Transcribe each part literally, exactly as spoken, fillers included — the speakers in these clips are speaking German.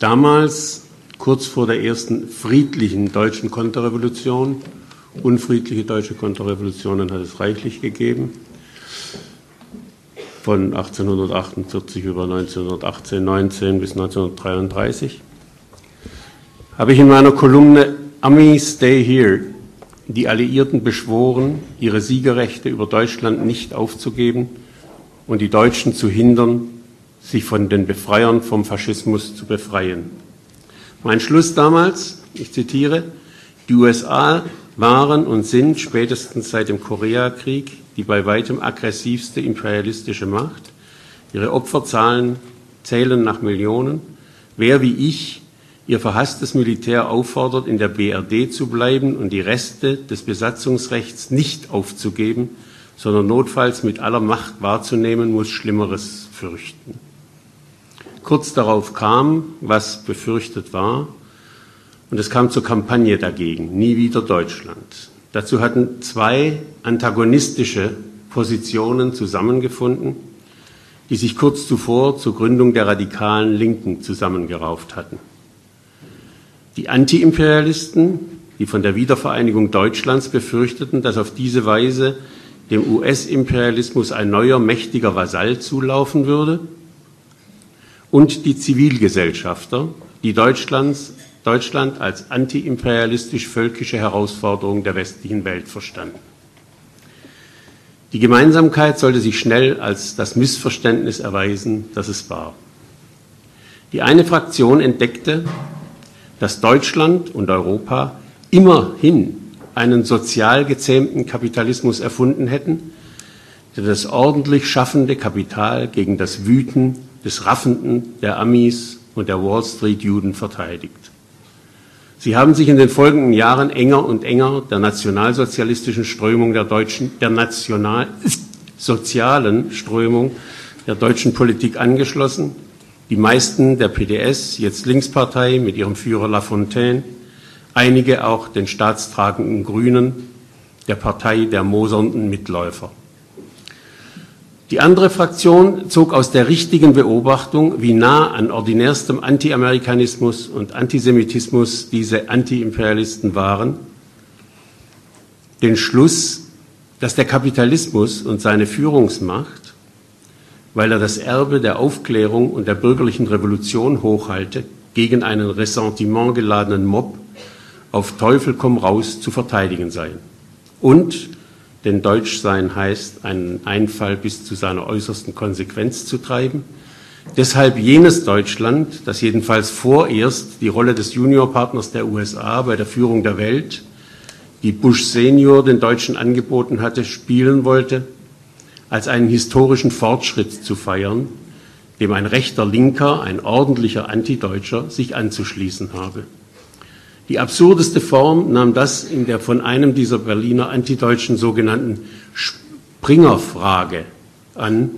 Damals, kurz vor der ersten friedlichen deutschen Konterrevolution, unfriedliche deutsche Konterrevolutionen hat es reichlich gegeben, von achtzehnhundertachtundvierzig über neunzehnhundertachtzehn, neunzehn bis neunzehnhundertdreiunddreißig, habe ich in meiner Kolumne "Amis Stay Here" die Alliierten beschworen, ihre Siegerrechte über Deutschland nicht aufzugeben und die Deutschen zu hindern, sich von den Befreiern vom Faschismus zu befreien. Mein Schluss damals, ich zitiere, die U S A waren und sind spätestens seit dem Koreakrieg die bei weitem aggressivste imperialistische Macht. Ihre Opferzahlen zählen nach Millionen. Wer wie ich ihr verhasstes Militär auffordert, in der B R D zu bleiben und die Reste des Besatzungsrechts nicht aufzugeben, sondern notfalls mit aller Macht wahrzunehmen, muss Schlimmeres fürchten. Kurz darauf kam, was befürchtet war, und es kam zur Kampagne dagegen, nie wieder Deutschland. Dazu hatten zwei antagonistische Positionen zusammengefunden, die sich kurz zuvor zur Gründung der radikalen Linken zusammengerauft hatten. Die Antiimperialisten, die von der Wiedervereinigung Deutschlands befürchteten, dass auf diese Weise dem U S-Imperialismus ein neuer, mächtiger Vasall zulaufen würde, und die Zivilgesellschafter, die Deutschlands Deutschland als antiimperialistisch-völkische Herausforderung der westlichen Welt verstanden. Die Gemeinsamkeit sollte sich schnell als das Missverständnis erweisen, das es war. Die eine Fraktion entdeckte, dass Deutschland und Europa immerhin einen sozial gezähmten Kapitalismus erfunden hätten, der das ordentlich schaffende Kapital gegen das Wüten des Raffenden der Amis und der Wall Street Juden verteidigt. Sie haben sich in den folgenden Jahren enger und enger der nationalsozialistischen Strömung der deutschen, der nationalsozialen Strömung der deutschen Politik angeschlossen. Die meisten der P D S, jetzt Linkspartei, mit ihrem Führer Lafontaine, einige auch den staatstragenden Grünen, der Partei der mosernden Mitläufer. Die andere Fraktion zog aus der richtigen Beobachtung, wie nah an ordinärstem Antiamerikanismus und Antisemitismus diese Antiimperialisten waren, den Schluss, dass der Kapitalismus und seine Führungsmacht, weil er das Erbe der Aufklärung und der bürgerlichen Revolution hochhalte, gegen einen Ressentiment geladenen Mob auf Teufel komm raus zu verteidigen seien. Und denn Deutschsein heißt, einen Einfall bis zu seiner äußersten Konsequenz zu treiben. Deshalb jenes Deutschland, das jedenfalls vorerst die Rolle des Juniorpartners der U S A bei der Führung der Welt, die Bush Senior den Deutschen angeboten hatte, spielen wollte, als einen historischen Fortschritt zu feiern, dem ein rechter Linker, ein ordentlicher Antideutscher, sich anzuschließen habe. Die absurdeste Form nahm das in der von einem dieser Berliner Antideutschen sogenannten Springer-Frage an,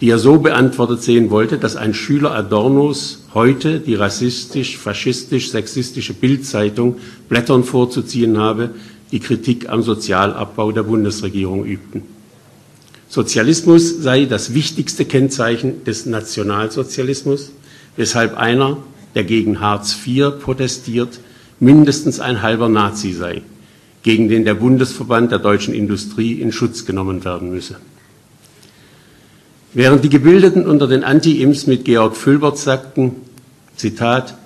die er so beantwortet sehen wollte, dass ein Schüler Adornos heute die rassistisch-faschistisch-sexistische Bild-Zeitung Blättern vorzuziehen habe, die Kritik am Sozialabbau der Bundesregierung übten. Sozialismus sei das wichtigste Kennzeichen des Nationalsozialismus, weshalb einer, der gegen Hartz vier protestiert, mindestens ein halber Nazi sei, gegen den der Bundesverband der deutschen Industrie in Schutz genommen werden müsse. Während die Gebildeten unter den Anti-Imps mit Georg Fülbert sagten, Zitat,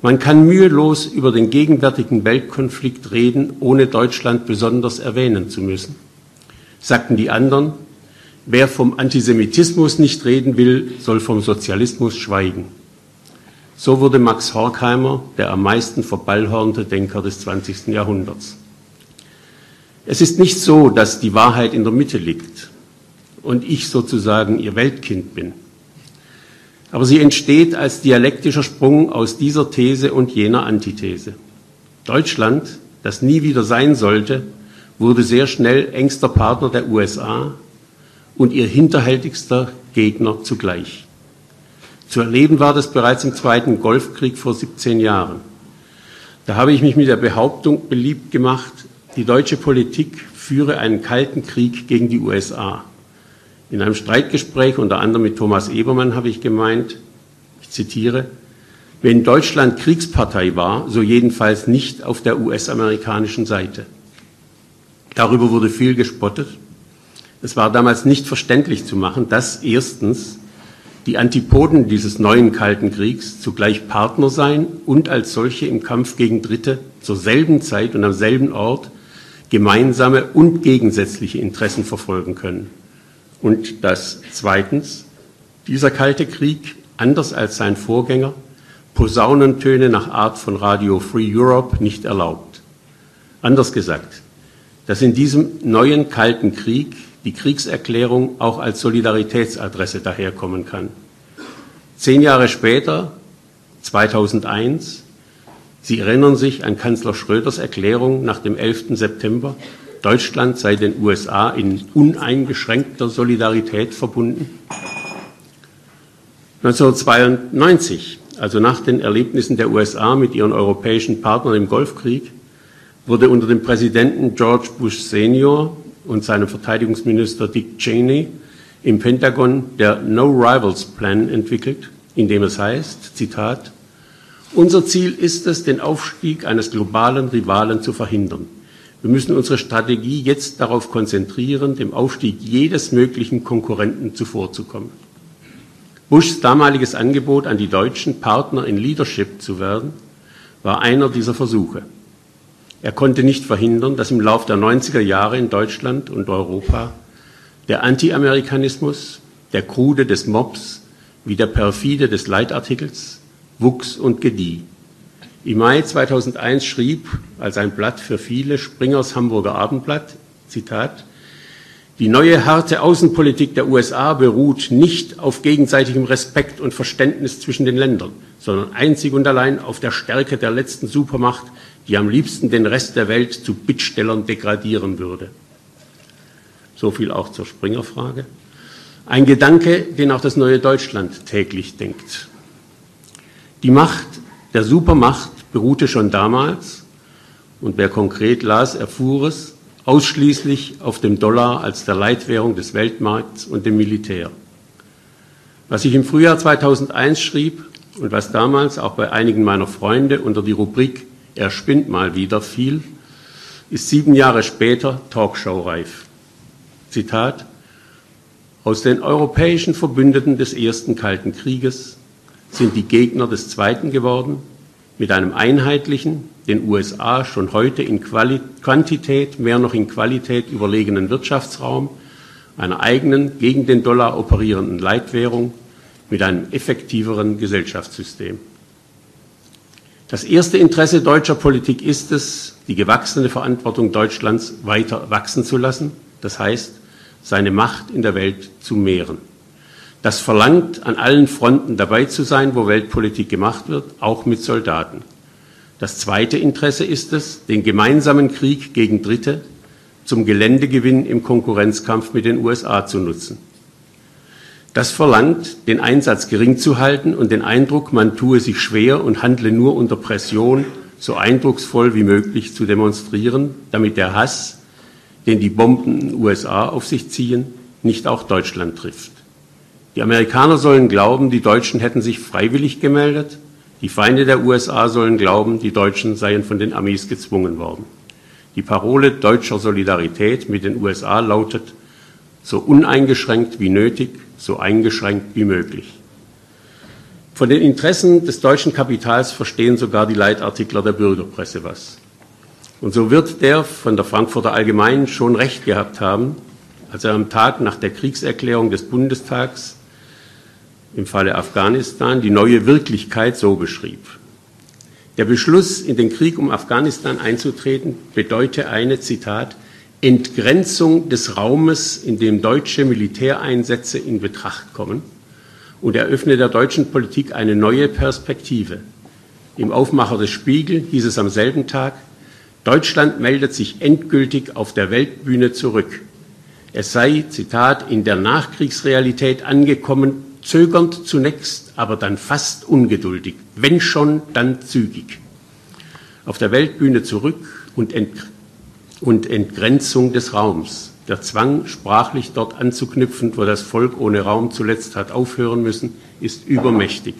man kann mühelos über den gegenwärtigen Weltkonflikt reden, ohne Deutschland besonders erwähnen zu müssen, sagten die anderen, wer vom Antisemitismus nicht reden will, soll vom Sozialismus schweigen. So wurde Max Horkheimer der am meisten verballhornte Denker des zwanzigsten Jahrhunderts. Es ist nicht so, dass die Wahrheit in der Mitte liegt und ich sozusagen ihr Weltkind bin. Aber sie entsteht als dialektischer Sprung aus dieser These und jener Antithese. Deutschland, das nie wieder sein sollte, wurde sehr schnell engster Partner der U S A und ihr hinterhältigster Gegner zugleich. Zu erleben war das bereits im Zweiten Golfkrieg vor siebzehn Jahren. Da habe ich mich mit der Behauptung beliebt gemacht, die deutsche Politik führe einen kalten Krieg gegen die U S A. In einem Streitgespräch, unter anderem mit Thomas Ebermann, habe ich gemeint, ich zitiere, wenn Deutschland Kriegspartei war, so jedenfalls nicht auf der U S-amerikanischen Seite. Darüber wurde viel gespottet. Es war damals nicht verständlich zu machen, dass erstens die Antipoden dieses neuen Kalten Kriegs zugleich Partner seien und als solche im Kampf gegen Dritte zur selben Zeit und am selben Ort gemeinsame und gegensätzliche Interessen verfolgen können. Und dass zweitens dieser Kalte Krieg, anders als sein Vorgänger, Posaunentöne nach Art von Radio Free Europe nicht erlaubt. Anders gesagt, dass in diesem neuen Kalten Krieg die Kriegserklärung auch als Solidaritätsadresse daherkommen kann. Zehn Jahre später, zweitausendeins, Sie erinnern sich an Kanzler Schröders Erklärung nach dem elften September, Deutschland sei den U S A in uneingeschränkter Solidarität verbunden. neunzehnhundertzweiundneunzig, also nach den Erlebnissen der U S A mit ihren europäischen Partnern im Golfkrieg, wurde unter dem Präsidenten George Bush Senior und seinem Verteidigungsminister Dick Cheney im Pentagon der No-Rivals-Plan entwickelt, in dem es heißt, Zitat, unser Ziel ist es, den Aufstieg eines globalen Rivalen zu verhindern. Wir müssen unsere Strategie jetzt darauf konzentrieren, dem Aufstieg jedes möglichen Konkurrenten zuvorzukommen. Bushs damaliges Angebot, an die Deutschen Partner in Leadership zu werden, war einer dieser Versuche. Er konnte nicht verhindern, dass im Lauf der neunziger Jahre in Deutschland und Europa der Anti-Amerikanismus, der Krude des Mobs wie der perfide des Leitartikels wuchs und gedieh. Im Mai zweitausendeins schrieb, als ein Blatt für viele, Springers Hamburger Abendblatt, Zitat, die neue harte Außenpolitik der U S A beruht nicht auf gegenseitigem Respekt und Verständnis zwischen den Ländern, sondern einzig und allein auf der Stärke der letzten Supermacht, die am liebsten den Rest der Welt zu Bittstellern degradieren würde. So viel auch zur Springer-Frage. Ein Gedanke, den auch das neue Deutschland täglich denkt. Die Macht der Supermacht beruhte schon damals, und wer konkret las, erfuhr es, ausschließlich auf dem Dollar als der Leitwährung des Weltmarkts und dem Militär. Was ich im Frühjahr zweitausendeins schrieb und was damals auch bei einigen meiner Freunde unter die Rubrik Er spinnt mal wieder viel, ist sieben Jahre später talkshowreif. Zitat, aus den europäischen Verbündeten des ersten Kalten Krieges sind die Gegner des zweiten geworden, mit einem einheitlichen, den U S A schon heute in Quali- Quantität, mehr noch in Qualität überlegenen Wirtschaftsraum, einer eigenen, gegen den Dollar operierenden Leitwährung, mit einem effektiveren Gesellschaftssystem. Das erste Interesse deutscher Politik ist es, die gewachsene Verantwortung Deutschlands weiter wachsen zu lassen, das heißt, seine Macht in der Welt zu mehren. Das verlangt, an allen Fronten dabei zu sein, wo Weltpolitik gemacht wird, auch mit Soldaten. Das zweite Interesse ist es, den gemeinsamen Krieg gegen Dritte zum Geländegewinn im Konkurrenzkampf mit den U S A zu nutzen. Das verlangt, den Einsatz gering zu halten und den Eindruck, man tue sich schwer und handle nur unter Pression, so eindrucksvoll wie möglich zu demonstrieren, damit der Hass, den die Bomben in den U S A auf sich ziehen, nicht auch Deutschland trifft. Die Amerikaner sollen glauben, die Deutschen hätten sich freiwillig gemeldet. Die Feinde der U S A sollen glauben, die Deutschen seien von den Amis gezwungen worden. Die Parole deutscher Solidarität mit den U S A lautet, so uneingeschränkt wie nötig, so eingeschränkt wie möglich. Von den Interessen des deutschen Kapitals verstehen sogar die Leitartikler der Bürgerpresse was. Und so wird der von der Frankfurter Allgemeinen schon recht gehabt haben, als er am Tag nach der Kriegserklärung des Bundestags im Falle Afghanistan die neue Wirklichkeit so beschrieb. Der Beschluss, in den Krieg um Afghanistan einzutreten, bedeute eine, Zitat, Entgrenzung des Raumes, in dem deutsche Militäreinsätze in Betracht kommen, und eröffne der deutschen Politik eine neue Perspektive. Im Aufmacher des Spiegel hieß es am selben Tag, Deutschland meldet sich endgültig auf der Weltbühne zurück. Es sei, Zitat, in der Nachkriegsrealität angekommen, zögernd zunächst, aber dann fast ungeduldig, wenn schon, dann zügig. Auf der Weltbühne zurück und entgrenzt. und Entgrenzung des Raums. Der Zwang, sprachlich dort anzuknüpfen, wo das Volk ohne Raum zuletzt hat aufhören müssen, ist übermächtig.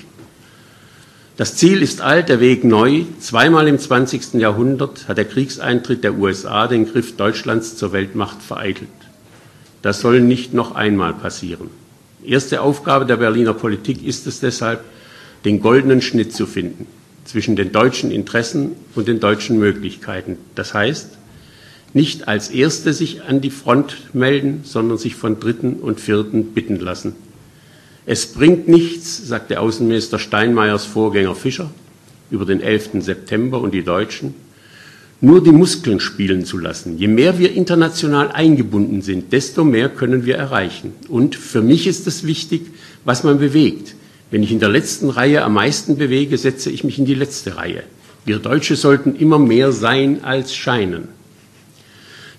Das Ziel ist alt, der Weg neu. Zweimal im zwanzigsten Jahrhundert hat der Kriegseintritt der U S A den Griff Deutschlands zur Weltmacht vereitelt. Das soll nicht noch einmal passieren. Erste Aufgabe der Berliner Politik ist es deshalb, den goldenen Schnitt zu finden zwischen den deutschen Interessen und den deutschen Möglichkeiten. Das heißt, nicht als Erste sich an die Front melden, sondern sich von Dritten und Vierten bitten lassen. Es bringt nichts, sagte Außenminister Steinmeiers Vorgänger Fischer über den elften September und die Deutschen, nur die Muskeln spielen zu lassen. Je mehr wir international eingebunden sind, desto mehr können wir erreichen. Und für mich ist es wichtig, was man bewegt. Wenn ich in der letzten Reihe am meisten bewege, setze ich mich in die letzte Reihe. Wir Deutsche sollten immer mehr sein als scheinen.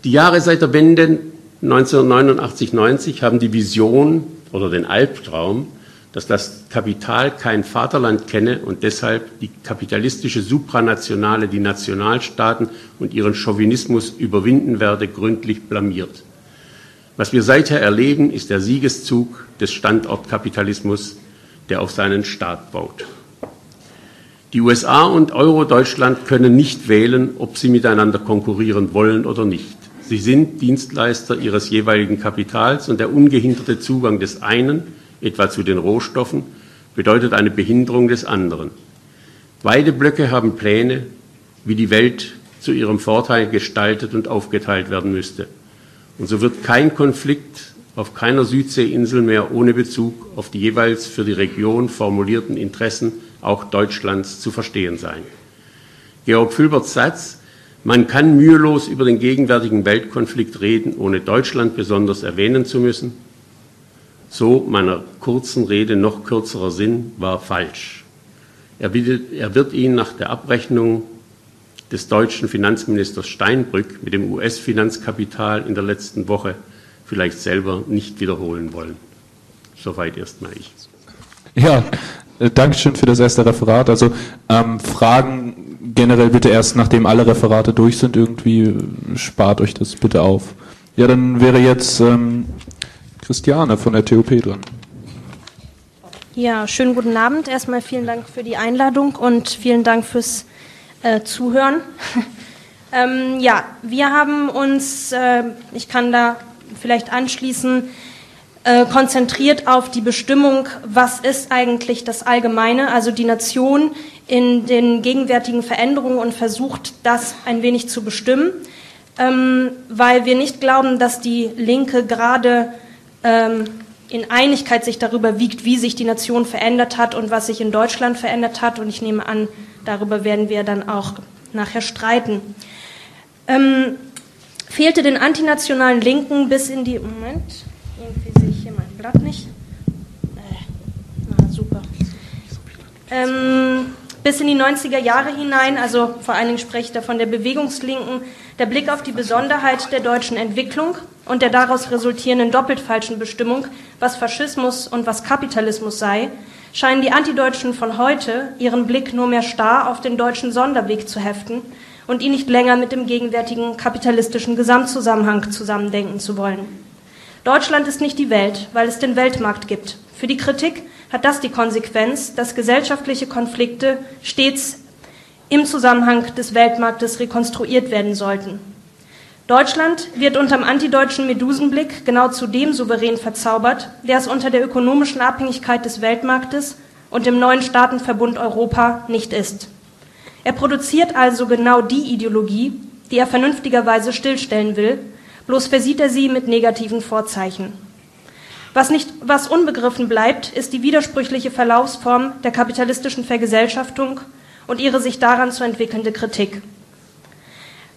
Die Jahre seit der Wende neunzehnhundertneunundachtzig neunzig haben die Vision oder den Albtraum, dass das Kapital kein Vaterland kenne und deshalb die kapitalistische Supranationale, die Nationalstaaten und ihren Chauvinismus überwinden werde, gründlich blamiert. Was wir seither erleben, ist der Siegeszug des Standortkapitalismus, der auf seinen Staat baut. Die U S A und Euro-Deutschland können nicht wählen, ob sie miteinander konkurrieren wollen oder nicht. Sie sind Dienstleister ihres jeweiligen Kapitals und der ungehinderte Zugang des einen, etwa zu den Rohstoffen, bedeutet eine Behinderung des anderen. Beide Blöcke haben Pläne, wie die Welt zu ihrem Vorteil gestaltet und aufgeteilt werden müsste. Und so wird kein Konflikt auf keiner Südseeinsel mehr ohne Bezug auf die jeweils für die Region formulierten Interessen auch Deutschlands zu verstehen sein. Georg Fülberts Satz, man kann mühelos über den gegenwärtigen Weltkonflikt reden, ohne Deutschland besonders erwähnen zu müssen. So meiner kurzen Rede noch kürzerer Sinn, war falsch. Er, bietet, er wird ihn nach der Abrechnung des deutschen Finanzministers Steinbrück mit dem U S-Finanzkapital in der letzten Woche vielleicht selber nicht wiederholen wollen. Soweit erstmal ich. Ja, Dankeschön für das erste Referat. Also ähm, Fragen generell bitte erst, nachdem alle Referate durch sind, irgendwie spart euch das bitte auf. Ja, dann wäre jetzt ähm, Christiane von der T O P dran. Ja, schönen guten Abend. Erstmal vielen Dank für die Einladung und vielen Dank fürs äh, Zuhören. ähm, ja, wir haben uns, äh, ich kann da vielleicht anschließen, äh, konzentriert auf die Bestimmung, was ist eigentlich das Allgemeine, also die Nation in den gegenwärtigen Veränderungen und versucht, das ein wenig zu bestimmen, ähm, weil wir nicht glauben, dass die Linke gerade ähm, in Einigkeit sich darüber wiegt, wie sich die Nation verändert hat und was sich in Deutschland verändert hat. Und ich nehme an, darüber werden wir dann auch nachher streiten. Ähm, Fehlte den antinationalen Linken bis in die... Moment, irgendwie sehe ich hier mein Blatt nicht. Na, super. Ähm, bis in die neunziger Jahre hinein, also vor allen Dingen spreche ich da von der Bewegungslinken, der Blick auf die Besonderheit der deutschen Entwicklung und der daraus resultierenden doppelt falschen Bestimmung, was Faschismus und was Kapitalismus sei, scheinen die Antideutschen von heute ihren Blick nur mehr starr auf den deutschen Sonderweg zu heften und ihn nicht länger mit dem gegenwärtigen kapitalistischen Gesamtzusammenhang zusammendenken zu wollen. Deutschland ist nicht die Welt, weil es den Weltmarkt gibt. Für die Kritik hat das die Konsequenz, dass gesellschaftliche Konflikte stets im Zusammenhang des Weltmarktes rekonstruiert werden sollten. Deutschland wird unterm antideutschen Medusenblick genau zu dem souverän verzaubert, der es unter der ökonomischen Abhängigkeit des Weltmarktes und dem neuen Staatenverbund Europa nicht ist. Er produziert also genau die Ideologie, die er vernünftigerweise stillstellen will, bloß versieht er sie mit negativen Vorzeichen. Was, nicht, was unbegriffen bleibt, ist die widersprüchliche Verlaufsform der kapitalistischen Vergesellschaftung und ihre sich daran zu entwickelnde Kritik.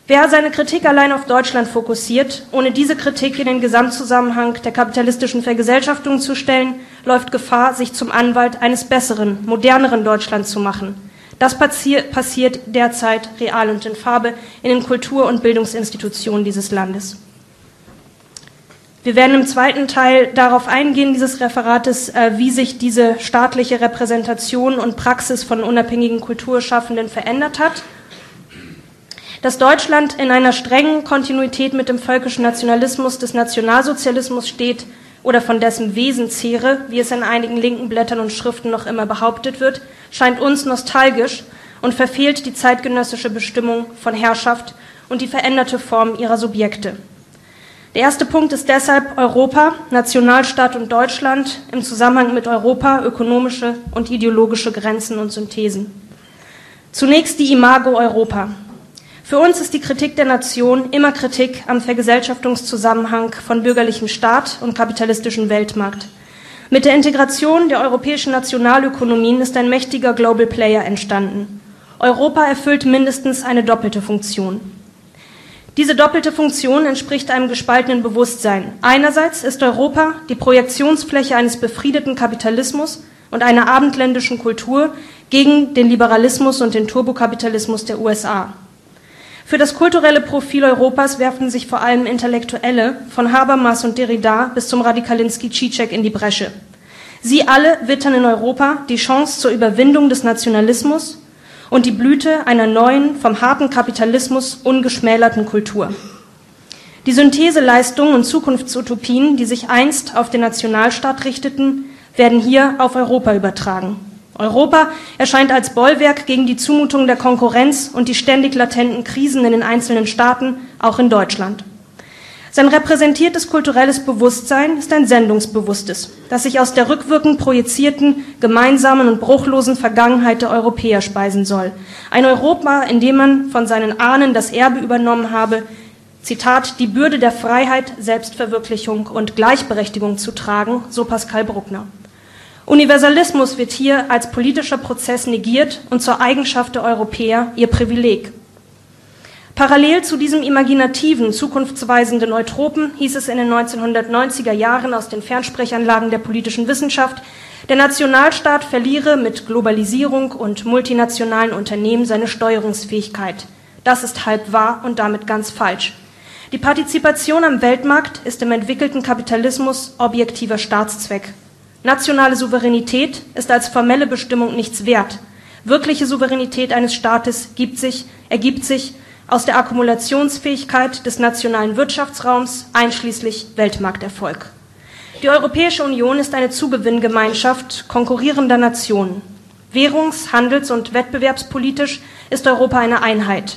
Wer seine Kritik allein auf Deutschland fokussiert, ohne diese Kritik in den Gesamtzusammenhang der kapitalistischen Vergesellschaftung zu stellen, läuft Gefahr, sich zum Anwalt eines besseren, moderneren Deutschlands zu machen. Das passiert derzeit real und in Farbe in den Kultur- und Bildungsinstitutionen dieses Landes. Wir werden im zweiten Teil darauf eingehen, dieses Referates, wie sich diese staatliche Repräsentation und Praxis von unabhängigen Kulturschaffenden verändert hat. Dass Deutschland in einer strengen Kontinuität mit dem völkischen Nationalismus des Nationalsozialismus steht, oder von dessen Wesen zehre, wie es in einigen linken Blättern und Schriften noch immer behauptet wird, scheint uns nostalgisch und verfehlt die zeitgenössische Bestimmung von Herrschaft und die veränderte Form ihrer Subjekte. Der erste Punkt ist deshalb Europa, Nationalstaat und Deutschland im Zusammenhang mit Europa, ökonomische und ideologische Grenzen und Synthesen. Zunächst die Imago Europa. Für uns ist die Kritik der Nation immer Kritik am Vergesellschaftungszusammenhang von bürgerlichem Staat und kapitalistischem Weltmarkt. Mit der Integration der europäischen Nationalökonomien ist ein mächtiger Global Player entstanden. Europa erfüllt mindestens eine doppelte Funktion. Diese doppelte Funktion entspricht einem gespaltenen Bewusstsein. Einerseits ist Europa die Projektionsfläche eines befriedeten Kapitalismus und einer abendländischen Kultur gegen den Liberalismus und den Turbokapitalismus der U S A. Für das kulturelle Profil Europas werfen sich vor allem Intellektuelle von Habermas und Derrida bis zum Radikalinsky-Zizek in die Bresche. Sie alle wittern in Europa die Chance zur Überwindung des Nationalismus und die Blüte einer neuen, vom harten Kapitalismus ungeschmälerten Kultur. Die Syntheseleistungen und Zukunftsutopien, die sich einst auf den Nationalstaat richteten, werden hier auf Europa übertragen. Europa erscheint als Bollwerk gegen die Zumutung der Konkurrenz und die ständig latenten Krisen in den einzelnen Staaten, auch in Deutschland. Sein repräsentiertes kulturelles Bewusstsein ist ein sendungsbewusstes, das sich aus der rückwirkend projizierten, gemeinsamen und bruchlosen Vergangenheit der Europäer speisen soll. Ein Europa, in dem man von seinen Ahnen das Erbe übernommen habe, Zitat, die Bürde der Freiheit, Selbstverwirklichung und Gleichberechtigung zu tragen, so Pascal Bruckner. Universalismus wird hier als politischer Prozess negiert und zur Eigenschaft der Europäer ihr Privileg. Parallel zu diesem imaginativen, zukunftsweisenden Eutropen hieß es in den neunzehnhundertneunziger Jahren aus den Fernsprechanlagen der politischen Wissenschaft, der Nationalstaat verliere mit Globalisierung und multinationalen Unternehmen seine Steuerungsfähigkeit. Das ist halb wahr und damit ganz falsch. Die Partizipation am Weltmarkt ist im entwickelten Kapitalismus objektiver Staatszweck. Nationale Souveränität ist als formelle Bestimmung nichts wert. Wirkliche Souveränität eines Staates gibt sich, ergibt sich aus der Akkumulationsfähigkeit des nationalen Wirtschaftsraums, einschließlich Weltmarkterfolg. Die Europäische Union ist eine Zugewinngemeinschaft konkurrierender Nationen. Währungs-, Handels- und Wettbewerbspolitisch ist Europa eine Einheit.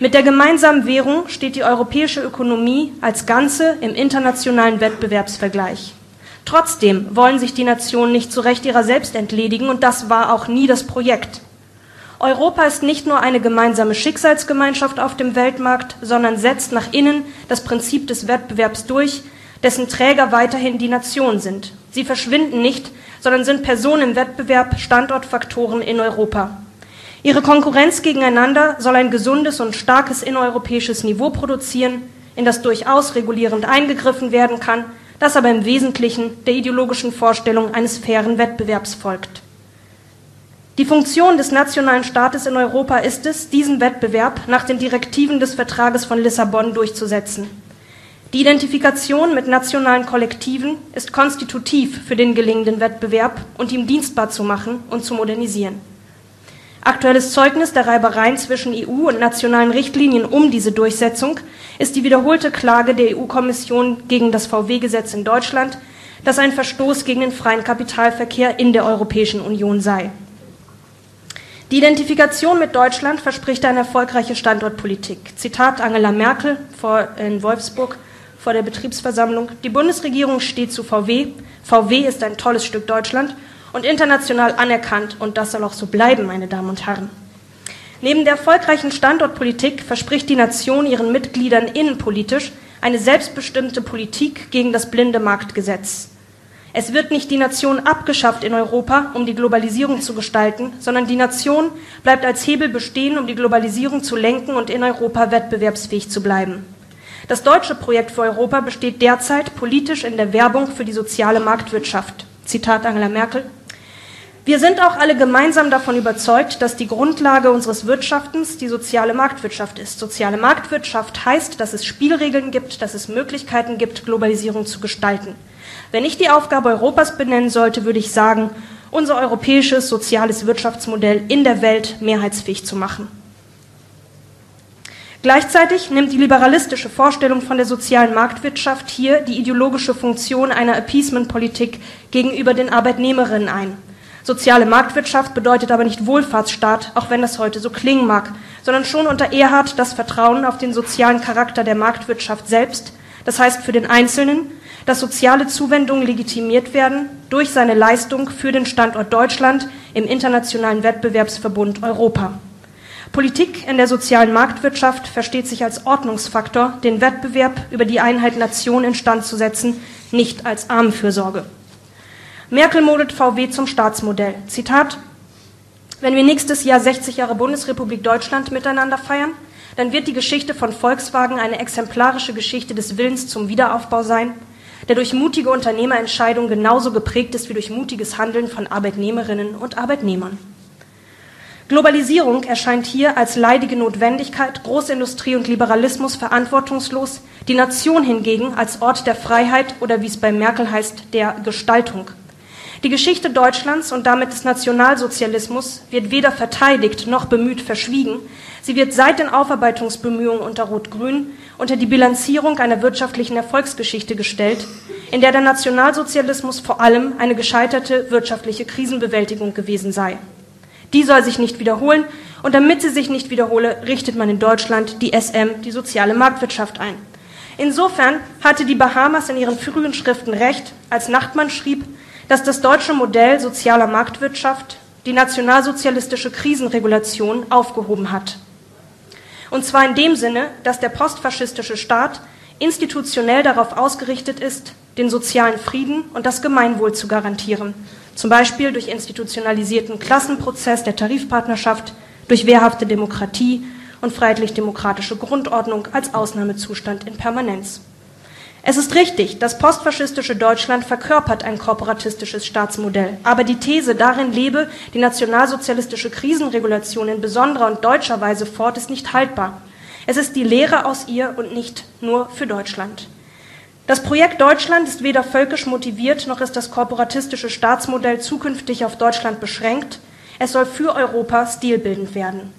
Mit der gemeinsamen Währung steht die europäische Ökonomie als Ganze im internationalen Wettbewerbsvergleich. Trotzdem wollen sich die Nationen nicht zu Recht ihrer selbst entledigen, und das war auch nie das Projekt. Europa ist nicht nur eine gemeinsame Schicksalsgemeinschaft auf dem Weltmarkt, sondern setzt nach innen das Prinzip des Wettbewerbs durch, dessen Träger weiterhin die Nationen sind. Sie verschwinden nicht, sondern sind Personen im Wettbewerb, Standortfaktoren in Europa. Ihre Konkurrenz gegeneinander soll ein gesundes und starkes innereuropäisches Niveau produzieren, in das durchaus regulierend eingegriffen werden kann, das aber im Wesentlichen der ideologischen Vorstellung eines fairen Wettbewerbs folgt. Die Funktion des nationalen Staates in Europa ist es, diesen Wettbewerb nach den Direktiven des Vertrages von Lissabon durchzusetzen. Die Identifikation mit nationalen Kollektiven ist konstitutiv für den gelingenden Wettbewerb und ihm dienstbar zu machen und zu modernisieren. Aktuelles Zeugnis der Reibereien zwischen E U und nationalen Richtlinien um diese Durchsetzung ist die wiederholte Klage der E U-Kommission gegen das V W-Gesetz in Deutschland, das ein Verstoß gegen den freien Kapitalverkehr in der Europäischen Union sei. Die Identifikation mit Deutschland verspricht eine erfolgreiche Standortpolitik. Zitat Angela Merkel vor, in Wolfsburg vor der Betriebsversammlung. Die Bundesregierung steht zu V W. V W ist ein tolles Stück Deutschland und international anerkannt, und das soll auch so bleiben, meine Damen und Herren. Neben der erfolgreichen Standortpolitik verspricht die Nation ihren Mitgliedern innenpolitisch eine selbstbestimmte Politik gegen das blinde Marktgesetz. Es wird nicht die Nation abgeschafft in Europa, um die Globalisierung zu gestalten, sondern die Nation bleibt als Hebel bestehen, um die Globalisierung zu lenken und in Europa wettbewerbsfähig zu bleiben. Das deutsche Projekt für Europa besteht derzeit politisch in der Werbung für die soziale Marktwirtschaft. Zitat Angela Merkel. Wir sind auch alle gemeinsam davon überzeugt, dass die Grundlage unseres Wirtschaftens die soziale Marktwirtschaft ist. Soziale Marktwirtschaft heißt, dass es Spielregeln gibt, dass es Möglichkeiten gibt, Globalisierung zu gestalten. Wenn ich die Aufgabe Europas benennen sollte, würde ich sagen, unser europäisches soziales Wirtschaftsmodell in der Welt mehrheitsfähig zu machen. Gleichzeitig nimmt die liberalistische Vorstellung von der sozialen Marktwirtschaft hier die ideologische Funktion einer Appeasement-Politik gegenüber den Arbeitnehmerinnen ein. Soziale Marktwirtschaft bedeutet aber nicht Wohlfahrtsstaat, auch wenn das heute so klingen mag, sondern schon unter Erhard das Vertrauen auf den sozialen Charakter der Marktwirtschaft selbst, das heißt für den Einzelnen, dass soziale Zuwendungen legitimiert werden durch seine Leistung für den Standort Deutschland im internationalen Wettbewerbsverbund Europa. Politik in der sozialen Marktwirtschaft versteht sich als Ordnungsfaktor, den Wettbewerb über die Einheit Nation instand zu setzen, nicht als Armenfürsorge. Merkel modelt V W zum Staatsmodell. Zitat: Wenn wir nächstes Jahr sechzig Jahre Bundesrepublik Deutschland miteinander feiern, dann wird die Geschichte von Volkswagen eine exemplarische Geschichte des Willens zum Wiederaufbau sein, der durch mutige Unternehmerentscheidungen genauso geprägt ist wie durch mutiges Handeln von Arbeitnehmerinnen und Arbeitnehmern. Globalisierung erscheint hier als leidige Notwendigkeit, Großindustrie und Liberalismus verantwortungslos, die Nation hingegen als Ort der Freiheit oder, wie es bei Merkel heißt, der Gestaltung. Die Geschichte Deutschlands und damit des Nationalsozialismus wird weder verteidigt noch bemüht verschwiegen. Sie wird seit den Aufarbeitungsbemühungen unter Rot-Grün unter die Bilanzierung einer wirtschaftlichen Erfolgsgeschichte gestellt, in der der Nationalsozialismus vor allem eine gescheiterte wirtschaftliche Krisenbewältigung gewesen sei. Die soll sich nicht wiederholen, und damit sie sich nicht wiederhole, richtet man in Deutschland die S M, die soziale Marktwirtschaft, ein. Insofern hatte die Bahamas in ihren frühen Schriften recht, als Nachtmann schrieb, dass das deutsche Modell sozialer Marktwirtschaft die nationalsozialistische Krisenregulation aufgehoben hat. Und zwar in dem Sinne, dass der postfaschistische Staat institutionell darauf ausgerichtet ist, den sozialen Frieden und das Gemeinwohl zu garantieren, zum Beispiel durch institutionalisierten Klassenprozess der Tarifpartnerschaft, durch wehrhafte Demokratie und freiheitlich-demokratische Grundordnung als Ausnahmezustand in Permanenz. Es ist richtig, das postfaschistische Deutschland verkörpert ein korporatistisches Staatsmodell, aber die These, darin lebe die nationalsozialistische Krisenregulation in besonderer und deutscher Weise fort, ist nicht haltbar. Es ist die Lehre aus ihr und nicht nur für Deutschland. Das Projekt Deutschland ist weder völkisch motiviert, noch ist das korporatistische Staatsmodell zukünftig auf Deutschland beschränkt. Es soll für Europa stilbildend werden.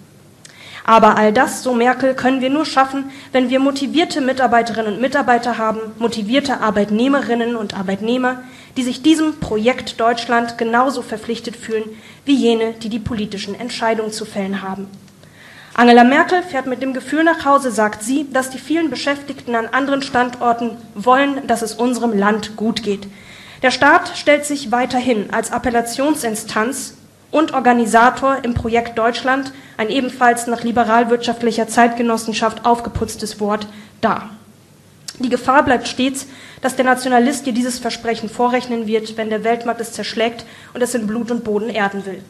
Aber all das, so Merkel, können wir nur schaffen, wenn wir motivierte Mitarbeiterinnen und Mitarbeiter haben, motivierte Arbeitnehmerinnen und Arbeitnehmer, die sich diesem Projekt Deutschland genauso verpflichtet fühlen wie jene, die die politischen Entscheidungen zu fällen haben. Angela Merkel fährt mit dem Gefühl nach Hause, sagt sie, dass die vielen Beschäftigten an anderen Standorten wollen, dass es unserem Land gut geht. Der Staat stellt sich weiterhin als Appellationsinstanz und Organisator im Projekt Deutschland, ein ebenfalls nach liberalwirtschaftlicher Zeitgenossenschaft aufgeputztes Wort, dar. Die Gefahr bleibt stets, dass der Nationalist ihr dieses Versprechen vorrechnen wird, wenn der Weltmarkt es zerschlägt und es in Blut und Boden erden will.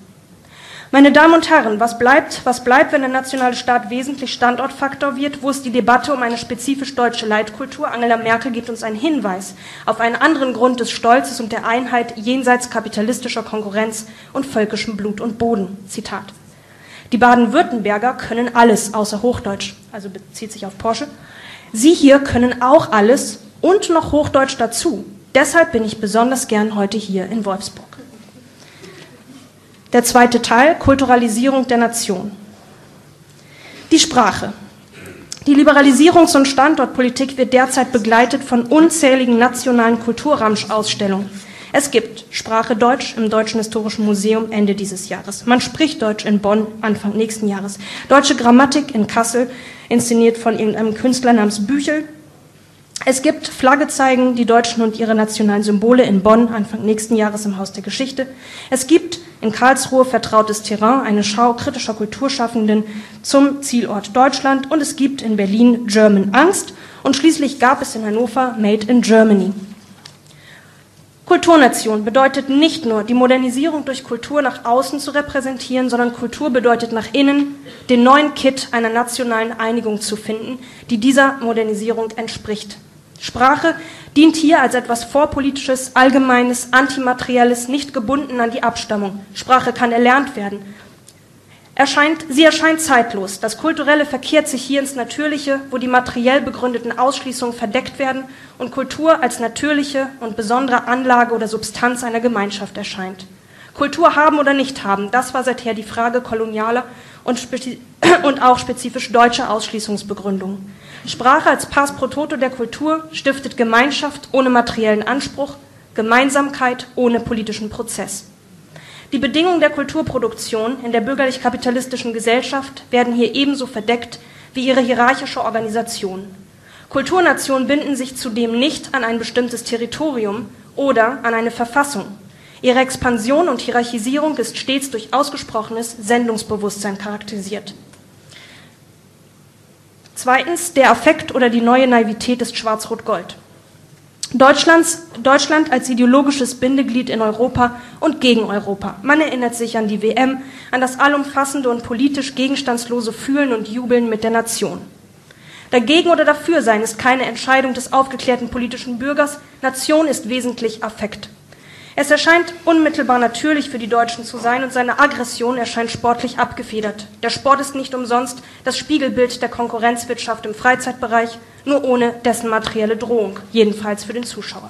Meine Damen und Herren, was bleibt, was bleibt, wenn der nationale Staat wesentlich Standortfaktor wird? Wo ist die Debatte um eine spezifisch deutsche Leitkultur? Angela Merkel gibt uns einen Hinweis auf einen anderen Grund des Stolzes und der Einheit jenseits kapitalistischer Konkurrenz und völkischem Blut und Boden. Zitat: Die Baden-Württemberger können alles außer Hochdeutsch, also bezieht sich auf Porsche. Sie hier können auch alles und noch Hochdeutsch dazu. Deshalb bin ich besonders gern heute hier in Wolfsburg. Der zweite Teil, Kulturalisierung der Nation. Die Sprache. Die Liberalisierungs- und Standortpolitik wird derzeit begleitet von unzähligen nationalen Kulturramsch-Ausstellungen. Es gibt Sprache Deutsch im Deutschen Historischen Museum Ende dieses Jahres. Man spricht Deutsch in Bonn Anfang nächsten Jahres. Deutsche Grammatik in Kassel, inszeniert von irgendeinem Künstler namens Büchel. Es gibt Flagge zeigen, die Deutschen und ihre nationalen Symbole in Bonn Anfang nächsten Jahres im Haus der Geschichte. Es gibt in Karlsruhe Vertrautes Terrain, eine Schau kritischer Kulturschaffenden zum Zielort Deutschland, und es gibt in Berlin German Angst und schließlich gab es in Hannover Made in Germany. Kulturnation bedeutet nicht nur, die Modernisierung durch Kultur nach außen zu repräsentieren, sondern Kultur bedeutet nach innen, den neuen Kit einer nationalen Einigung zu finden, die dieser Modernisierung entspricht. Sprache dient hier als etwas Vorpolitisches, Allgemeines, Antimaterielles, nicht gebunden an die Abstammung. Sprache kann erlernt werden. Erscheint, sie erscheint zeitlos. Das Kulturelle verkehrt sich hier ins Natürliche, wo die materiell begründeten Ausschließungen verdeckt werden und Kultur als natürliche und besondere Anlage oder Substanz einer Gemeinschaft erscheint. Kultur haben oder nicht haben, das war seither die Frage kolonialer und, und auch spezifisch deutscher Ausschließungsbegründungen. Sprache als Pars pro toto der Kultur stiftet Gemeinschaft ohne materiellen Anspruch, Gemeinsamkeit ohne politischen Prozess. Die Bedingungen der Kulturproduktion in der bürgerlich-kapitalistischen Gesellschaft werden hier ebenso verdeckt wie ihre hierarchische Organisation. Kulturnationen binden sich zudem nicht an ein bestimmtes Territorium oder an eine Verfassung. Ihre Expansion und Hierarchisierung ist stets durch ausgesprochenes Sendungsbewusstsein charakterisiert. Zweitens, der Affekt oder die neue Naivität ist schwarz-rot-gold. Deutschland als ideologisches Bindeglied in Europa und gegen Europa. Man erinnert sich an die W M, an das allumfassende und politisch gegenstandslose Fühlen und Jubeln mit der Nation. Dagegen oder dafür sein ist keine Entscheidung des aufgeklärten politischen Bürgers. Nation ist wesentlich Affekt. Es erscheint unmittelbar natürlich für die Deutschen zu sein und seine Aggression erscheint sportlich abgefedert. Der Sport ist nicht umsonst das Spiegelbild der Konkurrenzwirtschaft im Freizeitbereich, nur ohne dessen materielle Drohung, jedenfalls für den Zuschauer.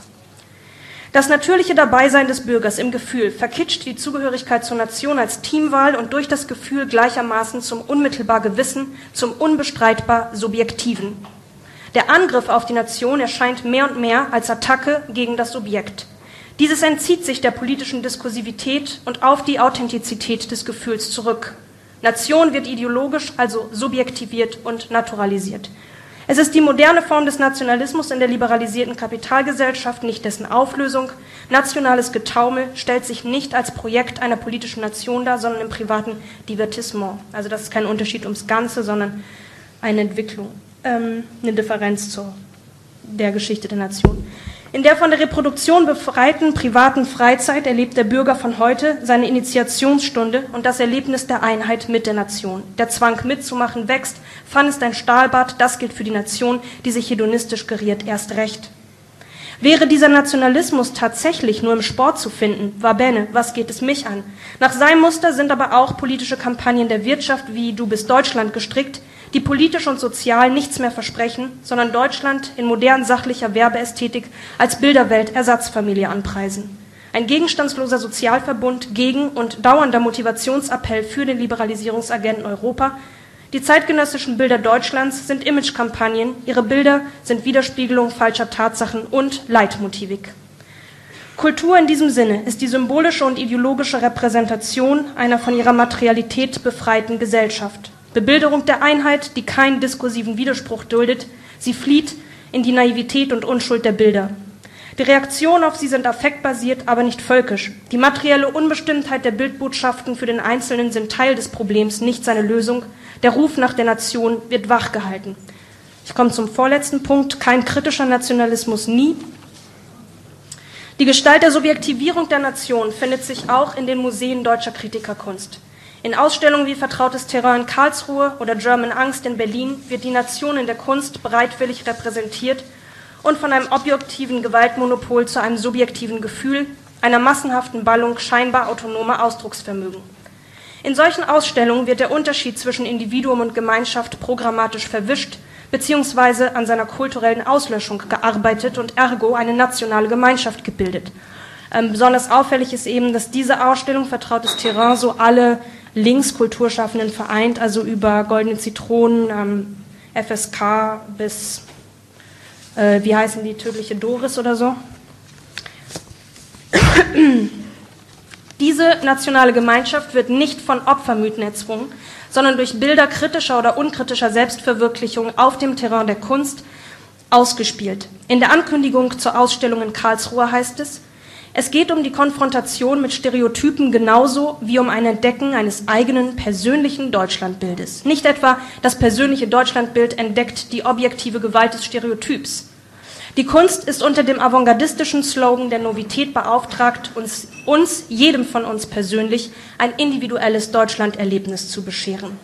Das natürliche Dabeisein des Bürgers im Gefühl verkitscht die Zugehörigkeit zur Nation als Teamwahl und durch das Gefühl gleichermaßen zum unmittelbar Gewissen, zum unbestreitbar Subjektiven. Der Angriff auf die Nation erscheint mehr und mehr als Attacke gegen das Subjekt. Dieses entzieht sich der politischen Diskursivität und auf die Authentizität des Gefühls zurück. Nation wird ideologisch, also subjektiviert und naturalisiert. Es ist die moderne Form des Nationalismus in der liberalisierten Kapitalgesellschaft, nicht dessen Auflösung. Nationales Getaumel stellt sich nicht als Projekt einer politischen Nation dar, sondern im privaten Divertissement. Also das ist kein Unterschied ums Ganze, sondern eine Entwicklung, ähm, eine Differenz zu der Geschichte der Nation. In der von der Reproduktion befreiten privaten Freizeit erlebt der Bürger von heute seine Initiationsstunde und das Erlebnis der Einheit mit der Nation. Der Zwang mitzumachen wächst, Fun ist ein Stahlbad, das gilt für die Nation, die sich hedonistisch geriert, erst recht. Wäre dieser Nationalismus tatsächlich nur im Sport zu finden, va bene, was geht es mich an? Nach seinem Muster sind aber auch politische Kampagnen der Wirtschaft wie Du bist Deutschland gestrickt, die politisch und sozial nichts mehr versprechen, sondern Deutschland in modern sachlicher Werbeästhetik als Bilderwelt-Ersatzfamilie anpreisen. Ein gegenstandsloser Sozialverbund gegen und dauernder Motivationsappell für den Liberalisierungsagenten Europa. Die zeitgenössischen Bilder Deutschlands sind Imagekampagnen, ihre Bilder sind Widerspiegelung falscher Tatsachen und Leitmotivik. Kultur in diesem Sinne ist die symbolische und ideologische Repräsentation einer von ihrer Materialität befreiten Gesellschaft. Bebilderung der Einheit, die keinen diskursiven Widerspruch duldet, sie flieht in die Naivität und Unschuld der Bilder. Die Reaktionen auf sie sind affektbasiert, aber nicht völkisch. Die materielle Unbestimmtheit der Bildbotschaften für den Einzelnen sind Teil des Problems, nicht seine Lösung. Der Ruf nach der Nation wird wachgehalten. Ich komme zum vorletzten Punkt, kein kritischer Nationalismus nie. Die Gestalt der Subjektivierung der Nation findet sich auch in den Museen deutscher Kritikerkunst. In Ausstellungen wie Vertrautes Terrain in Karlsruhe oder German Angst in Berlin wird die Nation in der Kunst bereitwillig repräsentiert und von einem objektiven Gewaltmonopol zu einem subjektiven Gefühl, einer massenhaften Ballung scheinbar autonomer Ausdrucksvermögen. In solchen Ausstellungen wird der Unterschied zwischen Individuum und Gemeinschaft programmatisch verwischt bzw. an seiner kulturellen Auslöschung gearbeitet und ergo eine nationale Gemeinschaft gebildet. Ähm, besonders auffällig ist eben, dass diese Ausstellung Vertrautes Terrain so alle Linkskulturschaffenden vereint, also über Goldene Zitronen, ähm, F S K bis, äh, wie heißen die, Tödliche Doris oder so. Diese nationale Gemeinschaft wird nicht von Opfermythen erzwungen, sondern durch Bilder kritischer oder unkritischer Selbstverwirklichung auf dem Terrain der Kunst ausgespielt. In der Ankündigung zur Ausstellung in Karlsruhe heißt es, es geht um die Konfrontation mit Stereotypen genauso wie um ein Entdecken eines eigenen persönlichen Deutschlandbildes. Nicht etwa das persönliche Deutschlandbild entdeckt die objektive Gewalt des Stereotyps. Die Kunst ist unter dem avantgardistischen Slogan der Novität beauftragt, uns, uns, jedem von uns persönlich, ein individuelles Deutschlanderlebnis zu bescheren.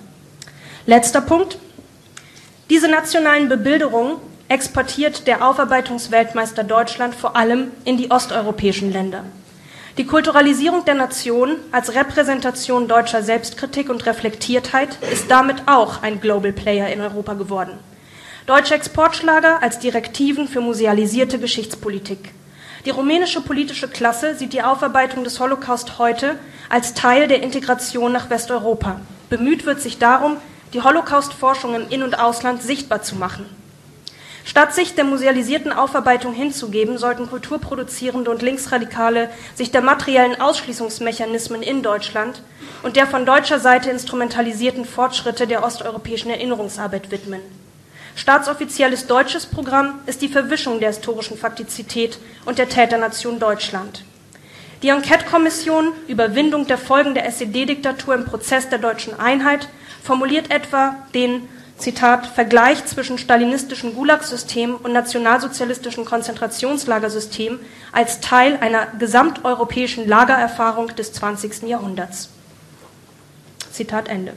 Letzter Punkt. Diese nationalen Bebilderungen exportiert der Aufarbeitungsweltmeister Deutschland vor allem in die osteuropäischen Länder. Die Kulturalisierung der Nation als Repräsentation deutscher Selbstkritik und Reflektiertheit ist damit auch ein Global Player in Europa geworden. Deutsche Exportschlager als Direktiven für musealisierte Geschichtspolitik. Die rumänische politische Klasse sieht die Aufarbeitung des Holocaust heute als Teil der Integration nach Westeuropa. Bemüht wird sich darum, die Holocaust-Forschung im In- und Ausland sichtbar zu machen. Statt sich der musealisierten Aufarbeitung hinzugeben, sollten Kulturproduzierende und Linksradikale sich der materiellen Ausschließungsmechanismen in Deutschland und der von deutscher Seite instrumentalisierten Fortschritte der osteuropäischen Erinnerungsarbeit widmen. Staatsoffizielles deutsches Programm ist die Verwischung der historischen Faktizität und der Täternation Deutschland. Die Enquete-Kommission Überwindung der Folgen der S E D-Diktatur im Prozess der deutschen Einheit formuliert etwa den, Zitat, Vergleich zwischen stalinistischen Gulag-Systemen und nationalsozialistischen Konzentrationslagersystemen als Teil einer gesamteuropäischen Lagererfahrung des zwanzigsten Jahrhunderts. Zitat Ende.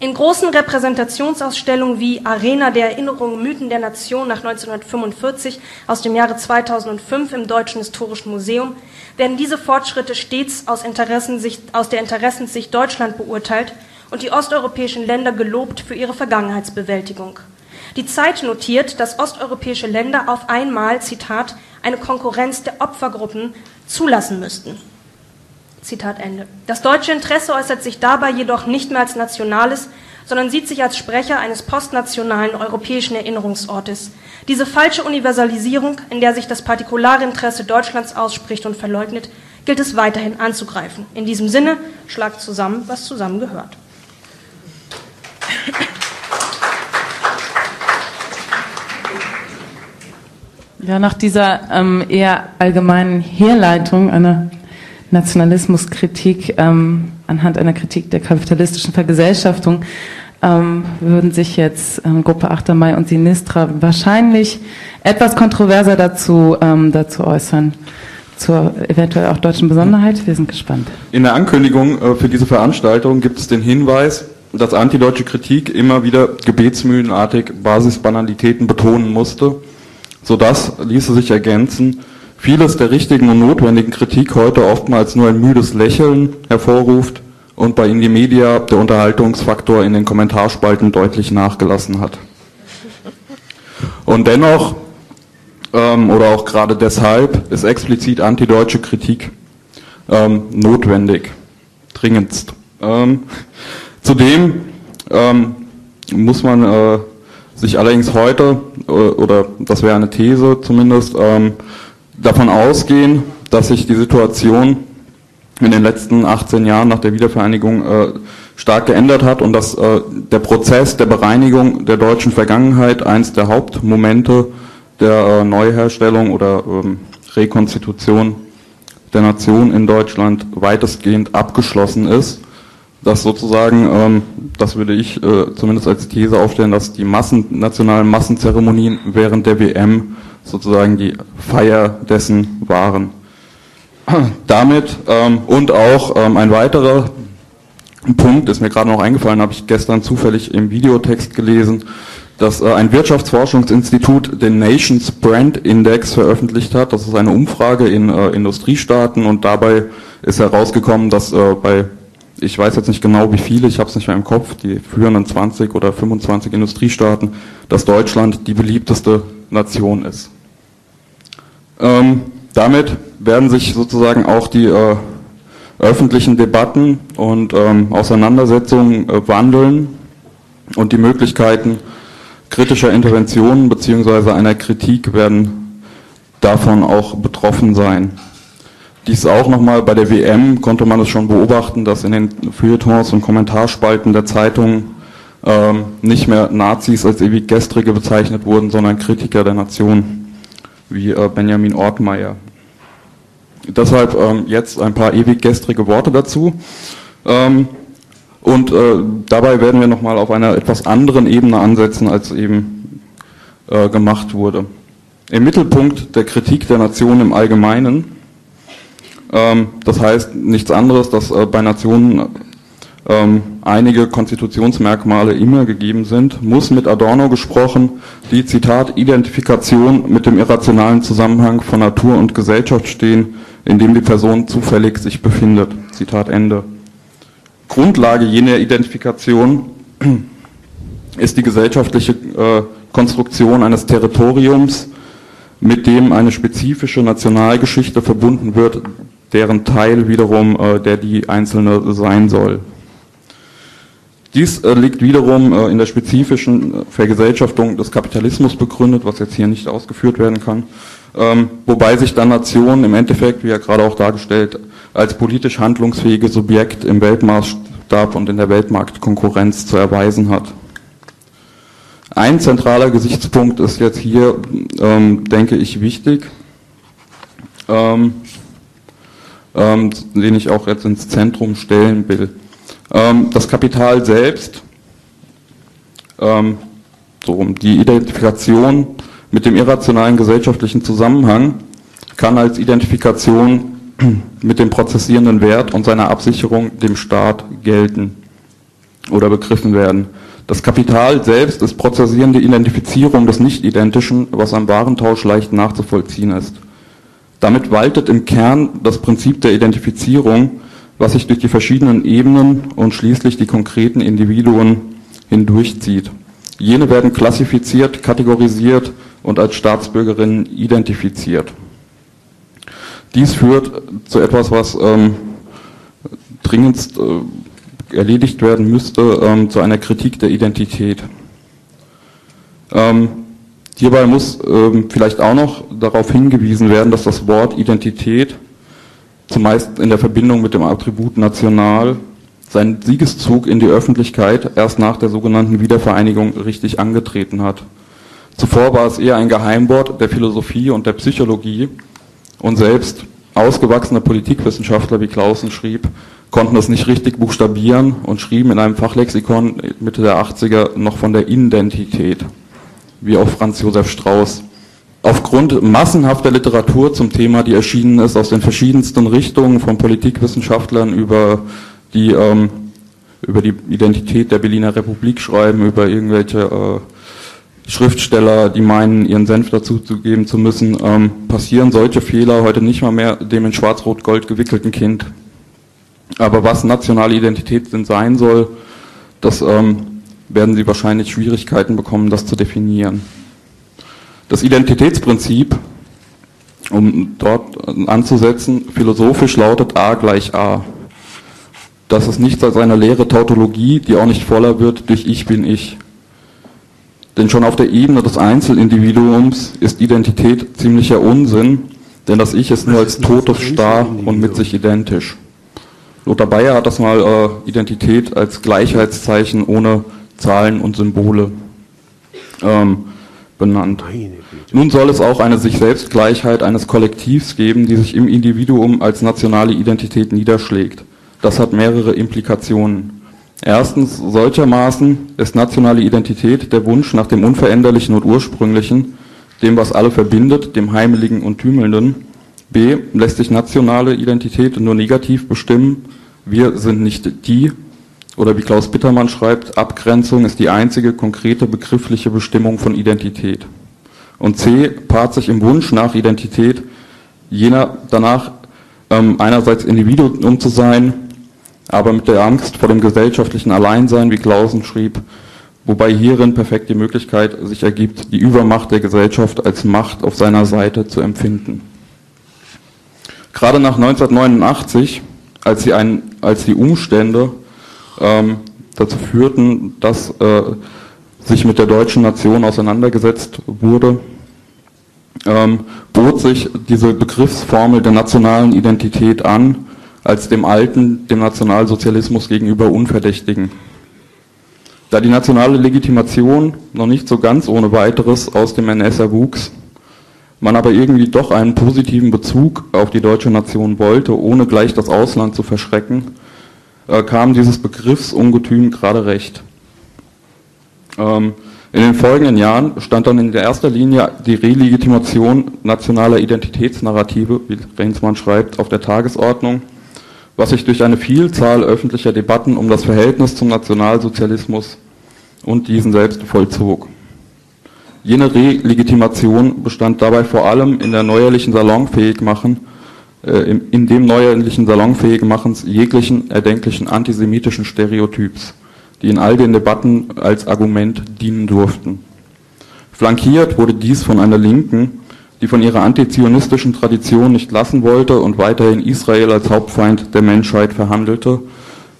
In großen Repräsentationsausstellungen wie Arena der Erinnerung, Mythen der Nation nach neunzehnhundertfünfundvierzig aus dem Jahre zweitausendfünf im Deutschen Historischen Museum werden diese Fortschritte stets aus, Interessensicht, aus der Interessensicht Deutschland beurteilt und die osteuropäischen Länder gelobt für ihre Vergangenheitsbewältigung. Die Zeit notiert, dass osteuropäische Länder auf einmal, Zitat, eine Konkurrenz der Opfergruppen zulassen müssten. Zitat Ende. Das deutsche Interesse äußert sich dabei jedoch nicht mehr als nationales, sondern sieht sich als Sprecher eines postnationalen europäischen Erinnerungsortes. Diese falsche Universalisierung, in der sich das partikulare Interesse Deutschlands ausspricht und verleugnet, gilt es weiterhin anzugreifen. In diesem Sinne schlagt zusammen, was zusammengehört. Ja, nach dieser ähm, eher allgemeinen Herleitung einer Nationalismuskritik ähm, anhand einer Kritik der kapitalistischen Vergesellschaftung ähm, würden sich jetzt ähm, Gruppe achter Mai und Sinistra wahrscheinlich etwas kontroverser dazu, ähm, dazu äußern, zur eventuell auch deutschen Besonderheit. Wir sind gespannt. In der Ankündigung äh, für diese Veranstaltung gibt es den Hinweis, dass antideutsche Kritik immer wieder gebetsmühlenartig Basisbanalitäten betonen musste, sodass, ließe sich ergänzen, vieles der richtigen und notwendigen Kritik heute oftmals nur ein müdes Lächeln hervorruft und bei Indie Media der Unterhaltungsfaktor in den Kommentarspalten deutlich nachgelassen hat. Und dennoch, ähm, oder auch gerade deshalb, ist explizit antideutsche Kritik ähm, notwendig, dringendst. Ähm, zudem ähm, muss man äh, sich allerdings heute, äh, oder das wäre eine These zumindest, ähm, davon ausgehen, dass sich die Situation in den letzten achtzehn Jahren nach der Wiedervereinigung äh, stark geändert hat und dass äh, der Prozess der Bereinigung der deutschen Vergangenheit eines der Hauptmomente der äh, Neuherstellung oder ähm, Rekonstitution der Nation in Deutschland weitestgehend abgeschlossen ist. Dass sozusagen, ähm, das würde ich äh, zumindest als These aufstellen, dass die Massen, nationalen Massenzeremonien während der W M sozusagen die Feier dessen waren. Damit ähm, und auch ähm, ein weiterer Punkt, ist mir gerade noch eingefallen, habe ich gestern zufällig im Videotext gelesen, dass äh, ein Wirtschaftsforschungsinstitut den Nations Brand Index veröffentlicht hat. Das ist eine Umfrage in äh, Industriestaaten und dabei ist herausgekommen, dass äh, bei, ich weiß jetzt nicht genau wie viele, ich habe es nicht mehr im Kopf, die führenden zwanzig oder fünfundzwanzig Industriestaaten, dass Deutschland die beliebteste Nation ist. Ähm, damit werden sich sozusagen auch die äh, öffentlichen Debatten und ähm, Auseinandersetzungen äh, wandeln und die Möglichkeiten kritischer Interventionen bzw. einer Kritik werden davon auch betroffen sein. Dies auch nochmal bei der W M konnte man es schon beobachten, dass in den Feuilletons und Kommentarspalten der Zeitungen ähm, nicht mehr Nazis als ewig gestrige bezeichnet wurden, sondern Kritiker der Nation, wie äh, Benjamin Ortmeier. Deshalb ähm, jetzt ein paar ewig gestrige Worte dazu. Ähm, und äh, dabei werden wir nochmal auf einer etwas anderen Ebene ansetzen, als eben äh, gemacht wurde. Im Mittelpunkt der Kritik der Nation im Allgemeinen, ähm, das heißt nichts anderes, dass äh, bei Nationen ähm, einige Konstitutionsmerkmale immer gegeben sind, muss mit Adorno gesprochen die, Zitat, Identifikation mit dem irrationalen Zusammenhang von Natur und Gesellschaft stehen, in dem die Person zufällig sich befindet. Zitat Ende. Grundlage jener Identifikation ist die gesellschaftliche äh, Konstruktion eines Territoriums, mit dem eine spezifische Nationalgeschichte verbunden wird, deren Teil wiederum äh, der die einzelne sein soll. Dies äh, liegt wiederum äh, in der spezifischen Vergesellschaftung des Kapitalismus begründet, was jetzt hier nicht ausgeführt werden kann, ähm, wobei sich dann Nationen im Endeffekt, wie ja gerade auch dargestellt, als politisch handlungsfähige Subjekt im Weltmaßstab und in der Weltmarktkonkurrenz zu erweisen hat. Ein zentraler Gesichtspunkt ist jetzt hier, ähm, denke ich, wichtig, ähm, ähm, den ich auch jetzt ins Zentrum stellen will. Ähm, das Kapital selbst, ähm, so, die Identifikation mit dem irrationalen gesellschaftlichen Zusammenhang kann als Identifikation mit dem prozessierenden Wert und seiner Absicherung dem Staat gelten oder begriffen werden. Das Kapital selbst ist prozessierende Identifizierung des Nicht-Identischen, was am Warentausch leicht nachzuvollziehen ist. Damit waltet im Kern das Prinzip der Identifizierung, was sich durch die verschiedenen Ebenen und schließlich die konkreten Individuen hindurchzieht. Jene werden klassifiziert, kategorisiert und als Staatsbürgerinnen identifiziert. Dies führt zu etwas, was ähm, dringendst äh, erledigt werden müsste, ähm, zu einer Kritik der Identität. Ähm, hierbei muss ähm, vielleicht auch noch darauf hingewiesen werden, dass das Wort Identität zumeist in der Verbindung mit dem Attribut national seinen Siegeszug in die Öffentlichkeit erst nach der sogenannten Wiedervereinigung richtig angetreten hat. Zuvor war es eher ein Geheimwort der Philosophie und der Psychologie, und selbst ausgewachsene Politikwissenschaftler wie Clausen schrieb, konnten das nicht richtig buchstabieren und schrieben in einem Fachlexikon Mitte der achtziger noch von der Identität, wie auch Franz Josef Strauß. Aufgrund massenhafter Literatur zum Thema, die erschienen ist, aus den verschiedensten Richtungen, von Politikwissenschaftlern über die, ähm, über die Identität der Berliner Republik schreiben, über irgendwelche äh, Schriftsteller, die meinen, ihren Senf dazu zu geben zu müssen, ähm, passieren solche Fehler heute nicht mal mehr dem in Schwarz-Rot-Gold gewickelten Kind. Aber was nationale Identität denn sein soll, das ähm, werden Sie wahrscheinlich Schwierigkeiten bekommen, das zu definieren. Das Identitätsprinzip, um dort anzusetzen, philosophisch lautet A gleich A. Das ist nichts als eine leere Tautologie, die auch nicht voller wird durch Ich bin ich. Denn schon auf der Ebene des Einzelindividuums ist Identität ziemlicher Unsinn, denn das Ich ist nur als totes Starr und mit sich identisch. Lothar Bayer hat das mal äh, Identität als Gleichheitszeichen ohne Zahlen und Symbole ähm, benannt. Nun soll es auch eine sich selbst Gleichheit eines Kollektivs geben, die sich im Individuum als nationale Identität niederschlägt. Das hat mehrere Implikationen. Erstens, solchermaßen ist nationale Identität der Wunsch nach dem Unveränderlichen und Ursprünglichen, dem, was alle verbindet, dem Heimeligen und Tümelnden. B. Lässt sich nationale Identität nur negativ bestimmen. Wir sind nicht die, oder wie Klaus Bittermann schreibt, Abgrenzung ist die einzige konkrete begriffliche Bestimmung von Identität. Und C. paart sich im Wunsch nach Identität jener danach ähm, einerseits Individuum zu sein, aber mit der Angst vor dem gesellschaftlichen Alleinsein, wie Clausen schrieb, wobei hierin perfekt die Möglichkeit sich ergibt, die Übermacht der Gesellschaft als Macht auf seiner Seite zu empfinden. Gerade nach neunzehnhundertneunundachtzig, als die, ein, als die Umstände ähm, dazu führten, dass äh, sich mit der deutschen Nation auseinandergesetzt wurde, ähm, bot sich diese Begriffsformel der nationalen Identität an, als dem alten, dem Nationalsozialismus gegenüber Unverdächtigen. Da die nationale Legitimation noch nicht so ganz ohne weiteres aus dem N S erwuchs, man aber irgendwie doch einen positiven Bezug auf die deutsche Nation wollte, ohne gleich das Ausland zu verschrecken, äh, kam dieses Begriffsungetüm gerade recht. Ähm, in den folgenden Jahren stand dann in erster Linie die Relegitimation nationaler Identitätsnarrative, wie Rehnsmann schreibt, auf der Tagesordnung, was sich durch eine Vielzahl öffentlicher Debatten um das Verhältnis zum Nationalsozialismus und diesen selbst vollzog. Jene Relegitimation bestand dabei vor allem in der neuerlichen Salonfähigmachen, äh, in dem neuerlichen Salonfähigmachens jeglichen erdenklichen antisemitischen Stereotyps, die in all den Debatten als Argument dienen durften. Flankiert wurde dies von einer Linken, die von ihrer antizionistischen Tradition nicht lassen wollte und weiterhin Israel als Hauptfeind der Menschheit verhandelte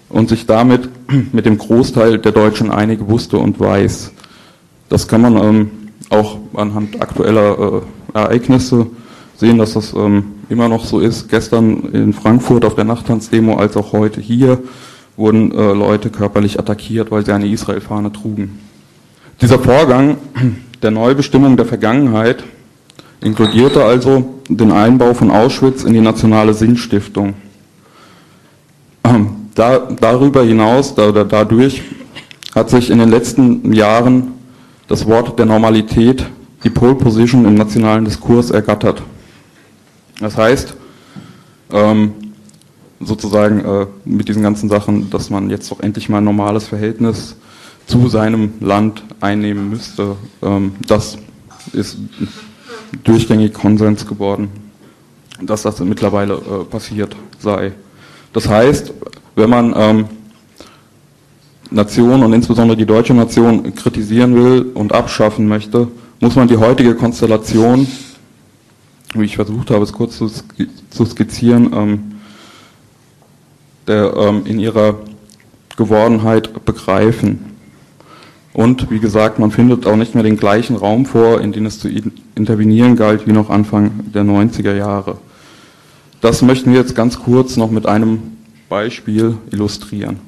und sich damit mit dem Großteil der Deutschen einig wusste und weiß. Das kann man ähm, auch anhand aktueller äh, Ereignisse sehen, dass das ähm, immer noch so ist. Gestern in Frankfurt auf der Nachttanzdemo als auch heute hier wurden äh, Leute körperlich attackiert, weil sie eine Israel-Fahne trugen. Dieser Vorgang der Neubestimmung der Vergangenheit inkludierte also den Einbau von Auschwitz in die nationale Sinnstiftung. Da, darüber hinaus, da, da, dadurch hat sich in den letzten Jahren das Wort der Normalität, die Pole Position im nationalen Diskurs ergattert. Das heißt, ähm, sozusagen äh, mit diesen ganzen Sachen, dass man jetzt doch endlich mal ein normales Verhältnis zu seinem Land einnehmen müsste, ähm, das ist durchgängig Konsens geworden, dass das mittlerweile äh, passiert sei. Das heißt, wenn man ähm, Nationen und insbesondere die deutsche Nation kritisieren will und abschaffen möchte, muss man die heutige Konstellation, wie ich versucht habe, es kurz zu, zu skizzieren, ähm, der, ähm, in ihrer Gewordenheit begreifen. Und wie gesagt, man findet auch nicht mehr den gleichen Raum vor, in den es zu intervenieren galt, wie noch Anfang der neunziger Jahre. Das möchten wir jetzt ganz kurz noch mit einem Beispiel illustrieren.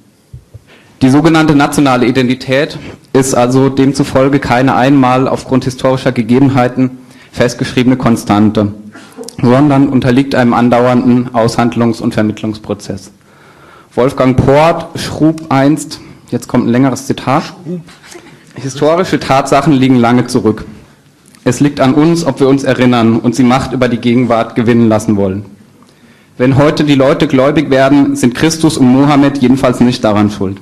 Die sogenannte nationale Identität ist also demzufolge keine einmal aufgrund historischer Gegebenheiten festgeschriebene Konstante, sondern unterliegt einem andauernden Aushandlungs- und Vermittlungsprozess. Wolfgang Port schrub einst, jetzt kommt ein längeres Zitat, historische Tatsachen liegen lange zurück. Es liegt an uns, ob wir uns erinnern und sie Macht über die Gegenwart gewinnen lassen wollen. Wenn heute die Leute gläubig werden, sind Christus und Mohammed jedenfalls nicht daran schuld.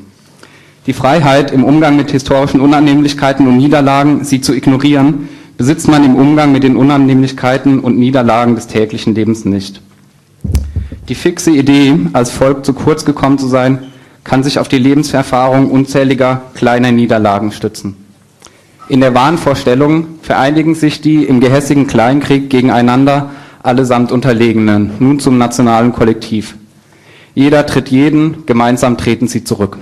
Die Freiheit, im Umgang mit historischen Unannehmlichkeiten und Niederlagen, sie zu ignorieren, besitzt man im Umgang mit den Unannehmlichkeiten und Niederlagen des täglichen Lebens nicht. Die fixe Idee, als Volk zu kurz gekommen zu sein, kann sich auf die Lebenserfahrung unzähliger kleiner Niederlagen stützen. In der Wahnvorstellung vereinigen sich die im gehässigen Kleinkrieg gegeneinander allesamt Unterlegenen, nun zum nationalen Kollektiv. Jeder tritt jeden, gemeinsam treten sie zurück.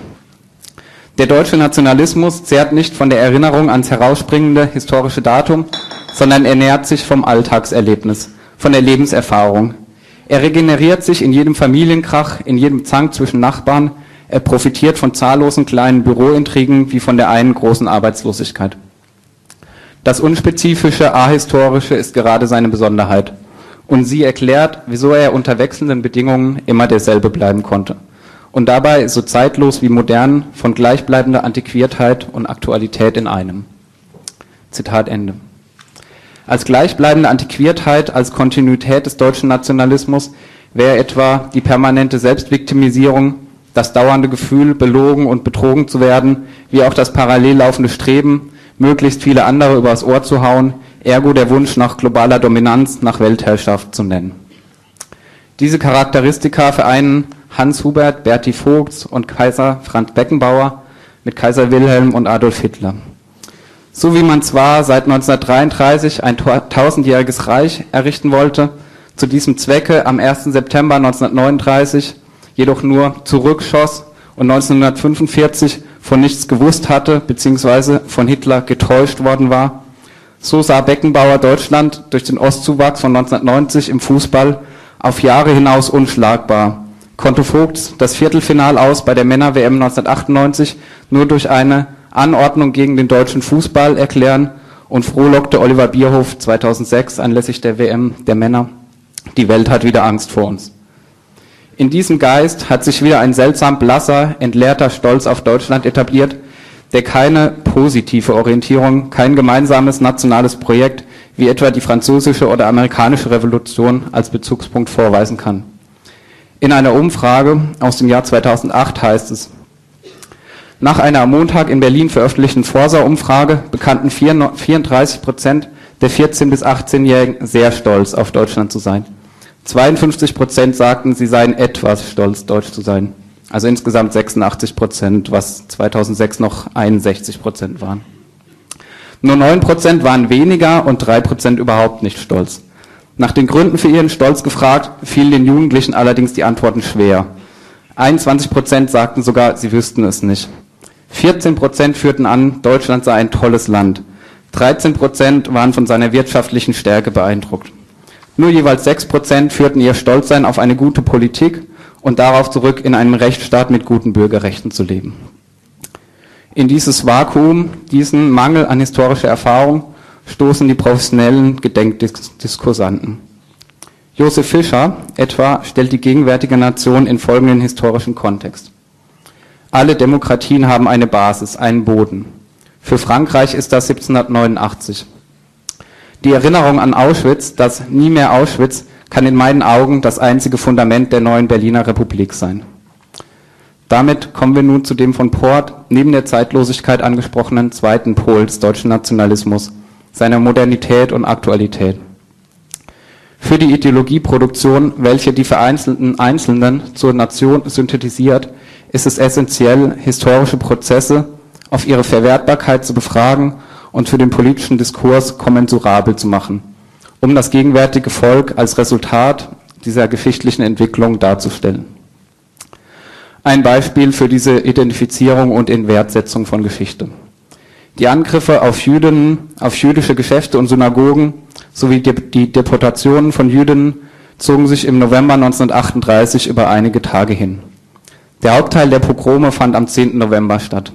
Der deutsche Nationalismus zehrt nicht von der Erinnerung ans herausspringende historische Datum, sondern ernährt sich vom Alltagserlebnis, von der Lebenserfahrung. Er regeneriert sich in jedem Familienkrach, in jedem Zank zwischen Nachbarn. Er profitiert von zahllosen kleinen Bürointrigen wie von der einen großen Arbeitslosigkeit. Das unspezifische, ahistorische ist gerade seine Besonderheit. Und sie erklärt, wieso er unter wechselnden Bedingungen immer derselbe bleiben konnte. Und dabei ist so zeitlos wie modern, von gleichbleibender Antiquiertheit und Aktualität in einem. Zitat Ende. Als gleichbleibende Antiquiertheit, als Kontinuität des deutschen Nationalismus wäre etwa die permanente Selbstviktimisierung, das dauernde Gefühl, belogen und betrogen zu werden, wie auch das parallel laufende Streben, möglichst viele andere übers Ohr zu hauen, ergo der Wunsch nach globaler Dominanz, nach Weltherrschaft zu nennen. Diese Charakteristika vereinen Hans Hubert, Berti Vogts und Kaiser Franz Beckenbauer mit Kaiser Wilhelm und Adolf Hitler. So wie man zwar seit neunzehnhundertdreiunddreißig ein tausendjähriges Reich errichten wollte, zu diesem Zwecke am ersten September neunzehnhundertneununddreißig jedoch nur zurückschoss und neunzehnhundertfünfundvierzig von nichts gewusst hatte bzw. von Hitler getäuscht worden war, so sah Beckenbauer Deutschland durch den Ostzuwachs von neunzehnhundertneunzig im Fußball auf Jahre hinaus unschlagbar, konnte Vogts das Viertelfinale aus bei der Männer-W M neunzehnhundertachtundneunzig nur durch eine Anordnung gegen den deutschen Fußball erklären und frohlockte Oliver Bierhoff zweitausendsechs anlässlich der W M der Männer: Die Welt hat wieder Angst vor uns. In diesem Geist hat sich wieder ein seltsam blasser, entleerter Stolz auf Deutschland etabliert, der keine positive Orientierung, kein gemeinsames nationales Projekt wie etwa die französische oder amerikanische Revolution als Bezugspunkt vorweisen kann. In einer Umfrage aus dem Jahr zweitausendacht heißt es: Nach einer am Montag in Berlin veröffentlichten Forsa-Umfrage bekannten vierunddreißig Prozent der vierzehn- bis achtzehnjährigen sehr stolz, auf Deutschland zu sein. zweiundfünfzig Prozent sagten, sie seien etwas stolz, deutsch zu sein. Also insgesamt sechsundachtzig Prozent, was zweitausendsechs noch einundsechzig Prozent waren. Nur neun Prozent waren weniger und drei Prozent überhaupt nicht stolz. Nach den Gründen für ihren Stolz gefragt, fielen den Jugendlichen allerdings die Antworten schwer. einundzwanzig Prozent sagten sogar, sie wüssten es nicht. vierzehn Prozent führten an, Deutschland sei ein tolles Land. dreizehn Prozent waren von seiner wirtschaftlichen Stärke beeindruckt. Nur jeweils sechs Prozent führten ihr Stolzsein auf eine gute Politik und darauf zurück, in einem Rechtsstaat mit guten Bürgerrechten zu leben. In dieses Vakuum, diesen Mangel an historischer Erfahrung, stoßen die professionellen Gedenkdiskursanten. Josef Fischer etwa stellt die gegenwärtige Nation in folgenden historischen Kontext. Alle Demokratien haben eine Basis, einen Boden. Für Frankreich ist das siebzehnhundertneunundachtzig. Die Erinnerung an Auschwitz, das nie mehr Auschwitz, kann in meinen Augen das einzige Fundament der neuen Berliner Republik sein. Damit kommen wir nun zu dem von Port neben der Zeitlosigkeit angesprochenen zweiten Pol des deutschen Nationalismus, seiner Modernität und Aktualität. Für die Ideologieproduktion, welche die vereinzelten Einzelnen zur Nation synthetisiert, ist es essentiell, historische Prozesse auf ihre Verwertbarkeit zu befragen und für den politischen Diskurs kommensurabel zu machen, um das gegenwärtige Volk als Resultat dieser geschichtlichen Entwicklung darzustellen. Ein Beispiel für diese Identifizierung und Inwertsetzung von Geschichte. Die Angriffe auf Jüdinnen, auf jüdische Geschäfte und Synagogen sowie die Deportationen von Jüdinnen zogen sich im November neunzehnhundertachtunddreißig über einige Tage hin. Der Hauptteil der Pogrome fand am zehnten November statt.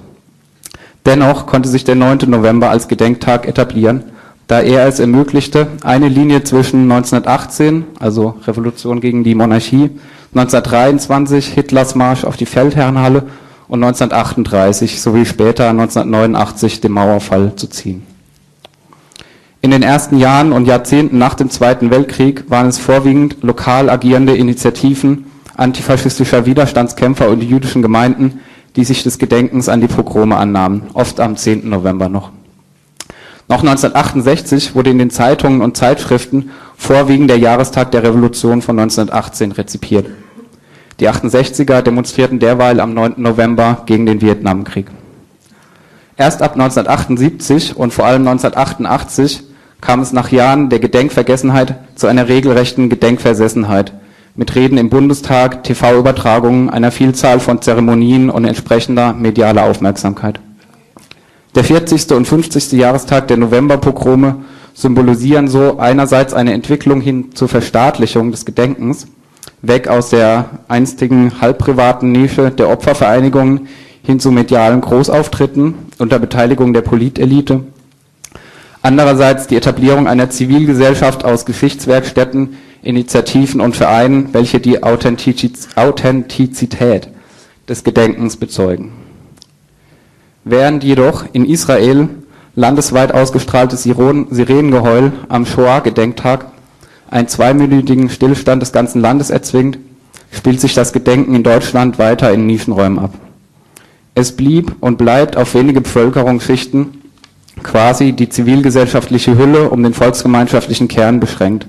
Dennoch konnte sich der neunte November als Gedenktag etablieren, da er es ermöglichte, eine Linie zwischen neunzehnhundertachtzehn, also Revolution gegen die Monarchie, neunzehnhundertdreiundzwanzig, Hitlers Marsch auf die Feldherrenhalle und neunzehnhundertachtunddreißig sowie später neunzehnhundertneunundachtzig den Mauerfall zu ziehen. In den ersten Jahren und Jahrzehnten nach dem Zweiten Weltkrieg waren es vorwiegend lokal agierende Initiativen antifaschistischer Widerstandskämpfer und die jüdischen Gemeinden, die sich des Gedenkens an die Pogrome annahmen, oft am zehnten November noch. Noch neunzehnhundertachtundsechzig wurde in den Zeitungen und Zeitschriften vorwiegend der Jahrestag der Revolution von neunzehnhundertachtzehn rezipiert. Die achtundsechziger demonstrierten derweil am neunten November gegen den Vietnamkrieg. Erst ab neunzehnhundertachtundsiebzig und vor allem neunzehnhundertachtundachtzig kam es nach Jahren der Gedenkvergessenheit zu einer regelrechten Gedenkversessenheit, mit Reden im Bundestag, T V-Übertragungen, einer Vielzahl von Zeremonien und entsprechender medialer Aufmerksamkeit. Der vierzigste und fünfzigste Jahrestag der Novemberpogrome symbolisieren so einerseits eine Entwicklung hin zur Verstaatlichung des Gedenkens, weg aus der einstigen halbprivaten Nische der Opfervereinigungen hin zu medialen Großauftritten unter Beteiligung der Politelite, andererseits die Etablierung einer Zivilgesellschaft aus Geschichtswerkstätten, Initiativen und Vereinen, welche die Authentizität des Gedenkens bezeugen. Während jedoch in Israel landesweit ausgestrahltes Sirenengeheul am Shoah-Gedenktag einen zweiminütigen Stillstand des ganzen Landes erzwingt, spielt sich das Gedenken in Deutschland weiter in Nischenräumen ab. Es blieb und bleibt auf wenige Bevölkerungsschichten quasi die zivilgesellschaftliche Hülle um den volksgemeinschaftlichen Kern beschränkt.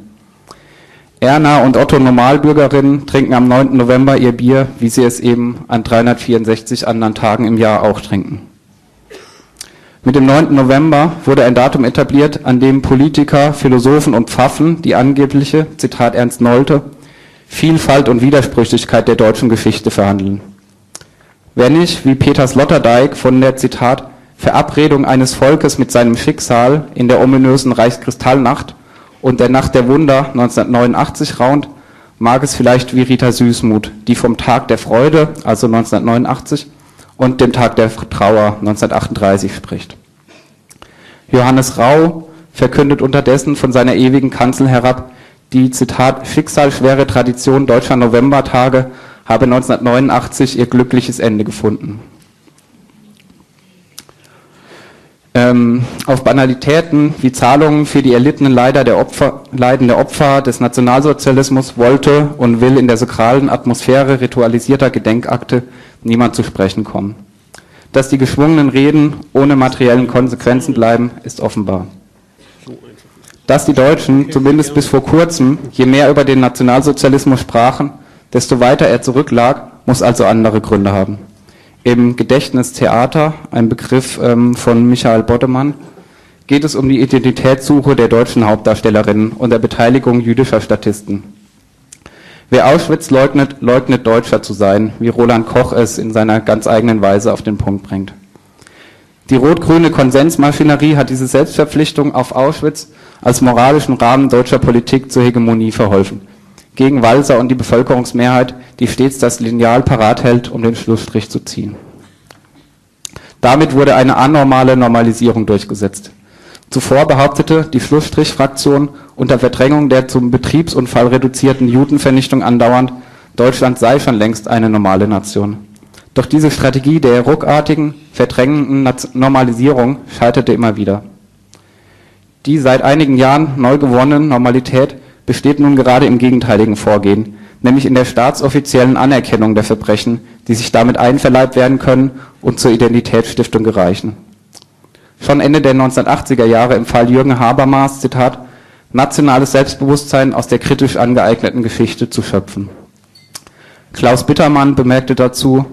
Erna und Otto Normalbürgerinnen trinken am neunten November ihr Bier, wie sie es eben an dreihundertvierundsechzig anderen Tagen im Jahr auch trinken. Mit dem neunten November wurde ein Datum etabliert, an dem Politiker, Philosophen und Pfaffen die angebliche, Zitat Ernst Nolte, Vielfalt und Widersprüchlichkeit der deutschen Geschichte verhandeln. Wer nicht, wie Peter Sloterdijk von der, Zitat, Verabredung eines Volkes mit seinem Schicksal in der ominösen Reichskristallnacht und der Nacht der Wunder neunzehnhundertneunundachtzig raunt, mag es vielleicht wie Rita Süßmuth, die vom Tag der Freude, also neunzehnhundertneunundachtzig, und dem Tag der Trauer neunzehnhundertachtunddreißig spricht. Johannes Rau verkündet unterdessen von seiner ewigen Kanzel herab, die, Zitat, schicksalsschwere Tradition deutscher Novembertage habe neunzehnhundertneunundachtzig ihr glückliches Ende gefunden. Ähm, auf Banalitäten wie Zahlungen für die erlittenen Leider der Opfer, Leiden der Opfer des Nationalsozialismus wollte und will in der sakralen Atmosphäre ritualisierter Gedenkakte niemand zu sprechen kommen. Dass die geschwungenen Reden ohne materiellen Konsequenzen bleiben, ist offenbar. Dass die Deutschen, zumindest bis vor kurzem, je mehr über den Nationalsozialismus sprachen, desto weiter er zurücklag, muss also andere Gründe haben. Im Gedächtnistheater, ein Begriff ähm, von Michael Boddemann, geht es um die Identitätssuche der deutschen Hauptdarstellerinnen und der Beteiligung jüdischer Statisten. Wer Auschwitz leugnet, leugnet Deutscher zu sein, wie Roland Koch es in seiner ganz eigenen Weise auf den Punkt bringt. Die rot-grüne Konsensmaschinerie hat diese Selbstverpflichtung auf Auschwitz als moralischen Rahmen deutscher Politik zur Hegemonie verholfen. Gegen Walser und die Bevölkerungsmehrheit, die stets das Lineal parat hält, um den Schlussstrich zu ziehen. Damit wurde eine anormale Normalisierung durchgesetzt. Zuvor behauptete die Schlussstrich-Fraktion unter Verdrängung der zum Betriebsunfall reduzierten Judenvernichtung andauernd, Deutschland sei schon längst eine normale Nation. Doch diese Strategie der ruckartigen, verdrängenden Normalisierung scheiterte immer wieder. Die seit einigen Jahren neu gewonnene Normalität besteht nun gerade im gegenteiligen Vorgehen, nämlich in der staatsoffiziellen Anerkennung der Verbrechen, die sich damit einverleibt werden können und zur Identitätsstiftung gereichen. Schon Ende der neunzehnhundertachtziger Jahre im Fall Jürgen Habermas, Zitat, nationales Selbstbewusstsein aus der kritisch angeeigneten Geschichte zu schöpfen. Klaus Bittermann bemerkte dazu,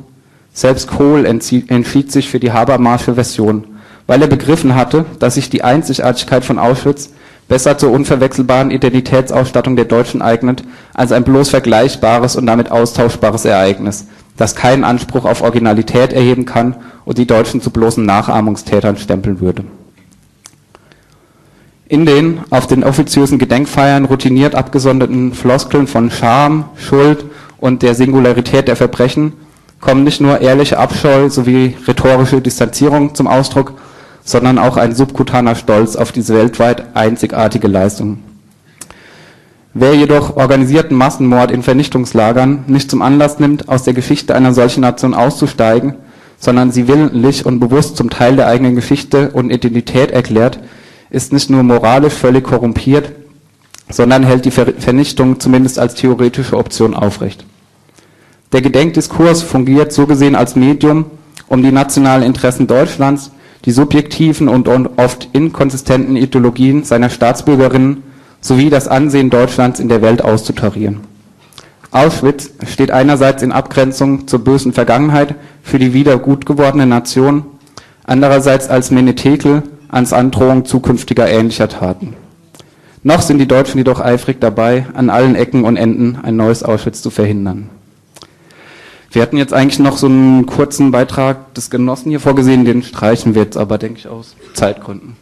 selbst Kohl entschied sich für die Habermasche Version, weil er begriffen hatte, dass sich die Einzigartigkeit von Auschwitz besser zur unverwechselbaren Identitätsausstattung der Deutschen eignet, als ein bloß vergleichbares und damit austauschbares Ereignis, das keinen Anspruch auf Originalität erheben kann und die Deutschen zu bloßen Nachahmungstätern stempeln würde. In den auf den offiziösen Gedenkfeiern routiniert abgesonderten Floskeln von Scham, Schuld und der Singularität der Verbrechen kommen nicht nur ehrliche Abscheu sowie rhetorische Distanzierung zum Ausdruck, sondern auch ein subkutaner Stolz auf diese weltweit einzigartige Leistung. Wer jedoch organisierten Massenmord in Vernichtungslagern nicht zum Anlass nimmt, aus der Geschichte einer solchen Nation auszusteigen, sondern sie willentlich und bewusst zum Teil der eigenen Geschichte und Identität erklärt, ist nicht nur moralisch völlig korrumpiert, sondern hält die Vernichtung zumindest als theoretische Option aufrecht. Der Gedenkdiskurs fungiert so gesehen als Medium, um die nationalen Interessen Deutschlands, die subjektiven und oft inkonsistenten Ideologien seiner Staatsbürgerinnen sowie das Ansehen Deutschlands in der Welt auszutarieren. Auschwitz steht einerseits in Abgrenzung zur bösen Vergangenheit für die wieder gut gewordene Nation, andererseits als Menetekel ans Androhung zukünftiger ähnlicher Taten. Noch sind die Deutschen jedoch eifrig dabei, an allen Ecken und Enden ein neues Auschwitz zu verhindern. Wir hatten jetzt eigentlich noch so einen kurzen Beitrag des Genossen hier vorgesehen, den streichen wir jetzt aber, denke ich, aus Zeitgründen.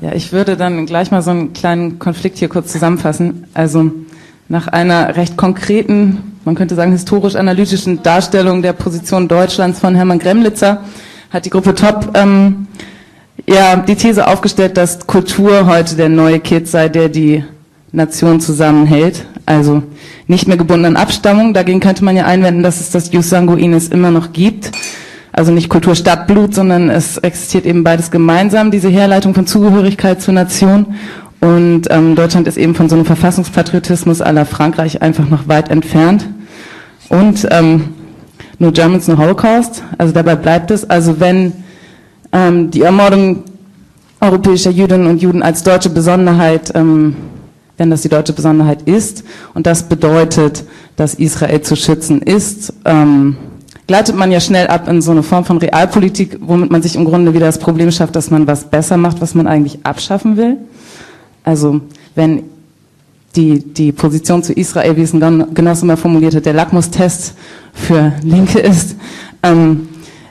Ja, ich würde dann gleich mal so einen kleinen Konflikt hier kurz zusammenfassen. Also nach einer recht konkreten, man könnte sagen historisch-analytischen Darstellung der Position Deutschlands von Hermann Gremlitzer hat die Gruppe Top ähm, ja die These aufgestellt, dass Kultur heute der neue Kitt sei, der die Nation zusammenhält, also nicht mehr gebunden an Abstammung. Dagegen könnte man ja einwenden, dass es das Jus Sanguinis immer noch gibt. Also nicht Kultur, Stadt, Blut, sondern es existiert eben beides gemeinsam, diese Herleitung von Zugehörigkeit zur Nation. Und ähm, Deutschland ist eben von so einem Verfassungspatriotismus à la Frankreich einfach noch weit entfernt. Und ähm, no Germans, no Holocaust, also dabei bleibt es. Also wenn ähm, die Ermordung europäischer Jüdinnen und Juden als deutsche Besonderheit ähm, wenn das die deutsche Besonderheit ist und das bedeutet, dass Israel zu schützen ist, ähm, gleitet man ja schnell ab in so eine Form von Realpolitik, womit man sich im Grunde wieder das Problem schafft, dass man was besser macht, was man eigentlich abschaffen will. Also wenn die, die Position zu Israel, wie es ein Genosse mal formuliert hat, der Lackmustest für Linke ist, ähm,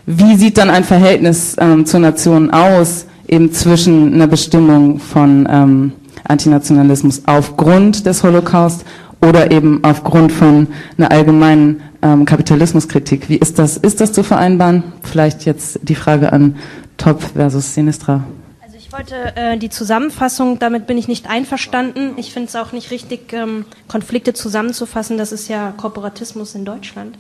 wie sieht dann ein Verhältnis ähm, zur Nation aus, eben zwischen einer Bestimmung von ähm, Antinationalismus aufgrund des Holocaust oder eben aufgrund von einer allgemeinen ähm, Kapitalismuskritik. Wie ist das? Ist das zu vereinbaren? Vielleicht jetzt die Frage an Top versus Sinistra. Also ich wollte äh, die Zusammenfassung, damit bin ich nicht einverstanden. Ich finde es auch nicht richtig, ähm, Konflikte zusammenzufassen. Das ist ja Korporatismus in Deutschland.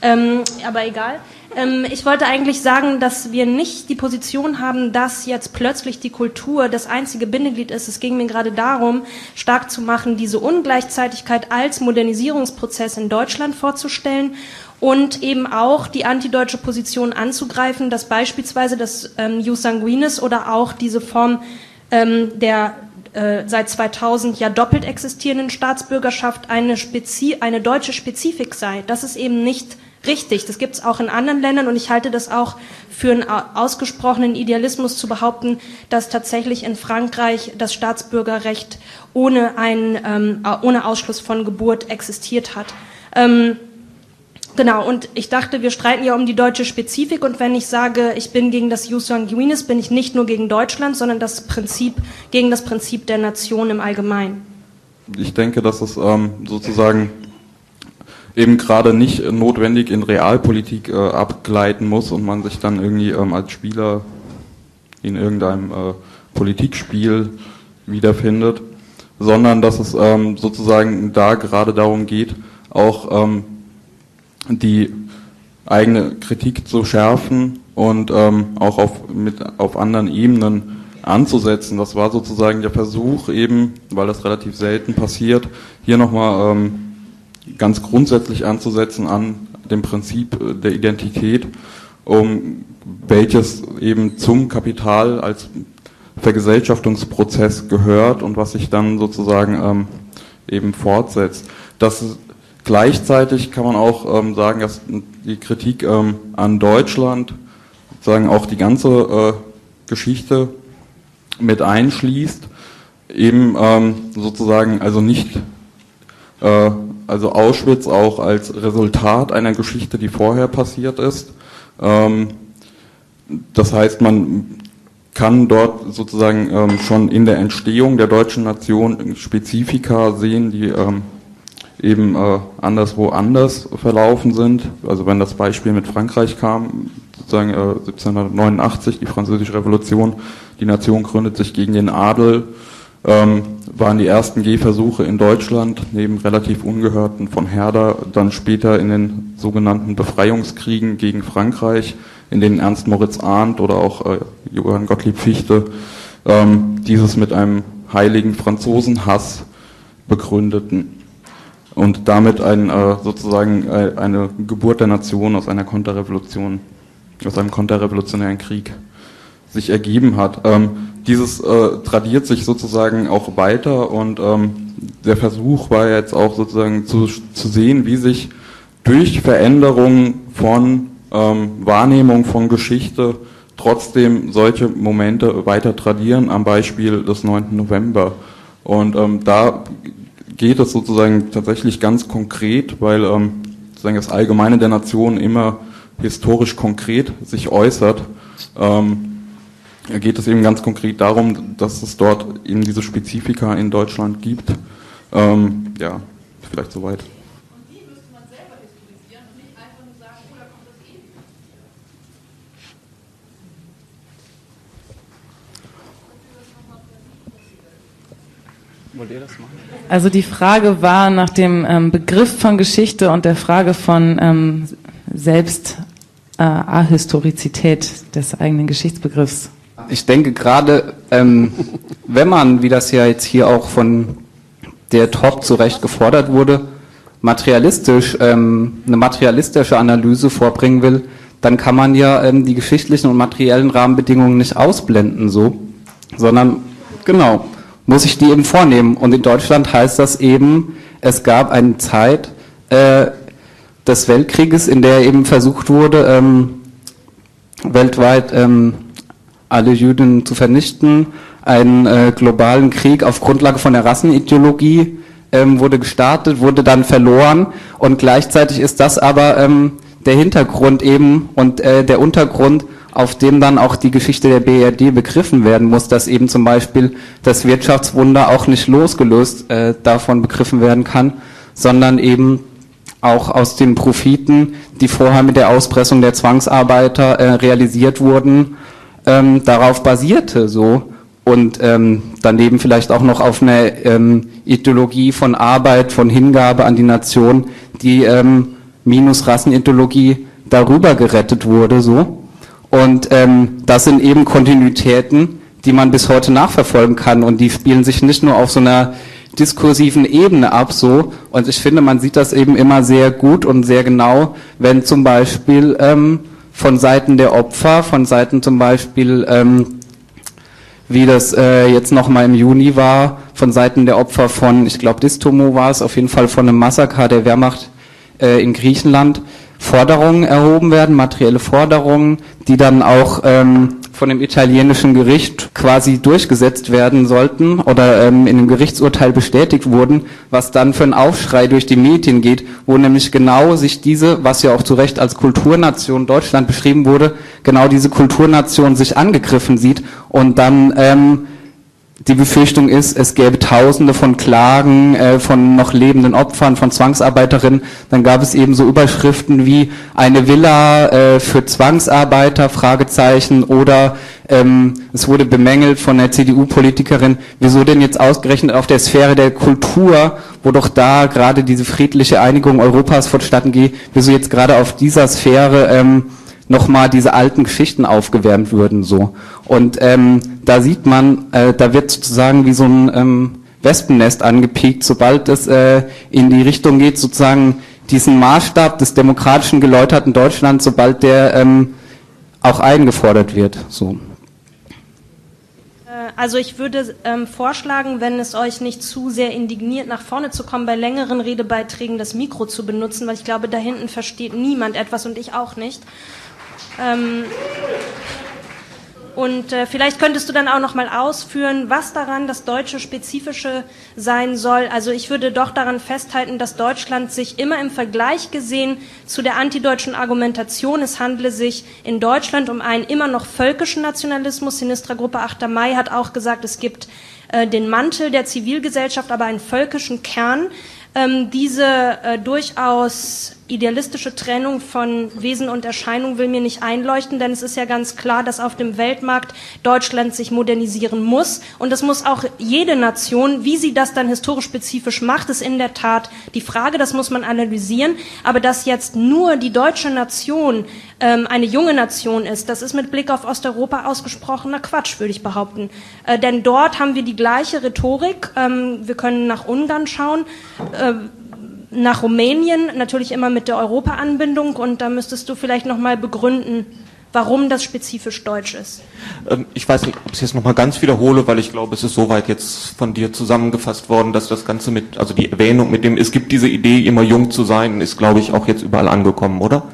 Ähm, aber egal. Ähm, ich wollte eigentlich sagen, dass wir nicht die Position haben, dass jetzt plötzlich die Kultur das einzige Bindeglied ist. Es ging mir gerade darum, stark zu machen, diese Ungleichzeitigkeit als Modernisierungsprozess in Deutschland vorzustellen und eben auch die antideutsche Position anzugreifen, dass beispielsweise das ähm, Jus Sanguinis oder auch diese Form ähm, der seit zweitausend ja doppelt existierenden Staatsbürgerschaft eine, Spezi- eine deutsche Spezifik sei. Das ist eben nicht richtig. Das gibt es auch in anderen Ländern und ich halte das auch für einen ausgesprochenen Idealismus zu behaupten, dass tatsächlich in Frankreich das Staatsbürgerrecht ohne, ein, ähm, ohne Ausschluss von Geburt existiert hat. Ähm, Genau, und ich dachte, wir streiten ja um die deutsche Spezifik und wenn ich sage, ich bin gegen das Jus sanguinis, bin ich nicht nur gegen Deutschland, sondern das Prinzip, gegen das Prinzip der Nation im Allgemeinen. Ich denke, dass es ähm, sozusagen eben gerade nicht notwendig in Realpolitik äh, abgleiten muss und man sich dann irgendwie ähm, als Spieler in irgendeinem äh, Politikspiel wiederfindet, sondern dass es ähm, sozusagen da gerade darum geht, auch ähm, die eigene Kritik zu schärfen und ähm, auch auf, mit, auf anderen Ebenen anzusetzen. Das war sozusagen der Versuch eben, weil das relativ selten passiert, hier nochmal ähm, ganz grundsätzlich anzusetzen an dem Prinzip der Identität, um welches eben zum Kapital als Vergesellschaftungsprozess gehört und was sich dann sozusagen ähm, eben fortsetzt. Das Gleichzeitig kann man auch ähm, sagen, dass die Kritik ähm, an Deutschland sozusagen auch die ganze äh, Geschichte mit einschließt, eben ähm, sozusagen also nicht, äh, also Auschwitz auch als Resultat einer Geschichte, die vorher passiert ist. Ähm, das heißt, man kann dort sozusagen ähm, schon in der Entstehung der deutschen Nation Spezifika sehen, die ähm, eben äh, anderswo anders verlaufen sind. Also wenn das Beispiel mit Frankreich kam, sozusagen äh, siebzehnhundertneunundachtzig, die Französische Revolution, die Nation gründet sich gegen den Adel, ähm, waren die ersten Gehversuche in Deutschland, neben relativ ungehörten von Herder, dann später in den sogenannten Befreiungskriegen gegen Frankreich, in denen Ernst Moritz Arndt oder auch äh, Johann Gottlieb Fichte ähm, dieses mit einem heiligen Franzosenhass begründeten. Und damit ein, äh, sozusagen äh, eine Geburt der Nation aus einer Konterrevolution, aus einem konterrevolutionären Krieg sich ergeben hat. Ähm, dieses äh, tradiert sich sozusagen auch weiter und ähm, der Versuch war jetzt auch sozusagen zu, zu sehen, wie sich durch Veränderungen von ähm, Wahrnehmung von Geschichte trotzdem solche Momente weiter tradieren, am Beispiel des neunten November. Und ähm, da geht es sozusagen tatsächlich ganz konkret, weil ähm, sozusagen das Allgemeine der Nation immer historisch konkret sich äußert, ähm, geht es eben ganz konkret darum, dass es dort eben diese Spezifika in Deutschland gibt. Ähm, ja, vielleicht soweit. Und die müsste man selber historisieren und nicht einfach nur sagen, oh, da kommt das eben. Wollt ihr das machen? Also die Frage war nach dem ähm, Begriff von Geschichte und der Frage von ähm, selbst äh, Ahistorizität des eigenen Geschichtsbegriffs. Ich denke gerade, ähm, wenn man, wie das ja jetzt hier auch von der T O P zu Recht gefordert wurde, materialistisch ähm, eine materialistische Analyse vorbringen will, dann kann man ja ähm, die geschichtlichen und materiellen Rahmenbedingungen nicht ausblenden, so, sondern genau. muss ich die eben vornehmen. Und in Deutschland heißt das eben, es gab eine Zeit äh, des Weltkrieges, in der eben versucht wurde, ähm, weltweit ähm, alle Juden zu vernichten. Einen äh, globalen Krieg auf Grundlage von der Rassenideologie ähm, wurde gestartet, wurde dann verloren. Und gleichzeitig ist das aber ähm, der Hintergrund eben und äh, der Untergrund, auf dem dann auch die Geschichte der B R D begriffen werden muss, dass eben zum Beispiel das Wirtschaftswunder auch nicht losgelöst äh, davon begriffen werden kann, sondern eben auch aus den Profiten, die vorher mit der Auspressung der Zwangsarbeiter äh, realisiert wurden, ähm, darauf basierte so. Und ähm, daneben vielleicht auch noch auf eine ähm, Ideologie von Arbeit, von Hingabe an die Nation, die ähm, minus Rassenideologie darüber gerettet wurde so. Und ähm, das sind eben Kontinuitäten, die man bis heute nachverfolgen kann und die spielen sich nicht nur auf so einer diskursiven Ebene ab so. Und ich finde, man sieht das eben immer sehr gut und sehr genau, wenn zum Beispiel ähm, von Seiten der Opfer, von Seiten zum Beispiel, ähm, wie das äh, jetzt nochmal im Juni war, von Seiten der Opfer von, ich glaube, Distomo war es, auf jeden Fall von einem Massaker der Wehrmacht äh, in Griechenland, Forderungen erhoben werden, materielle Forderungen, die dann auch ähm, von dem italienischen Gericht quasi durchgesetzt werden sollten oder ähm, in dem Gerichtsurteil bestätigt wurden, was dann für einen Aufschrei durch die Medien geht, wo nämlich genau sich diese, was ja auch zu Recht als Kulturnation Deutschland beschrieben wurde, genau diese Kulturnation sich angegriffen sieht und dann ähm, die Befürchtung ist, es gäbe Tausende von Klagen äh, von noch lebenden Opfern, von Zwangsarbeiterinnen. Dann gab es eben so Überschriften wie eine Villa äh, für Zwangsarbeiter, Fragezeichen, oder ähm, es wurde bemängelt von der C D U-Politikerin, wieso denn jetzt ausgerechnet auf der Sphäre der Kultur, wo doch da gerade diese friedliche Einigung Europas vonstatten geht, wieso jetzt gerade auf dieser Sphäre ähm, nochmal diese alten Geschichten aufgewärmt würden, so. Und ähm, da sieht man, äh, da wird sozusagen wie so ein ähm, Wespennest angepiekt, sobald es äh, in die Richtung geht, sozusagen diesen Maßstab des demokratischen geläuterten Deutschlands, sobald der ähm, auch eingefordert wird, so. Also ich würde ähm, vorschlagen, wenn es euch nicht zu sehr indigniert, nach vorne zu kommen, bei längeren Redebeiträgen das Mikro zu benutzen, weil ich glaube, da hinten versteht niemand etwas und ich auch nicht. Ähm, und äh, vielleicht könntest du dann auch noch mal ausführen, was daran das Deutsche Spezifische sein soll. Also ich würde doch daran festhalten, dass Deutschland sich immer im Vergleich gesehen zu der antideutschen Argumentation, es handle sich in Deutschland um einen immer noch völkischen Nationalismus. Sinistra Gruppe achter Mai hat auch gesagt, es gibt äh, den Mantel der Zivilgesellschaft, aber einen völkischen Kern. Ähm, diese äh, durchaus idealistische Trennung von Wesen und Erscheinung will mir nicht einleuchten, denn es ist ja ganz klar, dass auf dem Weltmarkt Deutschland sich modernisieren muss. Und das muss auch jede Nation, wie sie das dann historisch spezifisch macht, ist in der Tat die Frage, das muss man analysieren. Aber dass jetzt nur die deutsche Nation ähm, eine junge Nation ist, das ist mit Blick auf Osteuropa ausgesprochener Quatsch, würde ich behaupten. Äh, denn dort haben wir die gleiche Rhetorik. Ähm, wir können nach Ungarn schauen. Äh, nach Rumänien, natürlich immer mit der Europa-Anbindung, und da müsstest du vielleicht nochmal begründen, warum das spezifisch deutsch ist. Ähm, ich weiß nicht, ob ich es jetzt nochmal ganz wiederhole, weil ich glaube, es ist soweit jetzt von dir zusammengefasst worden, dass das Ganze mit, also die Erwähnung mit dem, es gibt diese Idee, immer jung zu sein, ist, glaube ich, auch jetzt überall angekommen, oder?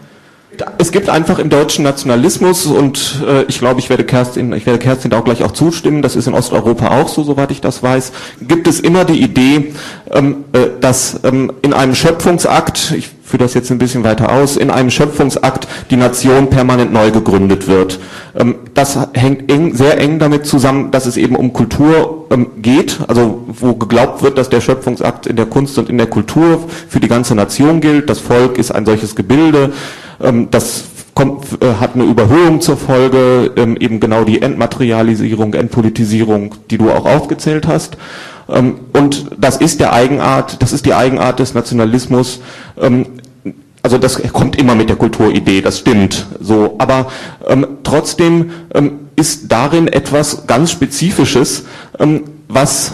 Es gibt einfach im deutschen Nationalismus, und äh, ich glaube, ich werde Kerstin, ich werde Kerstin da auch gleich auch zustimmen, das ist in Osteuropa auch so, soweit ich das weiß, gibt es immer die Idee, ähm, äh, dass ähm, in einem Schöpfungsakt, ich führe das jetzt ein bisschen weiter aus, in einem Schöpfungsakt die Nation permanent neu gegründet wird. Ähm, das hängt eng, sehr eng damit zusammen, dass es eben um Kultur ähm, geht, also wo geglaubt wird, dass der Schöpfungsakt in der Kunst und in der Kultur für die ganze Nation gilt, das Volk ist ein solches Gebilde. Das kommt, hat eine Überhöhung zur Folge, eben genau die Entmaterialisierung, Entpolitisierung, die du auch aufgezählt hast. Und das ist der Eigenart, das ist die Eigenart des Nationalismus. Also das kommt immer mit der Kulturidee, das stimmt so. Aber trotzdem ist darin etwas ganz Spezifisches, was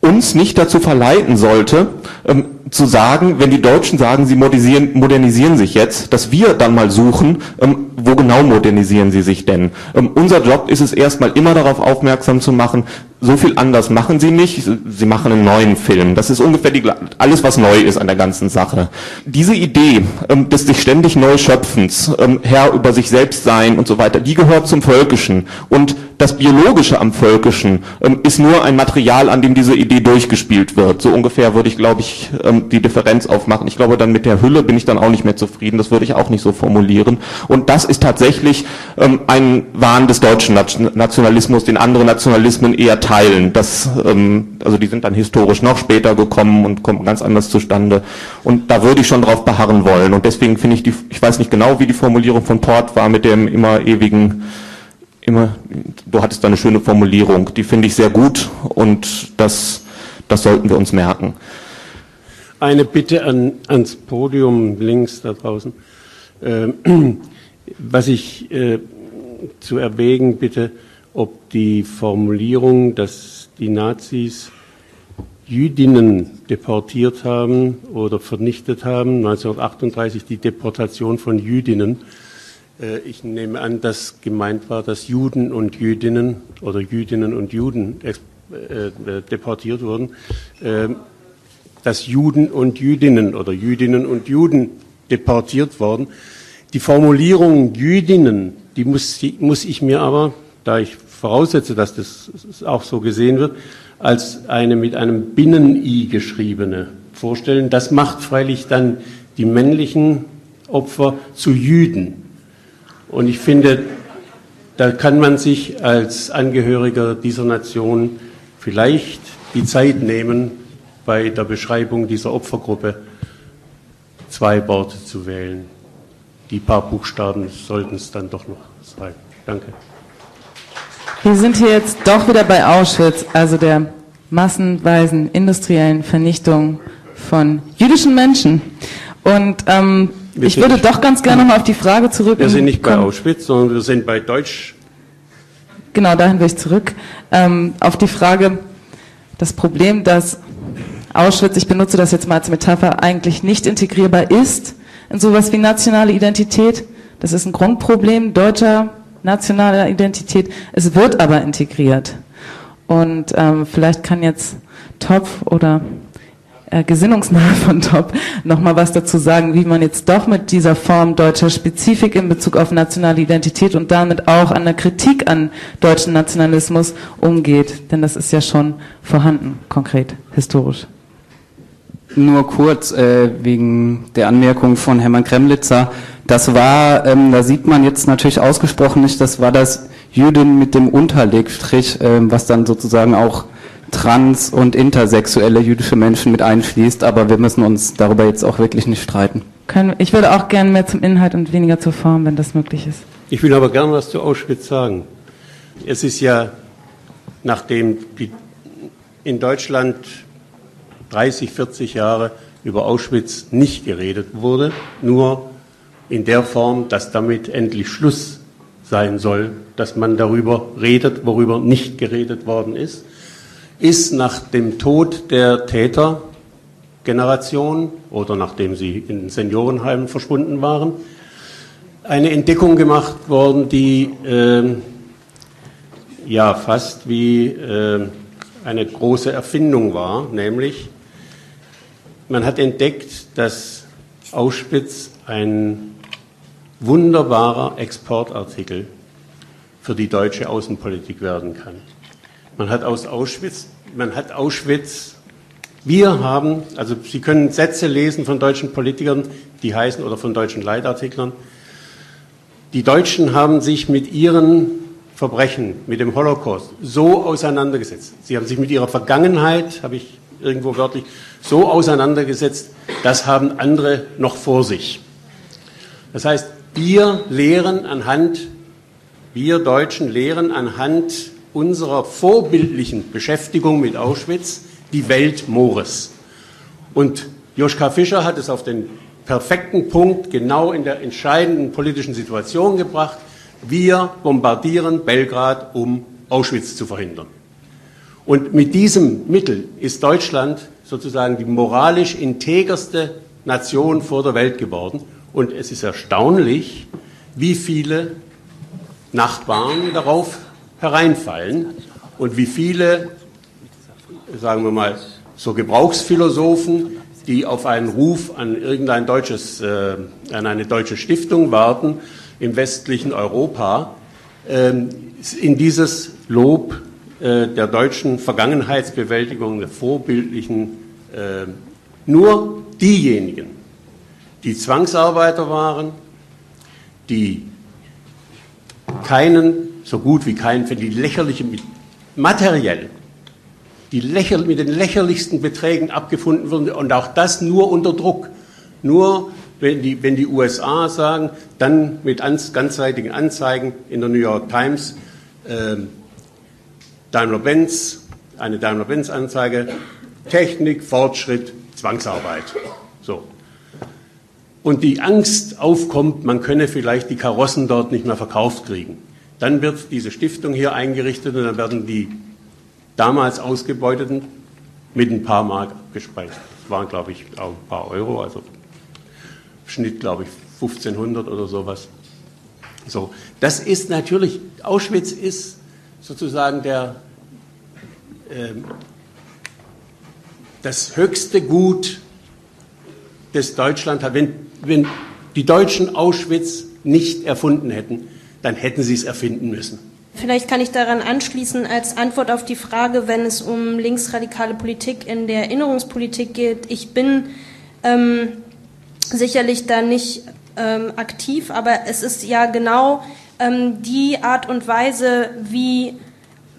uns nicht dazu verleiten sollte, ähm, zu sagen, wenn die Deutschen sagen, sie modernisieren, modernisieren sich jetzt, dass wir dann mal suchen, ähm, wo genau modernisieren sie sich denn? Ähm, unser Job ist es erstmal immer darauf aufmerksam zu machen, so viel anders machen sie nicht, sie machen einen neuen Film. Das ist ungefähr die, alles, was neu ist an der ganzen Sache. Diese Idee ähm, des sich ständig Neuschöpfens, ähm, Herr über sich selbst sein und so weiter, die gehört zum Völkischen. Und das Biologische am Völkischen ähm, ist nur ein Material, an dem diese Idee durchgespielt wird. So ungefähr würde ich, glaube ich, ähm, die Differenz aufmachen. Ich glaube, dann mit der Hülle bin ich dann auch nicht mehr zufrieden. Das würde ich auch nicht so formulieren. Und das ist tatsächlich ähm, ein Wahn des deutschen Nationalismus, den andere Nationalismen eher teilen. Das, ähm, also die sind dann historisch noch später gekommen und kommen ganz anders zustande. Und da würde ich schon drauf beharren wollen. Und deswegen finde ich die, ich weiß nicht genau, wie die Formulierung von Port war mit dem immer ewigen, immer, du hattest da eine schöne Formulierung, die finde ich sehr gut, und das, das sollten wir uns merken. Eine Bitte an, ans Podium links da draußen. Ähm, was ich äh, zu erwägen bitte, ob die Formulierung, dass die Nazis Jüdinnen deportiert haben oder vernichtet haben, neunzehnhundertachtunddreißig die Deportation von Jüdinnen. Äh, ich nehme an, dass gemeint war, dass Juden und Jüdinnen oder Jüdinnen und Juden äh, äh, deportiert wurden, äh, dass Juden und Jüdinnen oder Jüdinnen und Juden deportiert worden. Die Formulierung Jüdinnen, die muss, die muss ich mir aber, da ich voraussetze, dass das auch so gesehen wird, als eine mit einem Binnen-I geschriebene vorstellen. Das macht freilich dann die männlichen Opfer zu Jüden. Und ich finde, da kann man sich als Angehöriger dieser Nation vielleicht die Zeit nehmen, bei der Beschreibung dieser Opfergruppe zwei Worte zu wählen. Die paar Buchstaben sollten es dann doch noch sein. Danke. Wir sind hier jetzt doch wieder bei Auschwitz, also der massenweisen industriellen Vernichtung von jüdischen Menschen. Und ähm, ich würde nicht, doch ganz gerne nochmal auf die Frage zurück. Wir sind nicht bei Auschwitz, sondern wir sind bei Deutsch. Genau, dahin will ich zurück. Ähm, auf die Frage, das Problem, dass Auschwitz, ich benutze das jetzt mal als Metapher, eigentlich nicht integrierbar ist in sowas wie nationale Identität. Das ist ein Grundproblem deutscher nationaler Identität. Es wird aber integriert. Und ähm, vielleicht kann jetzt Topf oder äh, gesinnungsnahe von Topf nochmal was dazu sagen, wie man jetzt doch mit dieser Form deutscher Spezifik in Bezug auf nationale Identität und damit auch an der Kritik an deutschen Nationalismus umgeht. Denn das ist ja schon vorhanden, konkret, historisch. Nur kurz äh, wegen der Anmerkung von Hermann Kremlitzer. Das war, ähm, da sieht man jetzt natürlich ausgesprochen nicht, das war das Jüdin mit dem Unterlegstrich, ähm, was dann sozusagen auch trans- und intersexuelle jüdische Menschen mit einschließt. Aber wir müssen uns darüber jetzt auch wirklich nicht streiten. Ich würde auch gerne mehr zum Inhalt und weniger zur Form, wenn das möglich ist. Ich will aber gerne was zu Auschwitz sagen. Es ist ja, nachdem die in Deutschland dreißig, vierzig Jahre über Auschwitz nicht geredet wurde, nur in der Form, dass damit endlich Schluss sein soll, dass man darüber redet, worüber nicht geredet worden ist, ist nach dem Tod der Tätergeneration oder nachdem sie in Seniorenheimen verschwunden waren, eine Entdeckung gemacht worden, die äh, ja fast wie äh, eine große Erfindung war, nämlich man hat entdeckt, dass Auschwitz ein wunderbarer Exportartikel für die deutsche Außenpolitik werden kann. Man hat aus Auschwitz, man hat Auschwitz, wir haben, also Sie können Sätze lesen von deutschen Politikern, die heißen, oder von deutschen Leitartiklern, die Deutschen haben sich mit ihren Verbrechen, mit dem Holocaust so auseinandergesetzt. Sie haben sich mit ihrer Vergangenheit, habe ich irgendwo wörtlich, so auseinandergesetzt, das haben andere noch vor sich. Das heißt, wir lehren anhand, wir Deutschen lehren anhand unserer vorbildlichen Beschäftigung mit Auschwitz die Welt Mores. Und Joschka Fischer hat es auf den perfekten Punkt genau in der entscheidenden politischen Situation gebracht. Wir bombardieren Belgrad, um Auschwitz zu verhindern. Und mit diesem Mittel ist Deutschland sozusagen die moralisch integerste Nation vor der Welt geworden. Und es ist erstaunlich, wie viele Nachbarn darauf hereinfallen und wie viele, sagen wir mal, so Gebrauchsphilosophen, die auf einen Ruf an irgendein deutsches, äh, an eine deutsche Stiftung warten, im westlichen Europa ähm, in dieses Lob äh, der deutschen Vergangenheitsbewältigung, der vorbildlichen, äh, nur diejenigen, die Zwangsarbeiter waren, die keinen, so gut wie keinen, die lächerliche, materiell, die lächer, mit den lächerlichsten Beträgen abgefunden wurden und auch das nur unter Druck, nur Wenn die, wenn die U S A sagen, dann mit ans, ganzseitigen Anzeigen in der New York Times, äh, Daimler-Benz, eine Daimler-Benz-Anzeige, Technik, Fortschritt, Zwangsarbeit. So. Und die Angst aufkommt, man könne vielleicht die Karossen dort nicht mehr verkauft kriegen. Dann wird diese Stiftung hier eingerichtet und dann werden die damals Ausgebeuteten mit ein paar Mark abgespeist. Das waren, glaube ich, auch ein paar Euro, also Schnitt, glaube ich, fünfzehnhundert oder sowas. So, das ist natürlich, Auschwitz ist sozusagen der, ähm, das höchste Gut, das Deutschland hat. Wenn wenn die Deutschen Auschwitz nicht erfunden hätten, dann hätten sie es erfinden müssen. Vielleicht kann ich daran anschließen, als Antwort auf die Frage, wenn es um linksradikale Politik in der Erinnerungspolitik geht. Ich bin ähm, sicherlich da nicht ähm, aktiv, aber es ist ja genau ähm, die Art und Weise, wie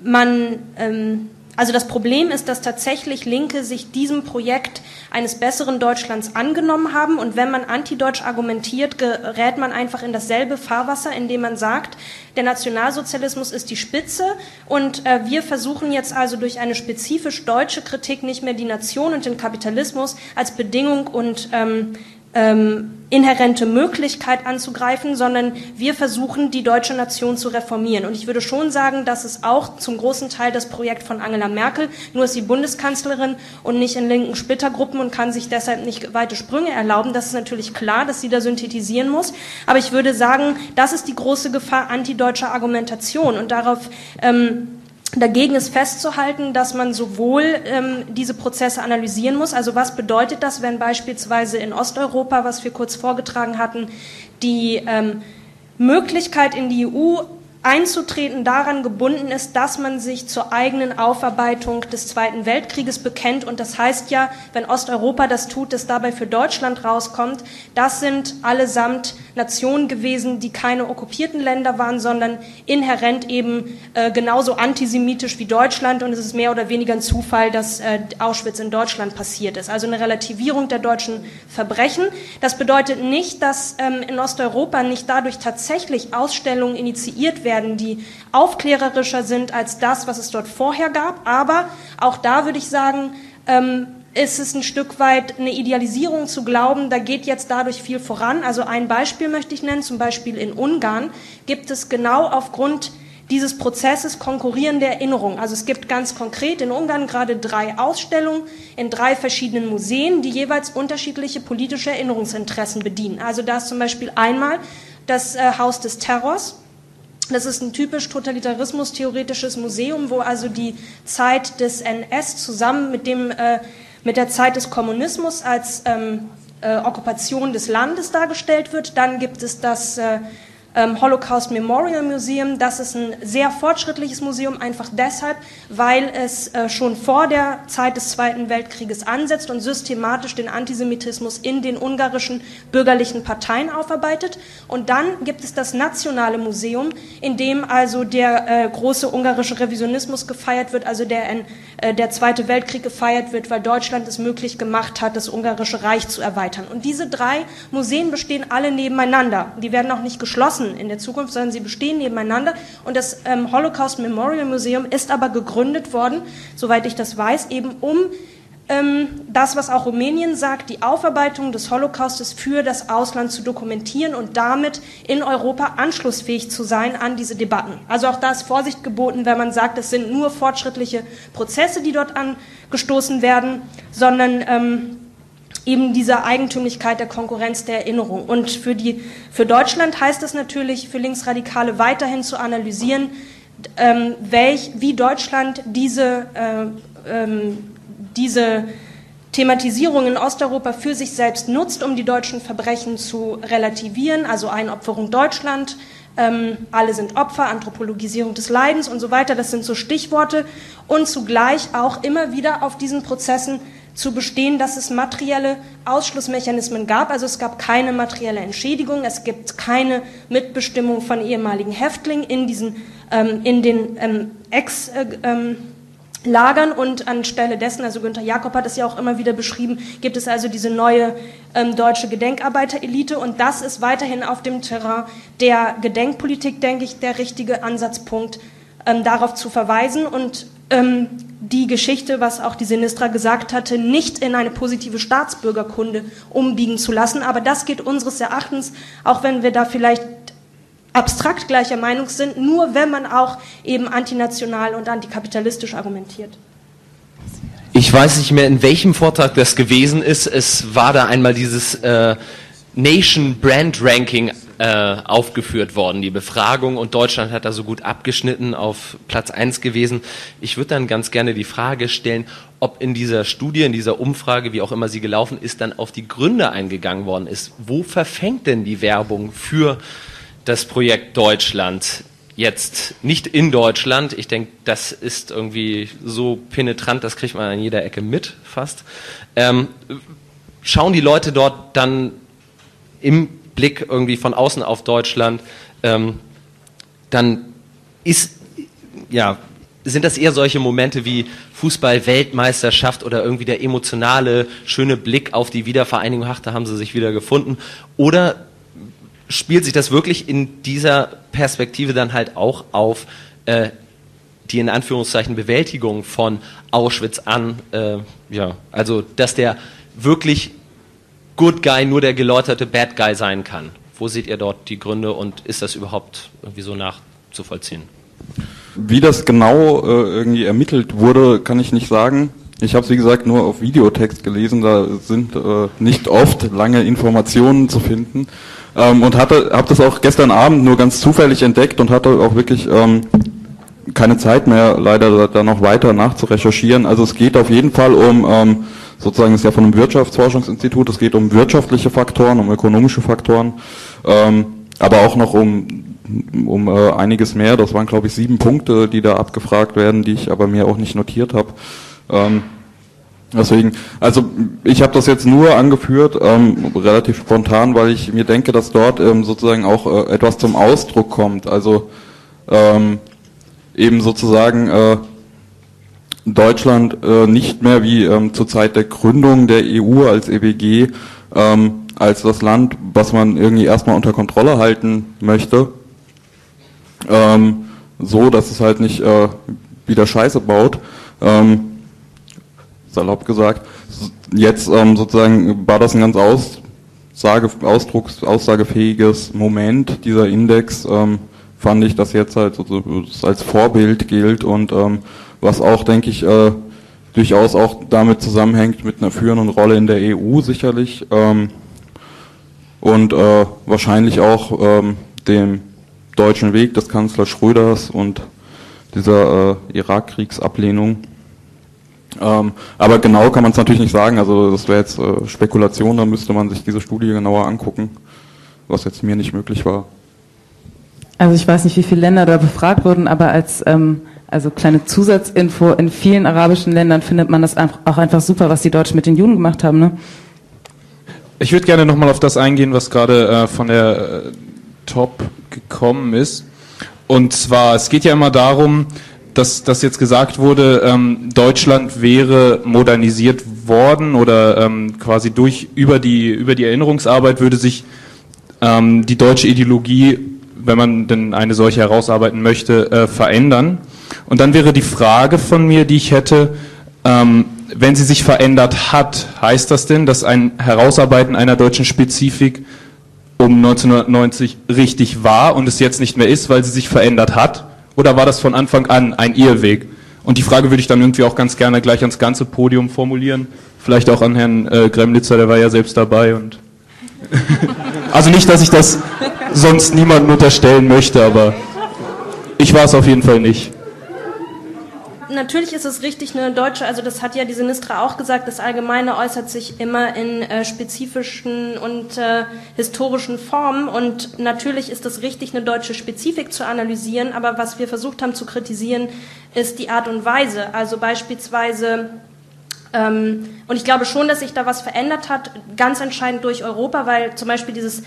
man... Ähm, Also das Problem ist, dass tatsächlich Linke sich diesem Projekt eines besseren Deutschlands angenommen haben. Und wenn man antideutsch argumentiert, gerät man einfach in dasselbe Fahrwasser, indem man sagt, der Nationalsozialismus ist die Spitze und äh, wir versuchen jetzt also durch eine spezifisch deutsche Kritik nicht mehr die Nation und den Kapitalismus als Bedingung und ähm, ähm, inhärente Möglichkeit anzugreifen, sondern wir versuchen, die deutsche Nation zu reformieren. Und ich würde schon sagen, das ist auch zum großen Teil das Projekt von Angela Merkel, nur ist sie Bundeskanzlerin und nicht in linken Splittergruppen und kann sich deshalb nicht weite Sprünge erlauben. Das ist natürlich klar, dass sie da synthetisieren muss. Aber ich würde sagen, das ist die große Gefahr antideutscher Argumentation. Und darauf... Ähm, Dagegen ist festzuhalten, dass man sowohl ähm, diese Prozesse analysieren muss, also was bedeutet das, wenn beispielsweise in Osteuropa, was wir kurz vorgetragen hatten, die ähm, Möglichkeit in die E U einzutreten daran gebunden ist, dass man sich zur eigenen Aufarbeitung des Zweiten Weltkrieges bekennt. Und das heißt ja, wenn Osteuropa das tut, dass dabei für Deutschland rauskommt, das sind allesamt Nationen gewesen, die keine okkupierten Länder waren, sondern inhärent eben äh, genauso antisemitisch wie Deutschland, und es ist mehr oder weniger ein Zufall, dass äh, Auschwitz in Deutschland passiert ist. Also eine Relativierung der deutschen Verbrechen. Das bedeutet nicht, dass ähm, in Osteuropa nicht dadurch tatsächlich Ausstellungen initiiert werden, die aufklärerischer sind als das, was es dort vorher gab, aber auch da würde ich sagen, ähm, ist es ein Stück weit eine Idealisierung zu glauben, da geht jetzt dadurch viel voran. Also ein Beispiel möchte ich nennen, zum Beispiel in Ungarn gibt es genau aufgrund dieses Prozesses konkurrierende Erinnerungen. Also es gibt ganz konkret in Ungarn gerade drei Ausstellungen in drei verschiedenen Museen, die jeweils unterschiedliche politische Erinnerungsinteressen bedienen. Also da ist zum Beispiel einmal das äh, Haus des Terrors. Das ist ein typisch totalitarismus-theoretisches Museum, wo also die Zeit des N S zusammen mit dem äh, mit der Zeit des Kommunismus als ähm, äh, Okkupation des Landes dargestellt wird. Dann gibt es das äh, ähm, Holocaust Memorial Museum. Das ist ein sehr fortschrittliches Museum, einfach deshalb, weil es äh, schon vor der Zeit des Zweiten Weltkrieges ansetzt und systematisch den Antisemitismus in den ungarischen bürgerlichen Parteien aufarbeitet. Und dann gibt es das Nationale Museum, in dem also der äh, große ungarische Revisionismus gefeiert wird, also der in der Zweite Weltkrieg gefeiert wird, weil Deutschland es möglich gemacht hat, das Ungarische Reich zu erweitern. Und diese drei Museen bestehen alle nebeneinander. Die werden auch nicht geschlossen in der Zukunft, sondern sie bestehen nebeneinander. Und das ähm, Holocaust Memorial Museum ist aber gegründet worden, soweit ich das weiß, eben um ähm, das, was auch Rumänien sagt, die Aufarbeitung des Holocaustes für das Ausland zu dokumentieren und damit in Europa anschlussfähig zu sein an diese Debatten. Also auch da ist Vorsicht geboten, wenn man sagt, es sind nur fortschrittliche Prozesse, die dort angestoßen werden, sondern ähm, eben dieser Eigentümlichkeit der Konkurrenz der Erinnerung. Und für, die, für Deutschland heißt es natürlich, für Linksradikale weiterhin zu analysieren, ähm, welch, wie Deutschland diese äh, ähm, diese Thematisierung in Osteuropa für sich selbst nutzt, um die deutschen Verbrechen zu relativieren, also Einopferung Deutschland, ähm, alle sind Opfer, Anthropologisierung des Leidens und so weiter, das sind so Stichworte, und zugleich auch immer wieder auf diesen Prozessen zu bestehen, dass es materielle Ausschlussmechanismen gab, also es gab keine materielle Entschädigung, es gibt keine Mitbestimmung von ehemaligen Häftlingen in diesen, ähm, in den ähm, Ex- äh, ähm, Lagern, und anstelle dessen, also Günter Jakob hat es ja auch immer wieder beschrieben, gibt es also diese neue ähm, deutsche Gedenkarbeiterelite, und das ist weiterhin auf dem Terrain der Gedenkpolitik, denke ich, der richtige Ansatzpunkt, ähm, darauf zu verweisen und ähm, die Geschichte, was auch die Sinistra gesagt hatte, nicht in eine positive Staatsbürgerkunde umbiegen zu lassen. Aber das geht unseres Erachtens, auch wenn wir da vielleicht abstrakt gleicher Meinung sind, nur wenn man auch eben antinational und antikapitalistisch argumentiert. Ich weiß nicht mehr, in welchem Vortrag das gewesen ist. Es war da einmal dieses äh, Nation Brand Ranking äh, aufgeführt worden, die Befragung, und Deutschland hat da so gut abgeschnitten, auf Platz eins gewesen. Ich würde dann ganz gerne die Frage stellen, ob in dieser Studie, in dieser Umfrage, wie auch immer sie gelaufen ist, dann auf die Gründe eingegangen worden ist. Wo verfängt denn die Werbung für das Projekt Deutschland? Jetzt nicht in Deutschland, ich denke, das ist irgendwie so penetrant, das kriegt man an jeder Ecke mit, fast. Ähm, schauen die Leute dort dann im Blick irgendwie von außen auf Deutschland, ähm, dann ist, ja, sind das eher solche Momente wie Fußball-Weltmeisterschaft oder irgendwie der emotionale, schöne Blick auf die Wiedervereinigung, ach, da haben sie sich wieder gefunden, oder spielt sich das wirklich in dieser Perspektive dann halt auch auf äh, die in Anführungszeichen Bewältigung von Auschwitz an? Äh, ja, also dass der wirklich Good Guy nur der geläuterte Bad Guy sein kann. Wo seht ihr dort die Gründe und ist das überhaupt irgendwie so nachzuvollziehen? Wie das genau äh, irgendwie ermittelt wurde, kann ich nicht sagen. Ich habe es, wie gesagt, nur auf Videotext gelesen, da sind äh, nicht oft lange Informationen zu finden, ähm, und hatte habe das auch gestern Abend nur ganz zufällig entdeckt und hatte auch wirklich ähm, keine Zeit mehr, leider da noch weiter nachzurecherchieren. Also es geht auf jeden Fall um, ähm, sozusagen ist ja von einem Wirtschaftsforschungsinstitut, es geht um wirtschaftliche Faktoren, um ökonomische Faktoren, ähm, aber auch noch um um äh, einiges mehr. Das waren, glaube ich, sieben Punkte, die da abgefragt werden, die ich aber mir auch nicht notiert habe. Ähm, deswegen, also ich habe das jetzt nur angeführt, ähm, relativ spontan, weil ich mir denke, dass dort ähm, sozusagen auch äh, etwas zum Ausdruck kommt. Also ähm, eben sozusagen äh, Deutschland äh, nicht mehr wie ähm, zur Zeit der Gründung der E U als E W G, ähm, als das Land, was man irgendwie erstmal unter Kontrolle halten möchte, ähm, so, dass es halt nicht äh, wieder Scheiße baut. Ähm, salopp gesagt, jetzt ähm, sozusagen war das ein ganz Aussage, Ausdrucks, aussagefähiges Moment, dieser Index, ähm, fand ich, dass jetzt halt so, als Vorbild gilt und ähm, was auch, denke ich, äh, durchaus auch damit zusammenhängt mit einer führenden Rolle in der E U sicherlich, ähm, und äh, wahrscheinlich auch ähm, dem deutschen Weg des Kanzlers Schröders und dieser äh, Irakkriegsablehnung. Ähm, aber genau kann man es natürlich nicht sagen, also das wäre jetzt äh, Spekulation, da müsste man sich diese Studie genauer angucken, was jetzt mir nicht möglich war. Also ich weiß nicht, wie viele Länder da befragt wurden, aber als ähm, also kleine Zusatzinfo, in vielen arabischen Ländern findet man das auch einfach super, was die Deutschen mit den Juden gemacht haben, ne? Ich würde gerne nochmal auf das eingehen, was gerade äh, von der äh, Top gekommen ist, und zwar, es geht ja immer darum, dass das jetzt gesagt wurde, ähm, Deutschland wäre modernisiert worden oder ähm, quasi durch über die über die Erinnerungsarbeit würde sich ähm, die deutsche Ideologie, wenn man denn eine solche herausarbeiten möchte, äh, verändern. Und dann wäre die Frage von mir, die ich hätte, ähm, wenn sie sich verändert hat, heißt das denn, dass ein Herausarbeiten einer deutschen Spezifik um neunzehnhundertneunzig richtig war und es jetzt nicht mehr ist, weil sie sich verändert hat? Oder war das von Anfang an ein Irrweg? Und die Frage würde ich dann irgendwie auch ganz gerne gleich ans ganze Podium formulieren. Vielleicht auch an Herrn äh, Gremlitzer, der war ja selbst dabei. Und also nicht, dass ich das sonst niemandem unterstellen möchte, aber ich war es auf jeden Fall nicht. Natürlich ist es richtig, eine deutsche, also das hat ja die Sinistra auch gesagt, das Allgemeine äußert sich immer in äh, spezifischen und äh, historischen Formen, und natürlich ist es richtig, eine deutsche Spezifik zu analysieren, aber was wir versucht haben zu kritisieren, ist die Art und Weise, also beispielsweise, ähm, und ich glaube schon, dass sich da was verändert hat, ganz entscheidend durch Europa, weil zum Beispiel dieses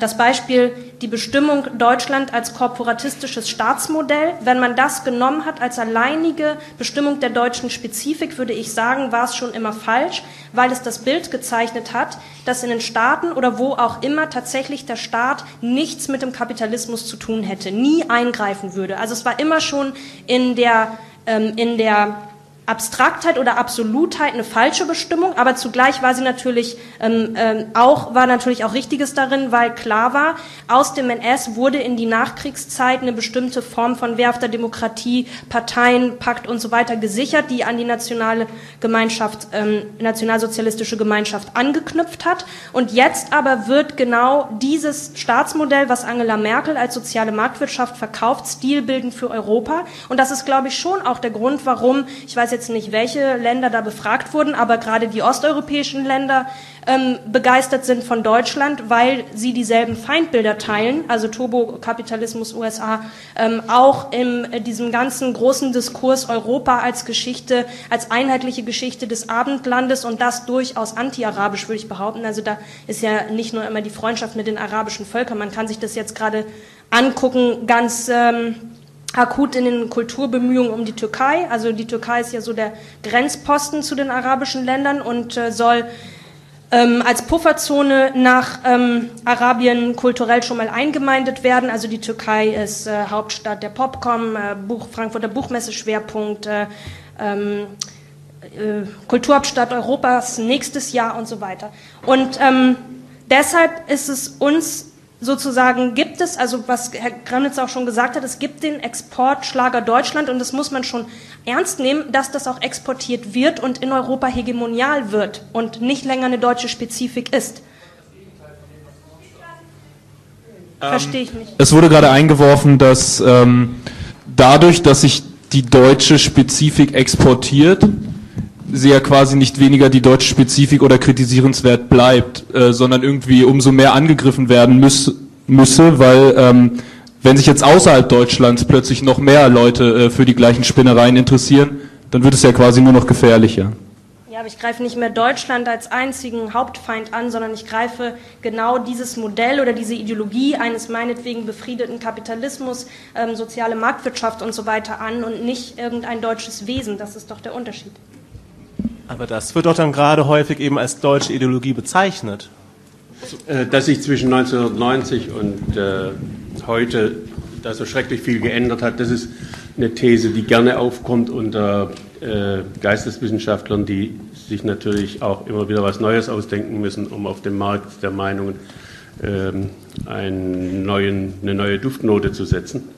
das Beispiel, die Bestimmung Deutschland als korporatistisches Staatsmodell, wenn man das genommen hat als alleinige Bestimmung der deutschen Spezifik, würde ich sagen, war es schon immer falsch, weil es das Bild gezeichnet hat, dass in den Staaten oder wo auch immer tatsächlich der Staat nichts mit dem Kapitalismus zu tun hätte, nie eingreifen würde. Also es war immer schon in der, ähm, in der Abstraktheit oder Absolutheit eine falsche Bestimmung, aber zugleich war sie natürlich ähm, ähm, auch war natürlich auch Richtiges darin, weil klar war, aus dem N S wurde in die Nachkriegszeit eine bestimmte Form von wehrhafter Demokratie, Parteien, Pakt und so weiter gesichert, die an die nationale Gemeinschaft, ähm, nationalsozialistische Gemeinschaft angeknüpft hat. Und jetzt aber wird genau dieses Staatsmodell, was Angela Merkel als soziale Marktwirtschaft verkauft, stilbildend für Europa. Und das ist, glaube ich, schon auch der Grund, warum, ich weiß jetzt nicht, welche Länder da befragt wurden, aber gerade die osteuropäischen Länder ähm, begeistert sind von Deutschland, weil sie dieselben Feindbilder teilen, also Turbokapitalismus U S A, ähm, auch in äh, diesem ganzen großen Diskurs Europa als Geschichte, als einheitliche Geschichte des Abendlandes und das durchaus anti-arabisch, würde ich behaupten. Also da ist ja nicht nur immer die Freundschaft mit den arabischen Völkern, man kann sich das jetzt gerade angucken, ganz ähm, akut in den Kulturbemühungen um die Türkei. Also die Türkei ist ja so der Grenzposten zu den arabischen Ländern und äh, soll ähm, als Pufferzone nach ähm, Arabien kulturell schon mal eingemeindet werden. Also die Türkei ist äh, Hauptstadt der Popcom, äh, Buch, Frankfurter Buchmesse-Schwerpunkt, äh, ähm, äh, Kulturhauptstadt Europas nächstes Jahr und so weiter. Und ähm, deshalb ist es uns sozusagen gibt es, also was Herr Gremnitz auch schon gesagt hat, es gibt den Exportschlager Deutschland und das muss man schon ernst nehmen, dass das auch exportiert wird und in Europa hegemonial wird und nicht länger eine deutsche Spezifik ist. Ähm, Verstehe ich nicht. Es wurde gerade eingeworfen, dass ähm, dadurch, dass sich die deutsche Spezifik exportiert, sie ja quasi nicht weniger die deutsche Spezifik oder kritisierenswert bleibt, äh, sondern irgendwie umso mehr angegriffen werden müß, müsse, weil ähm, wenn sich jetzt außerhalb Deutschlands plötzlich noch mehr Leute äh, für die gleichen Spinnereien interessieren, dann wird es ja quasi nur noch gefährlicher. Ja, aber ich greife nicht mehr Deutschland als einzigen Hauptfeind an, sondern ich greife genau dieses Modell oder diese Ideologie eines meinetwegen befriedeten Kapitalismus, ähm, soziale Marktwirtschaft und so weiter an und nicht irgendein deutsches Wesen. Das ist doch der Unterschied. Aber das wird doch dann gerade häufig eben als deutsche Ideologie bezeichnet. Dass sich zwischen neunzehnhundertneunzig und äh, heute da so schrecklich viel geändert hat, das ist eine These, die gerne aufkommt unter äh, Geisteswissenschaftlern, die sich natürlich auch immer wieder was Neues ausdenken müssen, um auf dem Markt der Meinungen äh, einen neuen, eine neue Duftnote zu setzen.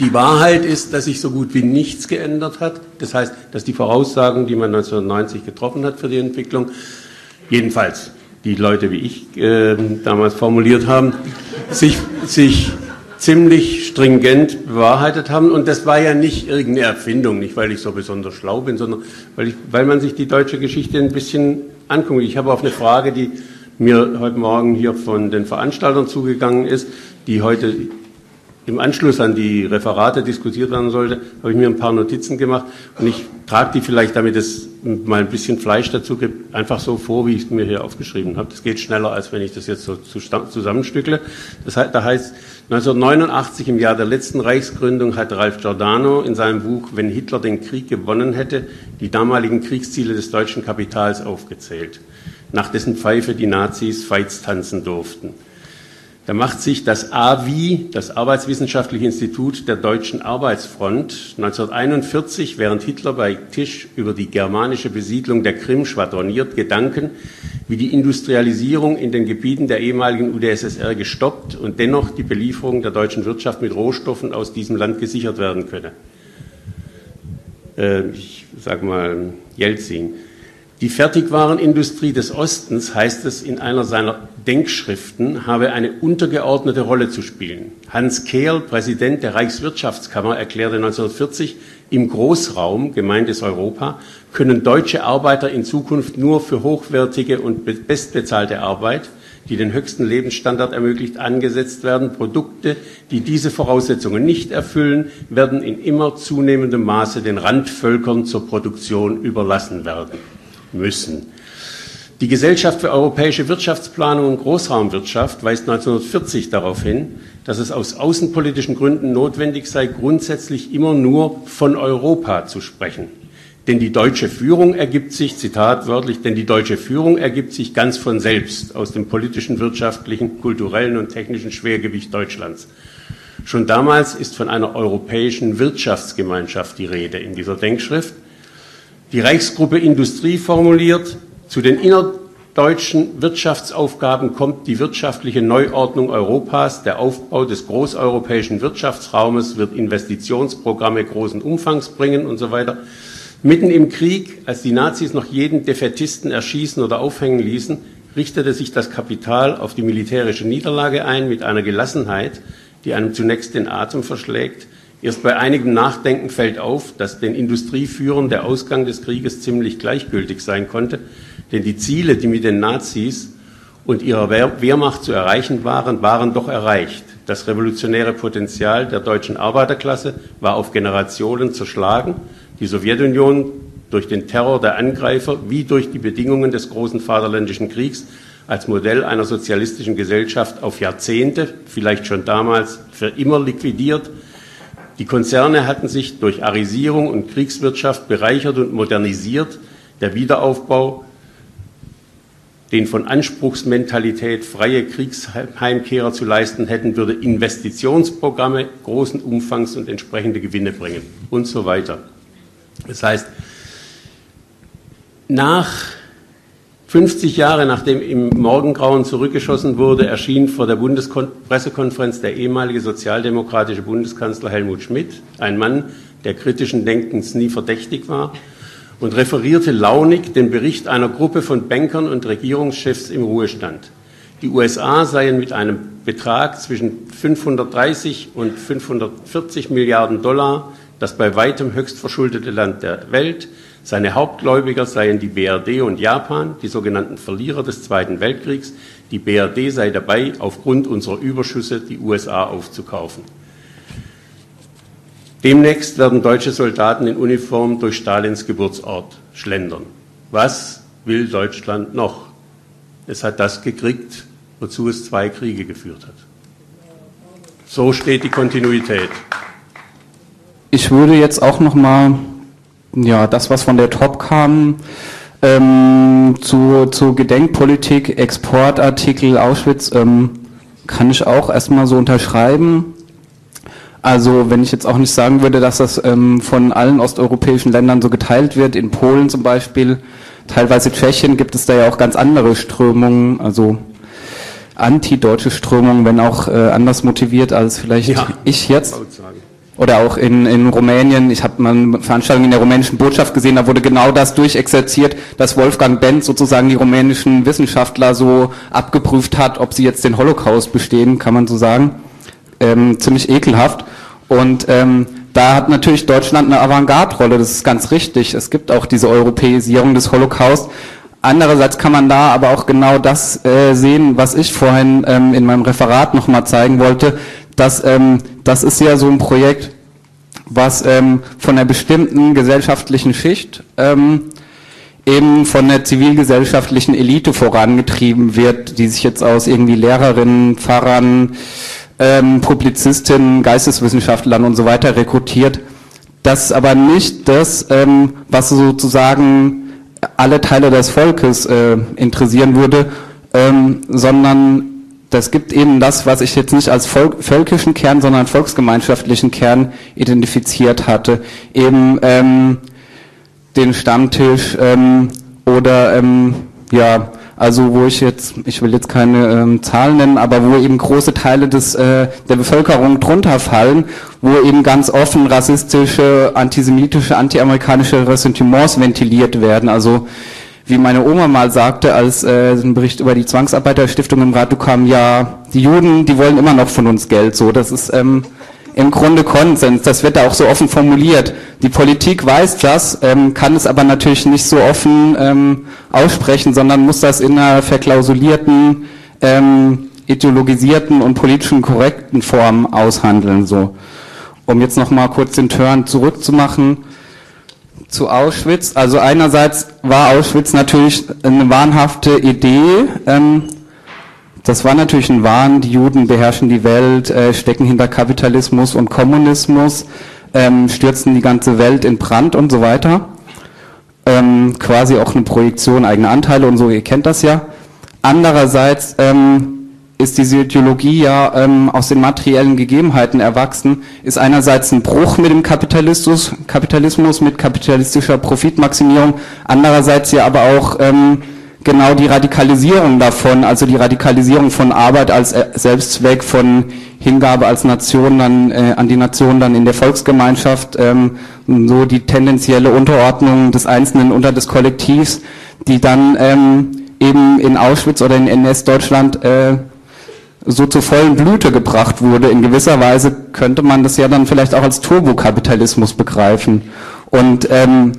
Die Wahrheit ist, dass sich so gut wie nichts geändert hat. Das heißt, dass die Voraussagen, die man neunzehnhundertneunzig getroffen hat für die Entwicklung, jedenfalls die Leute wie ich äh, damals formuliert haben, sich, sich ziemlich stringent bewahrheitet haben. Und das war ja nicht irgendeine Erfindung, nicht weil ich so besonders schlau bin, sondern weil, ich, weil man sich die deutsche Geschichte ein bisschen anguckt. Ich habe auf eine Frage, die mir heute Morgen hier von den Veranstaltern zugegangen ist, die heute im Anschluss an die Referate diskutiert werden sollte, habe ich mir ein paar Notizen gemacht und ich trage die vielleicht, damit es mal ein bisschen Fleisch dazu gibt, einfach so vor, wie ich es mir hier aufgeschrieben habe. Das geht schneller, als wenn ich das jetzt so zusammenstückle. Das heißt, da heißt, neunzehnhundertneunundachtzig, im Jahr der letzten Reichsgründung, hat Ralph Giordano in seinem Buch "Wenn Hitler den Krieg gewonnen hätte" die damaligen Kriegsziele des deutschen Kapitals aufgezählt, nach dessen Pfeife die Nazis Veits tanzen durften. Da macht sich das A W I, das Arbeitswissenschaftliche Institut der Deutschen Arbeitsfront, neunzehnhunderteinundvierzig, während Hitler bei Tisch über die germanische Besiedlung der Krim schwadroniert, Gedanken, wie die Industrialisierung in den Gebieten der ehemaligen U d S S R gestoppt und dennoch die Belieferung der deutschen Wirtschaft mit Rohstoffen aus diesem Land gesichert werden könne. Äh, ich sage mal Jelzin. Die Fertigwarenindustrie des Ostens, heißt es in einer seiner Denkschriften, habe eine untergeordnete Rolle zu spielen. Hans Kehrl, Präsident der Reichswirtschaftskammer, erklärte neunzehnhundertvierzig, im Großraum, gemeint ist Europa, können deutsche Arbeiter in Zukunft nur für hochwertige und bestbezahlte Arbeit, die den höchsten Lebensstandard ermöglicht, angesetzt werden. Produkte, die diese Voraussetzungen nicht erfüllen, werden in immer zunehmendem Maße den Randvölkern zur Produktion überlassen werden. müssen. Die Gesellschaft für europäische Wirtschaftsplanung und Großraumwirtschaft weist neunzehnhundertvierzig darauf hin, dass es aus außenpolitischen Gründen notwendig sei, grundsätzlich immer nur von Europa zu sprechen. Denn die deutsche Führung ergibt sich, Zitat wörtlich, denn die deutsche Führung ergibt sich ganz von selbst aus dem politischen, wirtschaftlichen, kulturellen und technischen Schwergewicht Deutschlands. Schon damals ist von einer europäischen Wirtschaftsgemeinschaft die Rede in dieser Denkschrift. die Reichsgruppe Industrie formuliert, zu den innerdeutschen Wirtschaftsaufgaben kommt die wirtschaftliche Neuordnung Europas, der Aufbau des großeuropäischen Wirtschaftsraumes wird Investitionsprogramme großen Umfangs bringen und so weiter. Mitten im Krieg, als die Nazis noch jeden Defaitisten erschießen oder aufhängen ließen, richtete sich das Kapital auf die militärische Niederlage ein mit einer Gelassenheit, die einem zunächst den Atem verschlägt. Erst bei einigem Nachdenken fällt auf, dass den Industrieführern der Ausgang des Krieges ziemlich gleichgültig sein konnte, denn die Ziele, die mit den Nazis und ihrer Wehrmacht zu erreichen waren, waren doch erreicht. Das revolutionäre Potenzial der deutschen Arbeiterklasse war auf Generationen zerschlagen. Die Sowjetunion durch den Terror der Angreifer wie durch die Bedingungen des großen Vaterländischen Kriegs als Modell einer sozialistischen Gesellschaft auf Jahrzehnte, vielleicht schon damals für immer liquidiert. Die Konzerne hatten sich durch Arisierung und Kriegswirtschaft bereichert und modernisiert. Der Wiederaufbau, den von Anspruchsmentalität freie Kriegsheimkehrer zu leisten hätten, würde Investitionsprogramme großen Umfangs und entsprechende Gewinne bringen und so weiter. Das heißt, nach fünfzig Jahre, nachdem im Morgengrauen zurückgeschossen wurde, erschien vor der Bundespressekonferenz der ehemalige sozialdemokratische Bundeskanzler Helmut Schmidt, ein Mann, der kritischen Denkens nie verdächtig war, und referierte launig den Bericht einer Gruppe von Bankern und Regierungschefs im Ruhestand. Die U S A seien mit einem Betrag zwischen fünfhundertdreißig und fünfhundertvierzig Milliarden Dollar das bei weitem höchst verschuldete Land der Welt. Seine Hauptgläubiger seien die B R D und Japan, die sogenannten Verlierer des Zweiten Weltkriegs. Die B R D sei dabei, aufgrund unserer Überschüsse die U S A aufzukaufen. Demnächst werden deutsche Soldaten in Uniform durch Stalins Geburtsort schlendern. Was will Deutschland noch? Es hat das gekriegt, wozu es zwei Kriege geführt hat. So steht die Kontinuität. Ich würde jetzt auch nochmal ja, das, was von der Top kam, ähm, zu, zu Gedenkpolitik, Exportartikel, Auschwitz, ähm, kann ich auch erstmal so unterschreiben. Also wenn ich jetzt auch nicht sagen würde, dass das ähm, von allen osteuropäischen Ländern so geteilt wird, in Polen zum Beispiel, teilweise Tschechien, gibt es da ja auch ganz andere Strömungen, also antideutsche Strömungen, wenn auch äh, anders motiviert als vielleicht ja, ich jetzt. Oder auch in, in Rumänien, ich habe mal eine Veranstaltung in der rumänischen Botschaft gesehen, da wurde genau das durchexerziert, dass Wolfgang Benz sozusagen die rumänischen Wissenschaftler so abgeprüft hat, ob sie jetzt den Holocaust bestehen, kann man so sagen. Ähm, ziemlich ekelhaft. Und ähm, da hat natürlich Deutschland eine Avantgarde-Rolle, das ist ganz richtig. Es gibt auch diese Europäisierung des Holocaust. Andererseits kann man da aber auch genau das äh, sehen, was ich vorhin ähm, in meinem Referat nochmal zeigen wollte, dass ähm, das ist ja so ein Projekt, was ähm, von einer bestimmten gesellschaftlichen Schicht, ähm, eben von der zivilgesellschaftlichen Elite vorangetrieben wird, die sich jetzt aus irgendwie Lehrerinnen, Pfarrern, ähm, Publizistinnen, Geisteswissenschaftlern und so weiter rekrutiert. Das ist aber nicht das, ähm, was sozusagen alle Teile des Volkes äh, interessieren würde, ähm, sondern das gibt eben das, was ich jetzt nicht als volk, völkischen Kern, sondern volksgemeinschaftlichen Kern identifiziert hatte. Eben ähm, den Stammtisch ähm, oder, ähm, ja, also wo ich jetzt, ich will jetzt keine ähm, Zahlen nennen, aber wo eben große Teile des äh, der Bevölkerung drunter fallen, wo eben ganz offen rassistische, antisemitische, antiamerikanische Ressentiments ventiliert werden, also wie meine Oma mal sagte, als äh, ein Bericht über die Zwangsarbeiterstiftung im Radio kam, ja, die Juden, die wollen immer noch von uns Geld. So, das ist ähm, im Grunde Konsens. Das wird da auch so offen formuliert. Die Politik weiß das, ähm, kann es aber natürlich nicht so offen ähm, aussprechen, sondern muss das in einer verklausulierten, ähm, ideologisierten und politischen korrekten Form aushandeln. So, um jetzt noch mal kurz den Turn zurückzumachen zu Auschwitz. Also einerseits war Auschwitz natürlich eine wahnhafte Idee. Das war natürlich ein Wahn, die Juden beherrschen die Welt, stecken hinter Kapitalismus und Kommunismus, stürzen die ganze Welt in Brand und so weiter. Quasi auch eine Projektion eigener Anteile und so, ihr kennt das ja. Andererseits ist diese Ideologie ja ähm, aus den materiellen Gegebenheiten erwachsen, ist einerseits ein Bruch mit dem Kapitalismus, Kapitalismus mit kapitalistischer Profitmaximierung, andererseits ja aber auch ähm, genau die Radikalisierung davon, also die Radikalisierung von Arbeit als Selbstzweck, von Hingabe als Nation dann äh, an die Nation dann in der Volksgemeinschaft, ähm, so die tendenzielle Unterordnung des Einzelnen unter des Kollektivs, die dann ähm, eben in Auschwitz oder in N S-Deutschland äh, so zur vollen Blüte gebracht wurde. In gewisser Weise könnte man das ja dann vielleicht auch als Turbokapitalismus begreifen. Und ähm,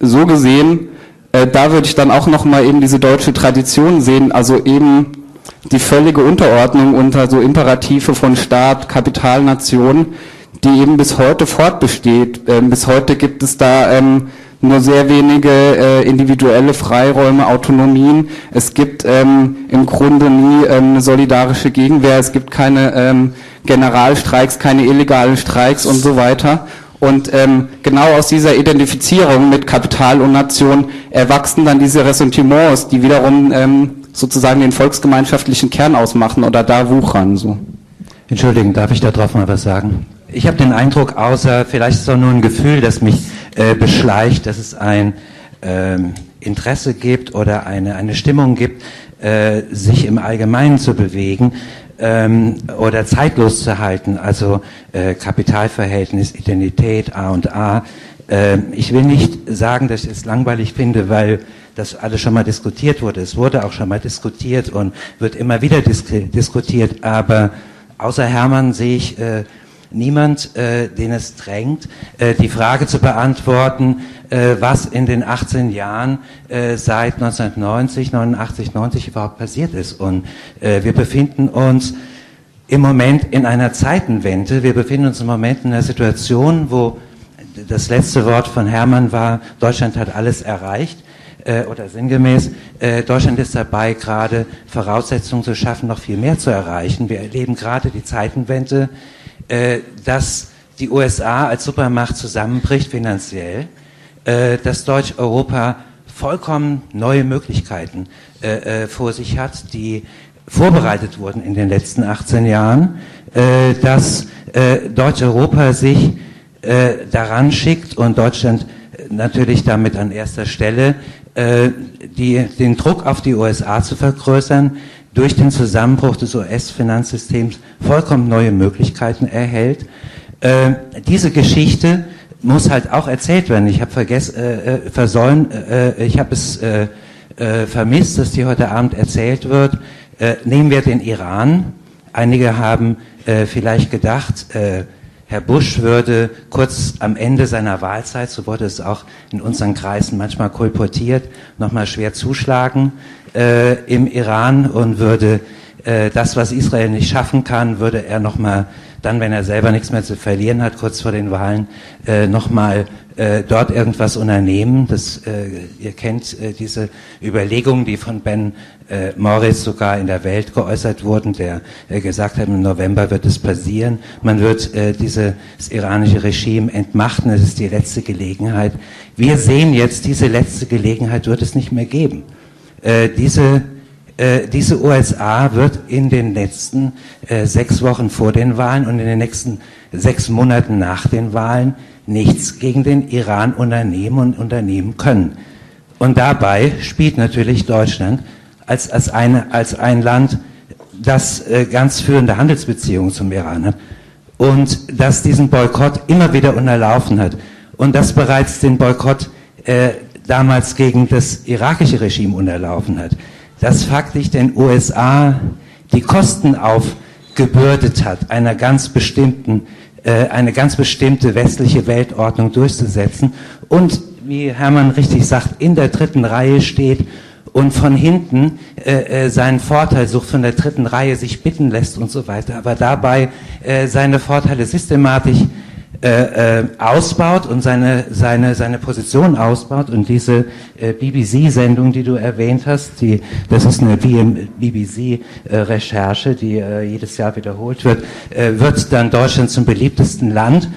so gesehen, äh, da würde ich dann auch nochmal eben diese deutsche Tradition sehen, also eben die völlige Unterordnung unter so Imperative von Staat, Kapital, Nation, die eben bis heute fortbesteht. Ähm, bis heute gibt es da ähm, nur sehr wenige äh, individuelle Freiräume, Autonomien. Es gibt ähm, im Grunde nie ähm, eine solidarische Gegenwehr. Es gibt keine ähm, Generalstreiks, keine illegalen Streiks und so weiter. Und ähm, genau aus dieser Identifizierung mit Kapital und Nation erwachsen dann diese Ressentiments, die wiederum ähm, sozusagen den volksgemeinschaftlichen Kern ausmachen oder da wuchern. So. Entschuldigen, darf ich da drauf mal was sagen? Ich habe den Eindruck, außer vielleicht ist es auch nur ein Gefühl, das mich äh, beschleicht, dass es ein ähm, Interesse gibt oder eine, eine Stimmung gibt, äh, sich im Allgemeinen zu bewegen ähm, oder zeitlos zu halten, also äh, Kapitalverhältnis, Identität, A und A. Äh, ich will nicht sagen, dass ich es langweilig finde, weil das alles schon mal diskutiert wurde. Es wurde auch schon mal diskutiert und wird immer wieder disk- diskutiert, aber außer Hermann sehe ich äh, niemand, äh, den es drängt, äh, die Frage zu beantworten, äh, was in den achtzehn Jahren äh, seit neunzehnhundertneunzig, neunundachtzig, neunzig überhaupt passiert ist. Und äh, wir befinden uns im Moment in einer Zeitenwende. Wir befinden uns im Moment in einer Situation, wo das letzte Wort von Hermann war, Deutschland hat alles erreicht. Äh, oder sinngemäß, äh, Deutschland ist dabei, gerade Voraussetzungen zu schaffen, noch viel mehr zu erreichen. Wir erleben gerade die Zeitenwende, äh, dass die U S A als Supermacht zusammenbricht finanziell, äh, dass Deutsch-Europa vollkommen neue Möglichkeiten äh, äh, vor sich hat, die vorbereitet wurden in den letzten achtzehn Jahren, äh, dass äh, Deutsch-Europa sich äh, daran schickt und Deutschland natürlich damit an erster Stelle, äh, die, den Druck auf die U S A zu vergrößern, durch den Zusammenbruch des U S-Finanzsystems vollkommen neue Möglichkeiten erhält. Äh, diese Geschichte muss halt auch erzählt werden. Ich habe vergessen, äh, versäumt, äh, ich habe es äh, äh, vermisst, dass die heute Abend erzählt wird. Äh, nehmen wir den Iran. Einige haben äh, vielleicht gedacht, äh, Herr Bush würde kurz am Ende seiner Wahlzeit, so wurde es auch in unseren Kreisen manchmal kolportiert, nochmal schwer zuschlagen äh, im Iran und würde äh, das, was Israel nicht schaffen kann, würde er nochmal, dann wenn er selber nichts mehr zu verlieren hat, kurz vor den Wahlen, äh, nochmal äh, dort irgendwas unternehmen. Das, äh, ihr kennt äh, diese Überlegungen, die von Ben äh, Moritz sogar in der Welt geäußert wurden, der äh, gesagt hat, im November wird es passieren. Man wird äh, dieses iranische Regime entmachten, es ist die letzte Gelegenheit. Wir sehen jetzt, diese letzte Gelegenheit wird es nicht mehr geben. Äh, diese Diese U S A wird in den letzten äh, sechs Wochen vor den Wahlen und in den nächsten sechs Monaten nach den Wahlen nichts gegen den Iran unternehmen und unternehmen können. Und dabei spielt natürlich Deutschland als, als, eine, als ein Land, das äh, ganz führende Handelsbeziehungen zum Iran hat und das diesen Boykott immer wieder unterlaufen hat und das bereits den Boykott äh, damals gegen das irakische Regime unterlaufen hat. Dass faktisch den U S A die Kosten aufgebürdet hat, einer ganz bestimmten, äh, eine ganz bestimmte westliche Weltordnung durchzusetzen und, wie Hermann richtig sagt, in der dritten Reihe steht und von hinten äh, seinen Vorteil sucht, von der dritten Reihe sich bitten lässt und so weiter, aber dabei äh, seine Vorteile systematisch Äh, äh, ausbaut und seine seine seine Position ausbaut und diese äh, B B C-Sendung, die du erwähnt hast, die das ist eine B B C-Recherche, die äh, jedes Jahr wiederholt wird, äh, wird dann Deutschland zum beliebtesten Land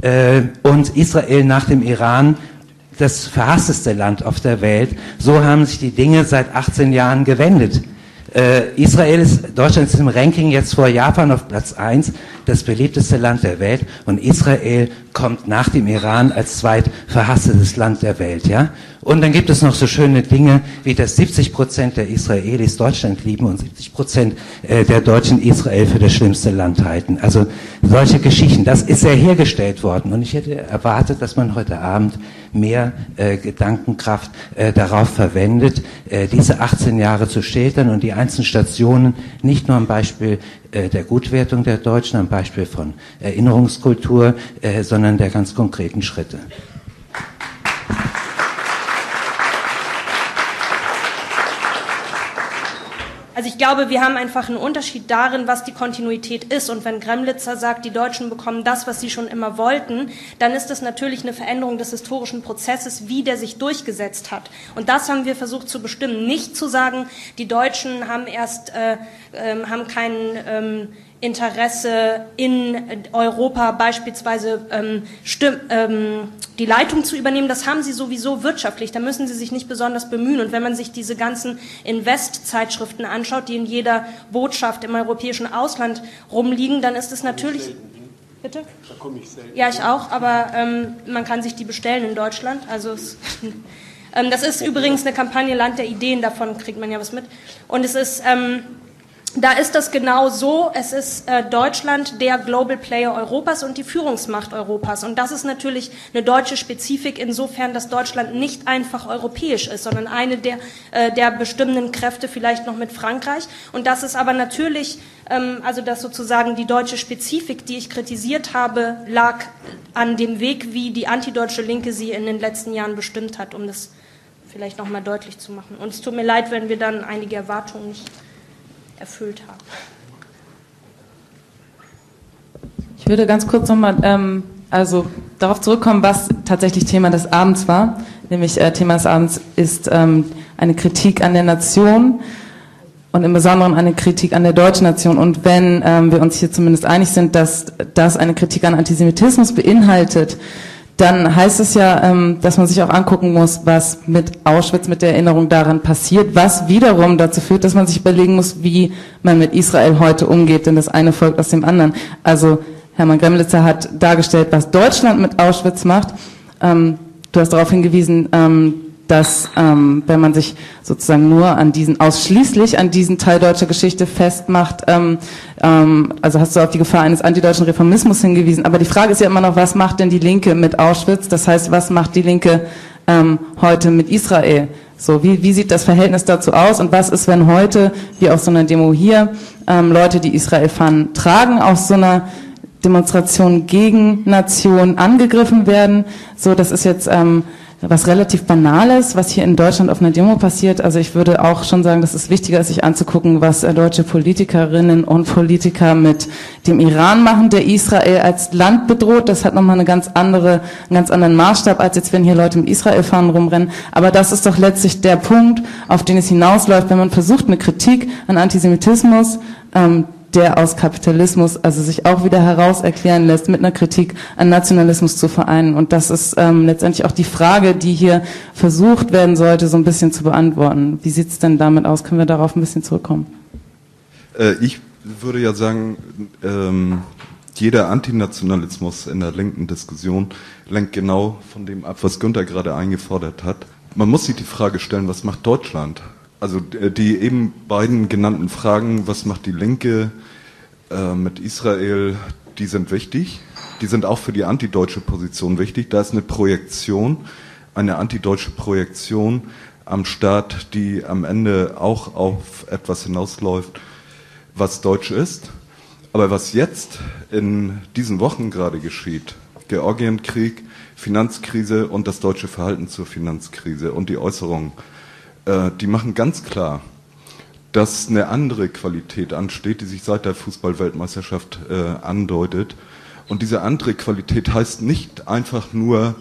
äh, und Israel nach dem Iran das verhassteste Land auf der Welt. So haben sich die Dinge seit achtzehn Jahren gewendet. Äh, Israel ist, Deutschland ist im Ranking jetzt vor Japan auf Platz eins, das beliebteste Land der Welt, und Israel kommt nach dem Iran als zweitverhasstetes Land der Welt, ja? Und dann gibt es noch so schöne Dinge, wie dass siebzig Prozent der Israelis Deutschland lieben und siebzig Prozent äh, der Deutschen Israel für das schlimmste Land halten. Also solche Geschichten, das ist ja hergestellt worden, und ich hätte erwartet, dass man heute Abend mehr äh, Gedankenkraft äh, darauf verwendet, äh, diese achtzehn Jahre zu schildern und die einzelnen Stationen nicht nur am Beispiel äh, der Gutwertung der Deutschen, am Beispiel von Erinnerungskultur, äh, sondern der ganz konkreten Schritte. Also ich glaube, wir haben einfach einen Unterschied darin, was die Kontinuität ist. Und wenn Gremlitzer sagt, die Deutschen bekommen das, was sie schon immer wollten, dann ist das natürlich eine Veränderung des historischen Prozesses, wie der sich durchgesetzt hat. Und das haben wir versucht zu bestimmen. Nicht zu sagen, die Deutschen haben erst äh, äh, haben keinen ähm, Interesse in Europa beispielsweise ähm, stimm, ähm, die Leitung zu übernehmen, das haben sie sowieso wirtschaftlich, da müssen sie sich nicht besonders bemühen. Und wenn man sich diese ganzen Invest-Zeitschriften anschaut, die in jeder Botschaft im europäischen Ausland rumliegen, dann ist es natürlich... Bitte? Da komme ich selten. Ja, ich auch, aber ähm, man kann sich die bestellen in Deutschland, also... Es ähm, das ist übrigens eine Kampagne Land der Ideen, davon kriegt man ja was mit. Und es ist... Ähm, Da ist das genau so, es ist äh, Deutschland der Global Player Europas und die Führungsmacht Europas. Und das ist natürlich eine deutsche Spezifik insofern, dass Deutschland nicht einfach europäisch ist, sondern eine der, äh, der bestimmenden Kräfte vielleicht noch mit Frankreich. Und das ist aber natürlich, ähm, also dass sozusagen die deutsche Spezifik, die ich kritisiert habe, lag an dem Weg, wie die antideutsche Linke sie in den letzten Jahren bestimmt hat, um das vielleicht noch mal deutlich zu machen. Und es tut mir leid, wenn wir dann einige Erwartungen nicht erfüllt haben. Ich würde ganz kurz nochmal ähm, also darauf zurückkommen, was tatsächlich Thema des Abends war. Nämlich äh, Thema des Abends ist ähm, eine Kritik an der Nation und im Besonderen eine Kritik an der deutschen Nation. Und wenn ähm, wir uns hier zumindest einig sind, dass das eine Kritik an Antisemitismus beinhaltet, dann heißt es ja, dass man sich auch angucken muss, was mit Auschwitz, mit der Erinnerung daran passiert, was wiederum dazu führt, dass man sich überlegen muss, wie man mit Israel heute umgeht, denn das eine folgt aus dem anderen. Also Hermann Gremlitzer hat dargestellt, was Deutschland mit Auschwitz macht. Du hast darauf hingewiesen, dass wenn man sich sozusagen nur an diesen, ausschließlich an diesen Teil deutscher Geschichte festmacht, also hast du auf die Gefahr eines antideutschen Reformismus hingewiesen. Aber die Frage ist ja immer noch, was macht denn die Linke mit Auschwitz? Das heißt, was macht die Linke ähm, heute mit Israel? So, wie, wie sieht das Verhältnis dazu aus? Und was ist, wenn heute, wie auf so einer Demo hier, ähm, Leute, die Israel-Fahnen tragen, auf so einer Demonstration gegen Nation angegriffen werden? So, das ist jetzt ähm, was relativ Banales, was hier in Deutschland auf einer Demo passiert. Also ich würde auch schon sagen, dass es wichtiger ist, sich anzugucken, was deutsche Politikerinnen und Politiker mit dem Iran machen, der Israel als Land bedroht. Das hat nochmal eine ganz andere, einen ganz anderen Maßstab, als jetzt, wenn hier Leute mit Israel-Fahnen rumrennen. Aber das ist doch letztlich der Punkt, auf den es hinausläuft, wenn man versucht, eine Kritik an Antisemitismus, ähm, der aus Kapitalismus also sich auch wieder heraus erklären lässt, mit einer Kritik an Nationalismus zu vereinen. Und das ist ähm, letztendlich auch die Frage, die hier versucht werden sollte, so ein bisschen zu beantworten. Wie sieht es denn damit aus? Können wir darauf ein bisschen zurückkommen? Äh, ich würde ja sagen, ähm, jeder Antinationalismus in der linken Diskussion lenkt genau von dem ab, was Günther gerade eingefordert hat. Man muss sich die Frage stellen, was macht Deutschland? Also die eben beiden genannten Fragen, was macht die Linke äh, mit Israel, die sind wichtig. Die sind auch für die antideutsche Position wichtig. Da ist eine Projektion, eine antideutsche Projektion am Staat, die am Ende auch auf etwas hinausläuft, was deutsch ist. Aber was jetzt in diesen Wochen gerade geschieht, Georgienkrieg, Finanzkrise und das deutsche Verhalten zur Finanzkrise und die Äußerungen, die machen ganz klar, dass eine andere Qualität ansteht, die sich seit der Fußball-Weltmeisterschaft äh, andeutet. Und diese andere Qualität heißt nicht einfach nur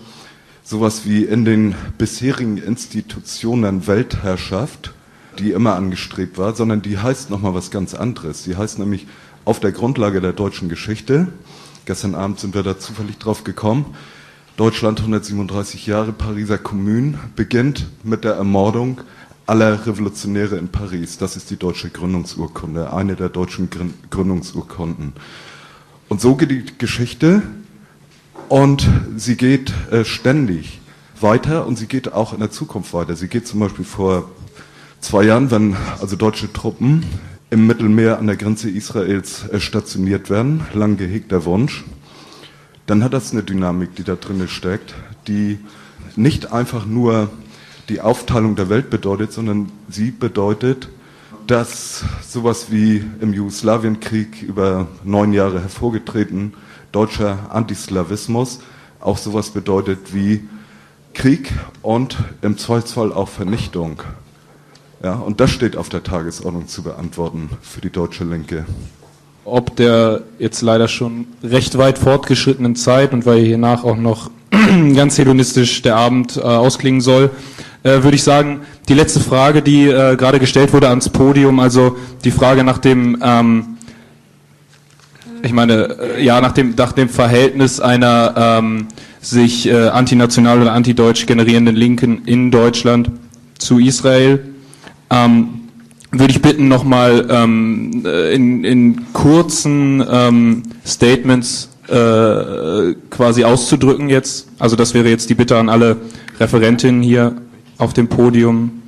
sowas wie in den bisherigen Institutionen Weltherrschaft, die immer angestrebt war, sondern die heißt nochmal was ganz anderes. Die heißt nämlich auf der Grundlage der deutschen Geschichte, gestern Abend sind wir da zufällig drauf gekommen, Deutschland hundertsiebenunddreißig Jahre, Pariser Kommune, beginnt mit der Ermordung aller Revolutionäre in Paris. Das ist die deutsche Gründungsurkunde, eine der deutschen Gründungsurkunden. Und so geht die Geschichte und sie geht äh, ständig weiter und sie geht auch in der Zukunft weiter. Sie geht zum Beispiel vor zwei Jahren, wenn also deutsche Truppen im Mittelmeer an der Grenze Israels äh, stationiert werden, lang gehegter Wunsch, dann hat das eine Dynamik, die da drin steckt, die nicht einfach nur die Aufteilung der Welt bedeutet, sondern sie bedeutet, dass sowas wie im Jugoslawienkrieg über neun Jahre hervorgetreten deutscher Antislawismus auch sowas bedeutet wie Krieg und im Zweifelsfall auch Vernichtung. Ja, und das steht auf der Tagesordnung zu beantworten für die deutsche Linke. Ob der jetzt leider schon recht weit fortgeschrittenen Zeit und weil hiernach auch noch ganz hedonistisch der Abend äh, ausklingen soll, äh, würde ich sagen, die letzte Frage, die äh, gerade gestellt wurde ans Podium, also die Frage nach dem, ähm, ich meine, äh, ja, nach dem, nach dem Verhältnis einer ähm, sich äh, antinational oder antideutsch generierenden Linken in Deutschland zu Israel, ähm, würde ich bitten, nochmal ähm, in, in kurzen ähm, Statements äh, quasi auszudrücken jetzt. Also das wäre jetzt die Bitte an alle Referentinnen hier auf dem Podium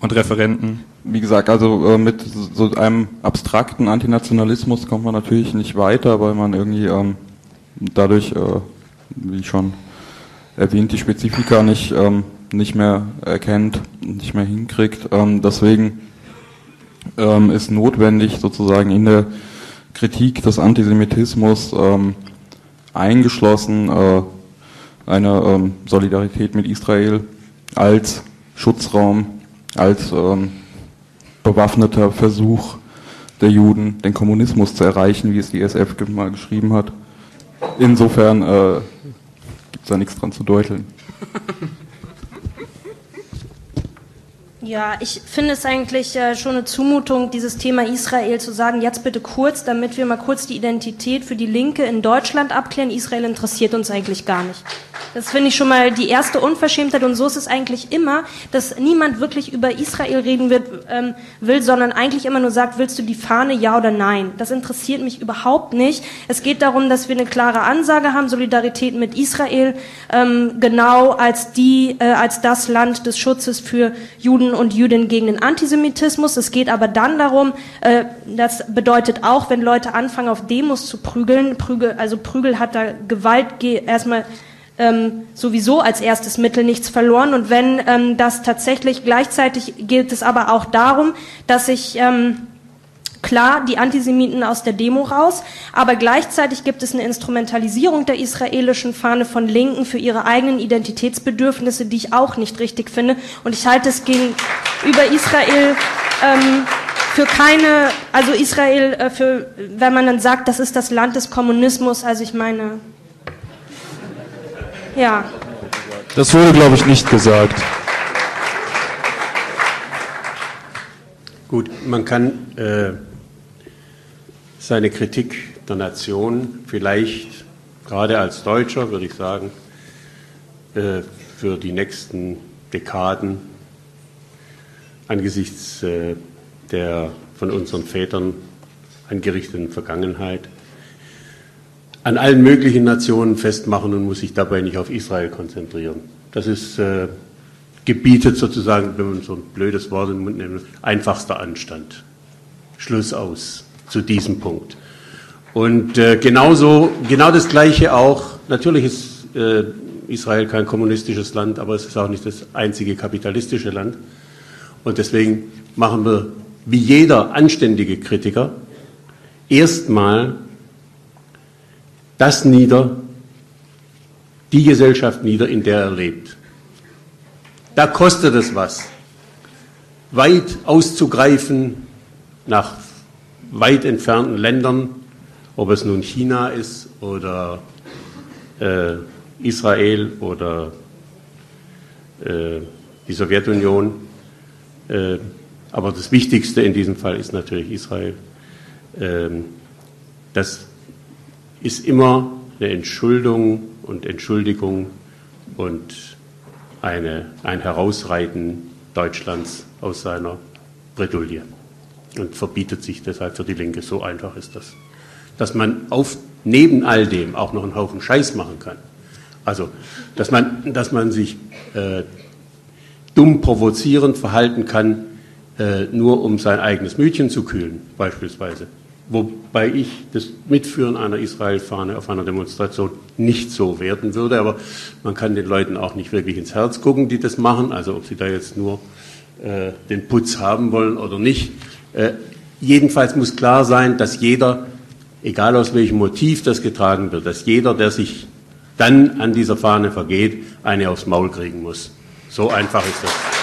und Referenten. Wie gesagt, also äh, mit so einem abstrakten Antinationalismus kommt man natürlich nicht weiter, weil man irgendwie ähm, dadurch, äh, wie schon erwähnt, die Spezifika nicht, ähm, nicht mehr erkennt, nicht mehr hinkriegt. Ähm, deswegen Ähm, ist notwendig, sozusagen in der Kritik des Antisemitismus ähm, eingeschlossen äh, eine ähm, Solidarität mit Israel als Schutzraum, als ähm, bewaffneter Versuch der Juden, den Kommunismus zu erreichen, wie es die S F mal geschrieben hat. Insofern äh, gibt es da nichts dran zu deuteln. Ja, ich finde es eigentlich äh, schon eine Zumutung, dieses Thema Israel zu sagen, jetzt bitte kurz, damit wir mal kurz die Identität für die Linke in Deutschland abklären. Israel interessiert uns eigentlich gar nicht. Das finde ich schon mal die erste Unverschämtheit und so ist es eigentlich immer, dass niemand wirklich über Israel reden wird, ähm, will, sondern eigentlich immer nur sagt, willst du die Fahne, ja oder nein? Das interessiert mich überhaupt nicht. Es geht darum, dass wir eine klare Ansage haben, Solidarität mit Israel, ähm, genau als die, äh, als das Land des Schutzes für Juden und Jüdinnen gegen den Antisemitismus. Es geht aber dann darum, äh, das bedeutet auch, wenn Leute anfangen, auf Demos zu prügeln, Prügel, also Prügel hat da Gewalt erstmal ähm, sowieso als erstes Mittel nichts verloren. Und wenn ähm, das tatsächlich, gleichzeitig gilt es aber auch darum, dass ich... Ähm, Klar, die Antisemiten aus der Demo raus, aber gleichzeitig gibt es eine Instrumentalisierung der israelischen Fahne von Linken für ihre eigenen Identitätsbedürfnisse, die ich auch nicht richtig finde. Und ich halte es gegenüber Israel ähm, für keine, also Israel, äh, für, wenn man dann sagt, das ist das Land des Kommunismus, also ich meine, ja. Das wurde, glaube ich, nicht gesagt. Gut, man kann... Äh seine Kritik der Nation vielleicht, gerade als Deutscher, würde ich sagen, für die nächsten Dekaden angesichts der von unseren Vätern angerichteten Vergangenheit an allen möglichen Nationen festmachen und muss sich dabei nicht auf Israel konzentrieren. Das ist äh, gebietet sozusagen, wenn man so ein blödes Wort in den Mund nimmt, einfachster Anstand. Schluss aus. Zu diesem Punkt. Und äh, genauso, genau das Gleiche auch, natürlich ist äh, Israel kein kommunistisches Land, aber es ist auch nicht das einzige kapitalistische Land. Und deswegen machen wir, wie jeder anständige Kritiker, erstmal das nieder, die Gesellschaft nieder, in der er lebt. Da kostet es was, weit auszugreifen nach weit entfernten Ländern, ob es nun China ist oder äh, Israel oder äh, die Sowjetunion. Äh, aber das Wichtigste in diesem Fall ist natürlich Israel. Ähm, das ist immer eine Entschuldung und Entschuldigung und eine, ein Herausreiten Deutschlands aus seiner Bredouille und verbietet sich deshalb für die Linke. So einfach ist das. Dass man auf, neben all dem auch noch einen Haufen Scheiß machen kann. Also, dass man, dass man sich äh, dumm provozierend verhalten kann, äh, nur um sein eigenes Mütchen zu kühlen, beispielsweise. Wobei ich das Mitführen einer Israel-Fahne auf einer Demonstration nicht so werten würde, aber man kann den Leuten auch nicht wirklich ins Herz gucken, die das machen, also ob sie da jetzt nur äh, den Putz haben wollen oder nicht. Äh, jedenfalls muss klar sein, dass jeder, egal aus welchem Motiv das getragen wird, dass jeder, der sich dann an dieser Fahne vergeht, eine aufs Maul kriegen muss. So einfach ist das.